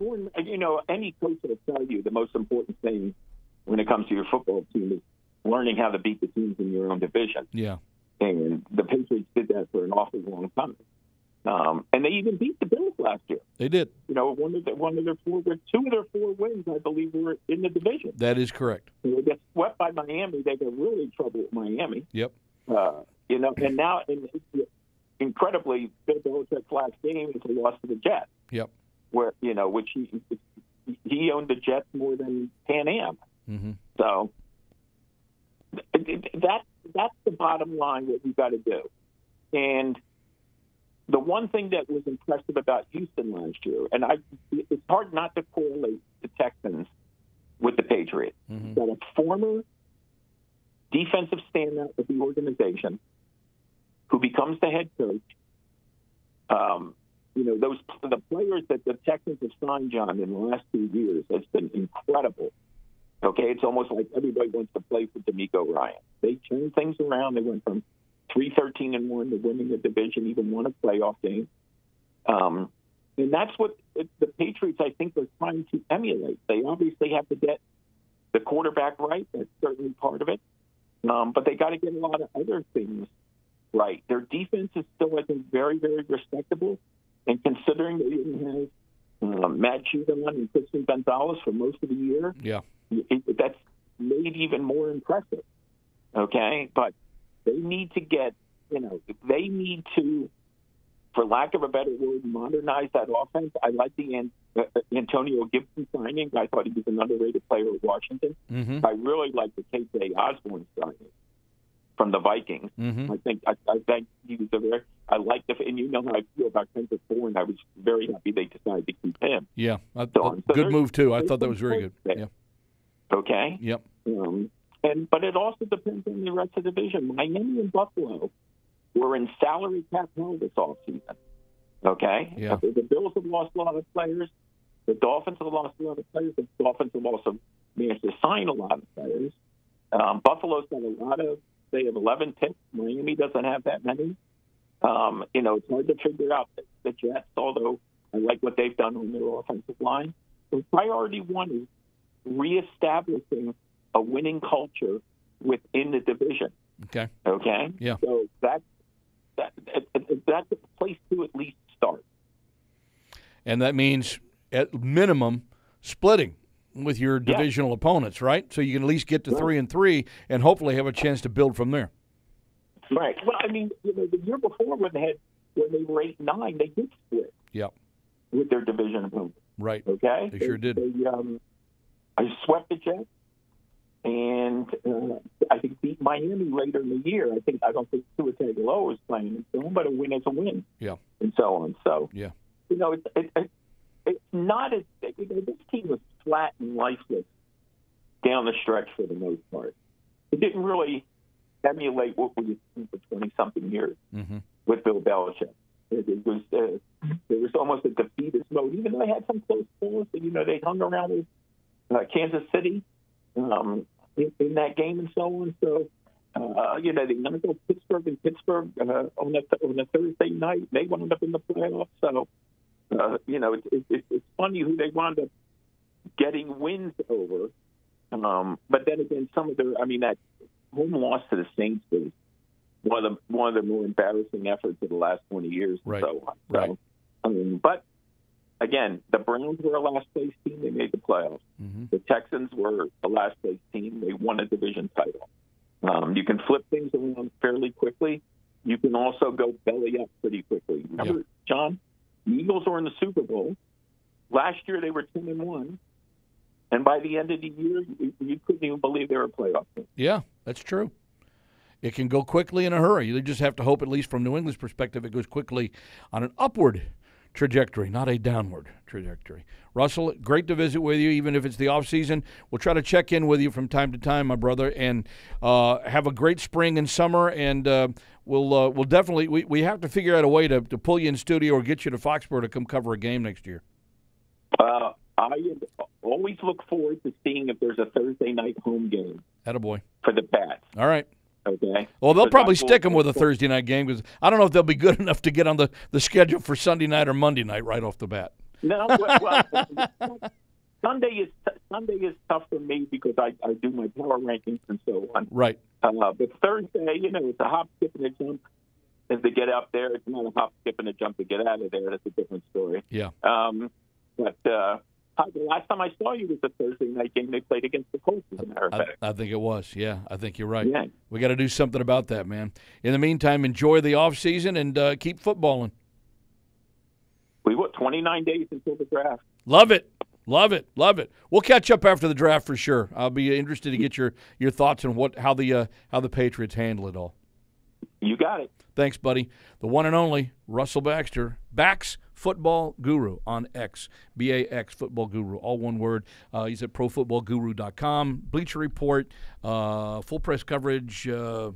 you know, any coach will tell you the most important thing when it comes to your football team is learning how to beat the teams in your own division. Yeah. And the Patriots did that for an awfully long time. Um, and they even beat the Bills last year. They did. You know, one of, the, one of their four, two of their four wins, I believe, were in the division. That is correct. You know, they got swept by Miami. They got really in trouble with Miami. Yep. Uh, you know, and now, and incredibly, Bill Belichick's last game is a loss to the Jets. Yep. Where, you know, which he, he owned the Jets more than Pan Am. Mm-hmm. So that. That's the bottom line, what we've got to do. And the one thing that was impressive about Houston last year, and I, it's hard not to correlate the Texans with the Patriots, mm-hmm. that a former defensive standout of the organization who becomes the head coach, um, you know, those the players that the Texans have signed, John, in the last two years, it's been incredible. Okay, it's almost like everybody wants to play for D'Amico Ryan. They turned things around. They went from three thirteen and one to winning the division, even won a playoff game. Um, and that's what the Patriots, I think, are trying to emulate. They obviously have to get the quarterback right. That's certainly part of it. Um, but they got to get a lot of other things right. Their defense is still, I think, very, very respectable. And considering they didn't have uh, Matt Judon and Christian Gonzalez for most of the year, yeah. It, that's made even more impressive, okay? But they need to get, you know, they need to, for lack of a better word, modernize that offense. I like the uh, Antonio Gibson signing. I thought he was an underrated player at Washington. Mm-hmm. I really like the K J Osborne signing from the Vikings. Mm-hmm. I think I, I think he was a very, I like the, and you know how I feel about Spencer Bourne. I was very happy they decided to keep him. Yeah, I, so, so good move too. I thought that was very good. There. Yeah. Okay. Yep. Um, and but it also depends on the rest of the division. Miami and Buffalo were in salary cap hell this offseason. Okay? Yeah. Okay? The Bills have lost a lot of players. The Dolphins have lost a lot of players. The Dolphins have also managed to sign a lot of players. Um, Buffalo's got a lot of, they have eleven picks. Miami doesn't have that many. Um, you know, it's hard to figure out the, the Jets, although I like what they've done on their offensive line. So priority one is reestablishing a winning culture within the division. Okay. Okay? Yeah. So that's, that, that's a place to at least start. And that means, at minimum, splitting with your divisional yeah. opponents, right? So you can at least get to right. three and three and hopefully have a chance to build from there. Right. Well, I mean, you know, the year before when they had, when they were eight and nine, they did split. Yeah. With their division opponents. Right. Okay. They, they sure did. They, um, I swept the Jets, and uh, I think beat Miami later in the year. I think I don't think Tua Tagovailoa is playing, and so on, but a win is a win. Yeah. And so on. So yeah. You know, it's it, it, it's not as you know, this team was flat and lifeless down the stretch for the most part. It didn't really emulate what we did for twenty-something years mm-hmm. with Bill Belichick. It, it was uh, there was almost a defeatist mode, even though they had some close calls. But you know, they hung around with uh, Kansas City um, in, in that game and so on. So uh, you know, they went to go Pittsburgh and Pittsburgh uh, on the th- on the Thursday night. They wound up in the playoffs. So uh, you know, it, it, it, it's funny who they wound up getting wins over. Um, but then again, some of their I mean that. home loss to the Saints was one of the one of the more embarrassing efforts of the last twenty years. Right. So, so right. I mean, but again, the Browns were a last place team. They made the playoffs. Mm-hmm. The Texans were a last place team. They won a division title. Um, you can flip things around fairly quickly. You can also go belly up pretty quickly. Remember, yep. John, the Eagles were in the Super Bowl last year. They were ten and one. And by the end of the year, you couldn't even believe they were a playoff team. Yeah, that's true. It can go quickly in a hurry. You just have to hope, at least from New England's perspective, it goes quickly on an upward trajectory, not a downward trajectory. Russell, great to visit with you, even if it's the off season. We'll try to check in with you from time to time, my brother, and uh, have a great spring and summer. And uh, we'll uh, we'll definitely we, we have to figure out a way to, to pull you in studio or get you to Foxborough to come cover a game next year. Uh, I always look forward to seeing if there's a Thursday night home game. Attaboy. For the Pats. All right. Okay. Well, they'll probably stick them with a Thursday night game because I don't know if they'll be good enough to get on the, the schedule for Sunday night or Monday night right off the bat. No, well, Sunday is Sunday is tough for me because I, I do my power rankings and so on. Right. Uh, but Thursday, you know, it's a hop, skip, and a jump. As they get up there, it's not a hop, skip, and a jump to get out of there. That's a different story. Yeah. Um, but uh, the last time I saw you was the Thursday night game they played against the Colts, as a matter of fact. I, I think it was, yeah. I think you're right. Yeah. We got to do something about that, man. In the meantime, enjoy the off season and uh, keep footballing. We what? twenty-nine days until the draft. Love it. Love it. Love it. We'll catch up after the draft for sure. I'll be interested to get your, your thoughts on what how the uh, how the Patriots handle it all. You got it. Thanks, buddy. The one and only Russell Baxter. Bax. Football Guru on X, B A X, Football Guru, all one word. Uh, he's at pro football guru dot com. Bleacher Report, uh, full press coverage. Uh,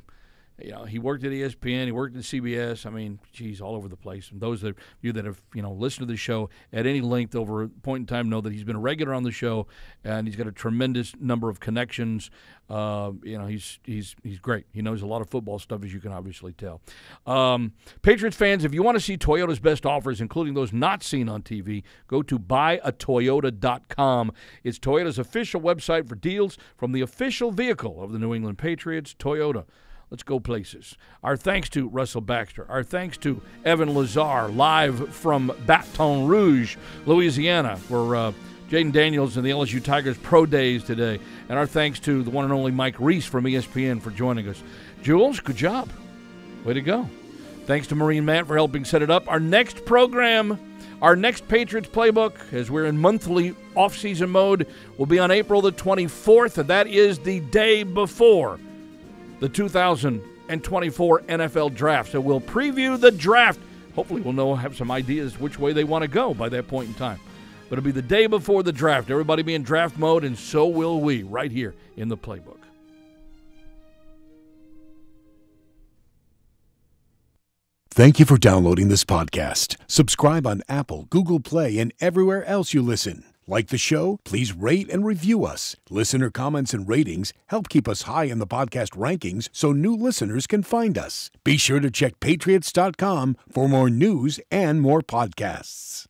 you know, he worked at E S P N. He worked at C B S. I mean, geez, all over the place. And those of you that have, you know, listened to the show at any length over a point in time know that he's been a regular on the show, and he's got a tremendous number of connections. Uh, you know, he's he's he's great. He knows a lot of football stuff, as you can obviously tell. Um, Patriots fans, if you want to see Toyota's best offers, including those not seen on T V, go to buy a toyota dot com. It's Toyota's official website for deals from the official vehicle of the New England Patriots, Toyota. Let's go places. Our thanks to Russell Baxter. Our thanks to Evan Lazar, live from Baton Rouge, Louisiana, for uh, Jayden Daniels and the L S U Tigers Pro Days today. And our thanks to the one and only Mike Reiss from E S P N for joining us. Jules, good job. Way to go. Thanks to Maureen Matt for helping set it up. Our next program, our next Patriots Playbook, as we're in monthly off-season mode, will be on April the twenty-fourth, and that is the day before the two thousand twenty-four N F L Draft. So we'll preview the draft. Hopefully we'll know, have some ideas which way they want to go by that point in time. But it'll be the day before the draft. Everybody be in draft mode, and so will we right here in the Playbook. Thank you for downloading this podcast. Subscribe on Apple, Google Play, and everywhere else you listen. Like the show? Please rate and review us. Listener comments and ratings help keep us high in the podcast rankings so new listeners can find us. Be sure to check Patriots dot com for more news and more podcasts.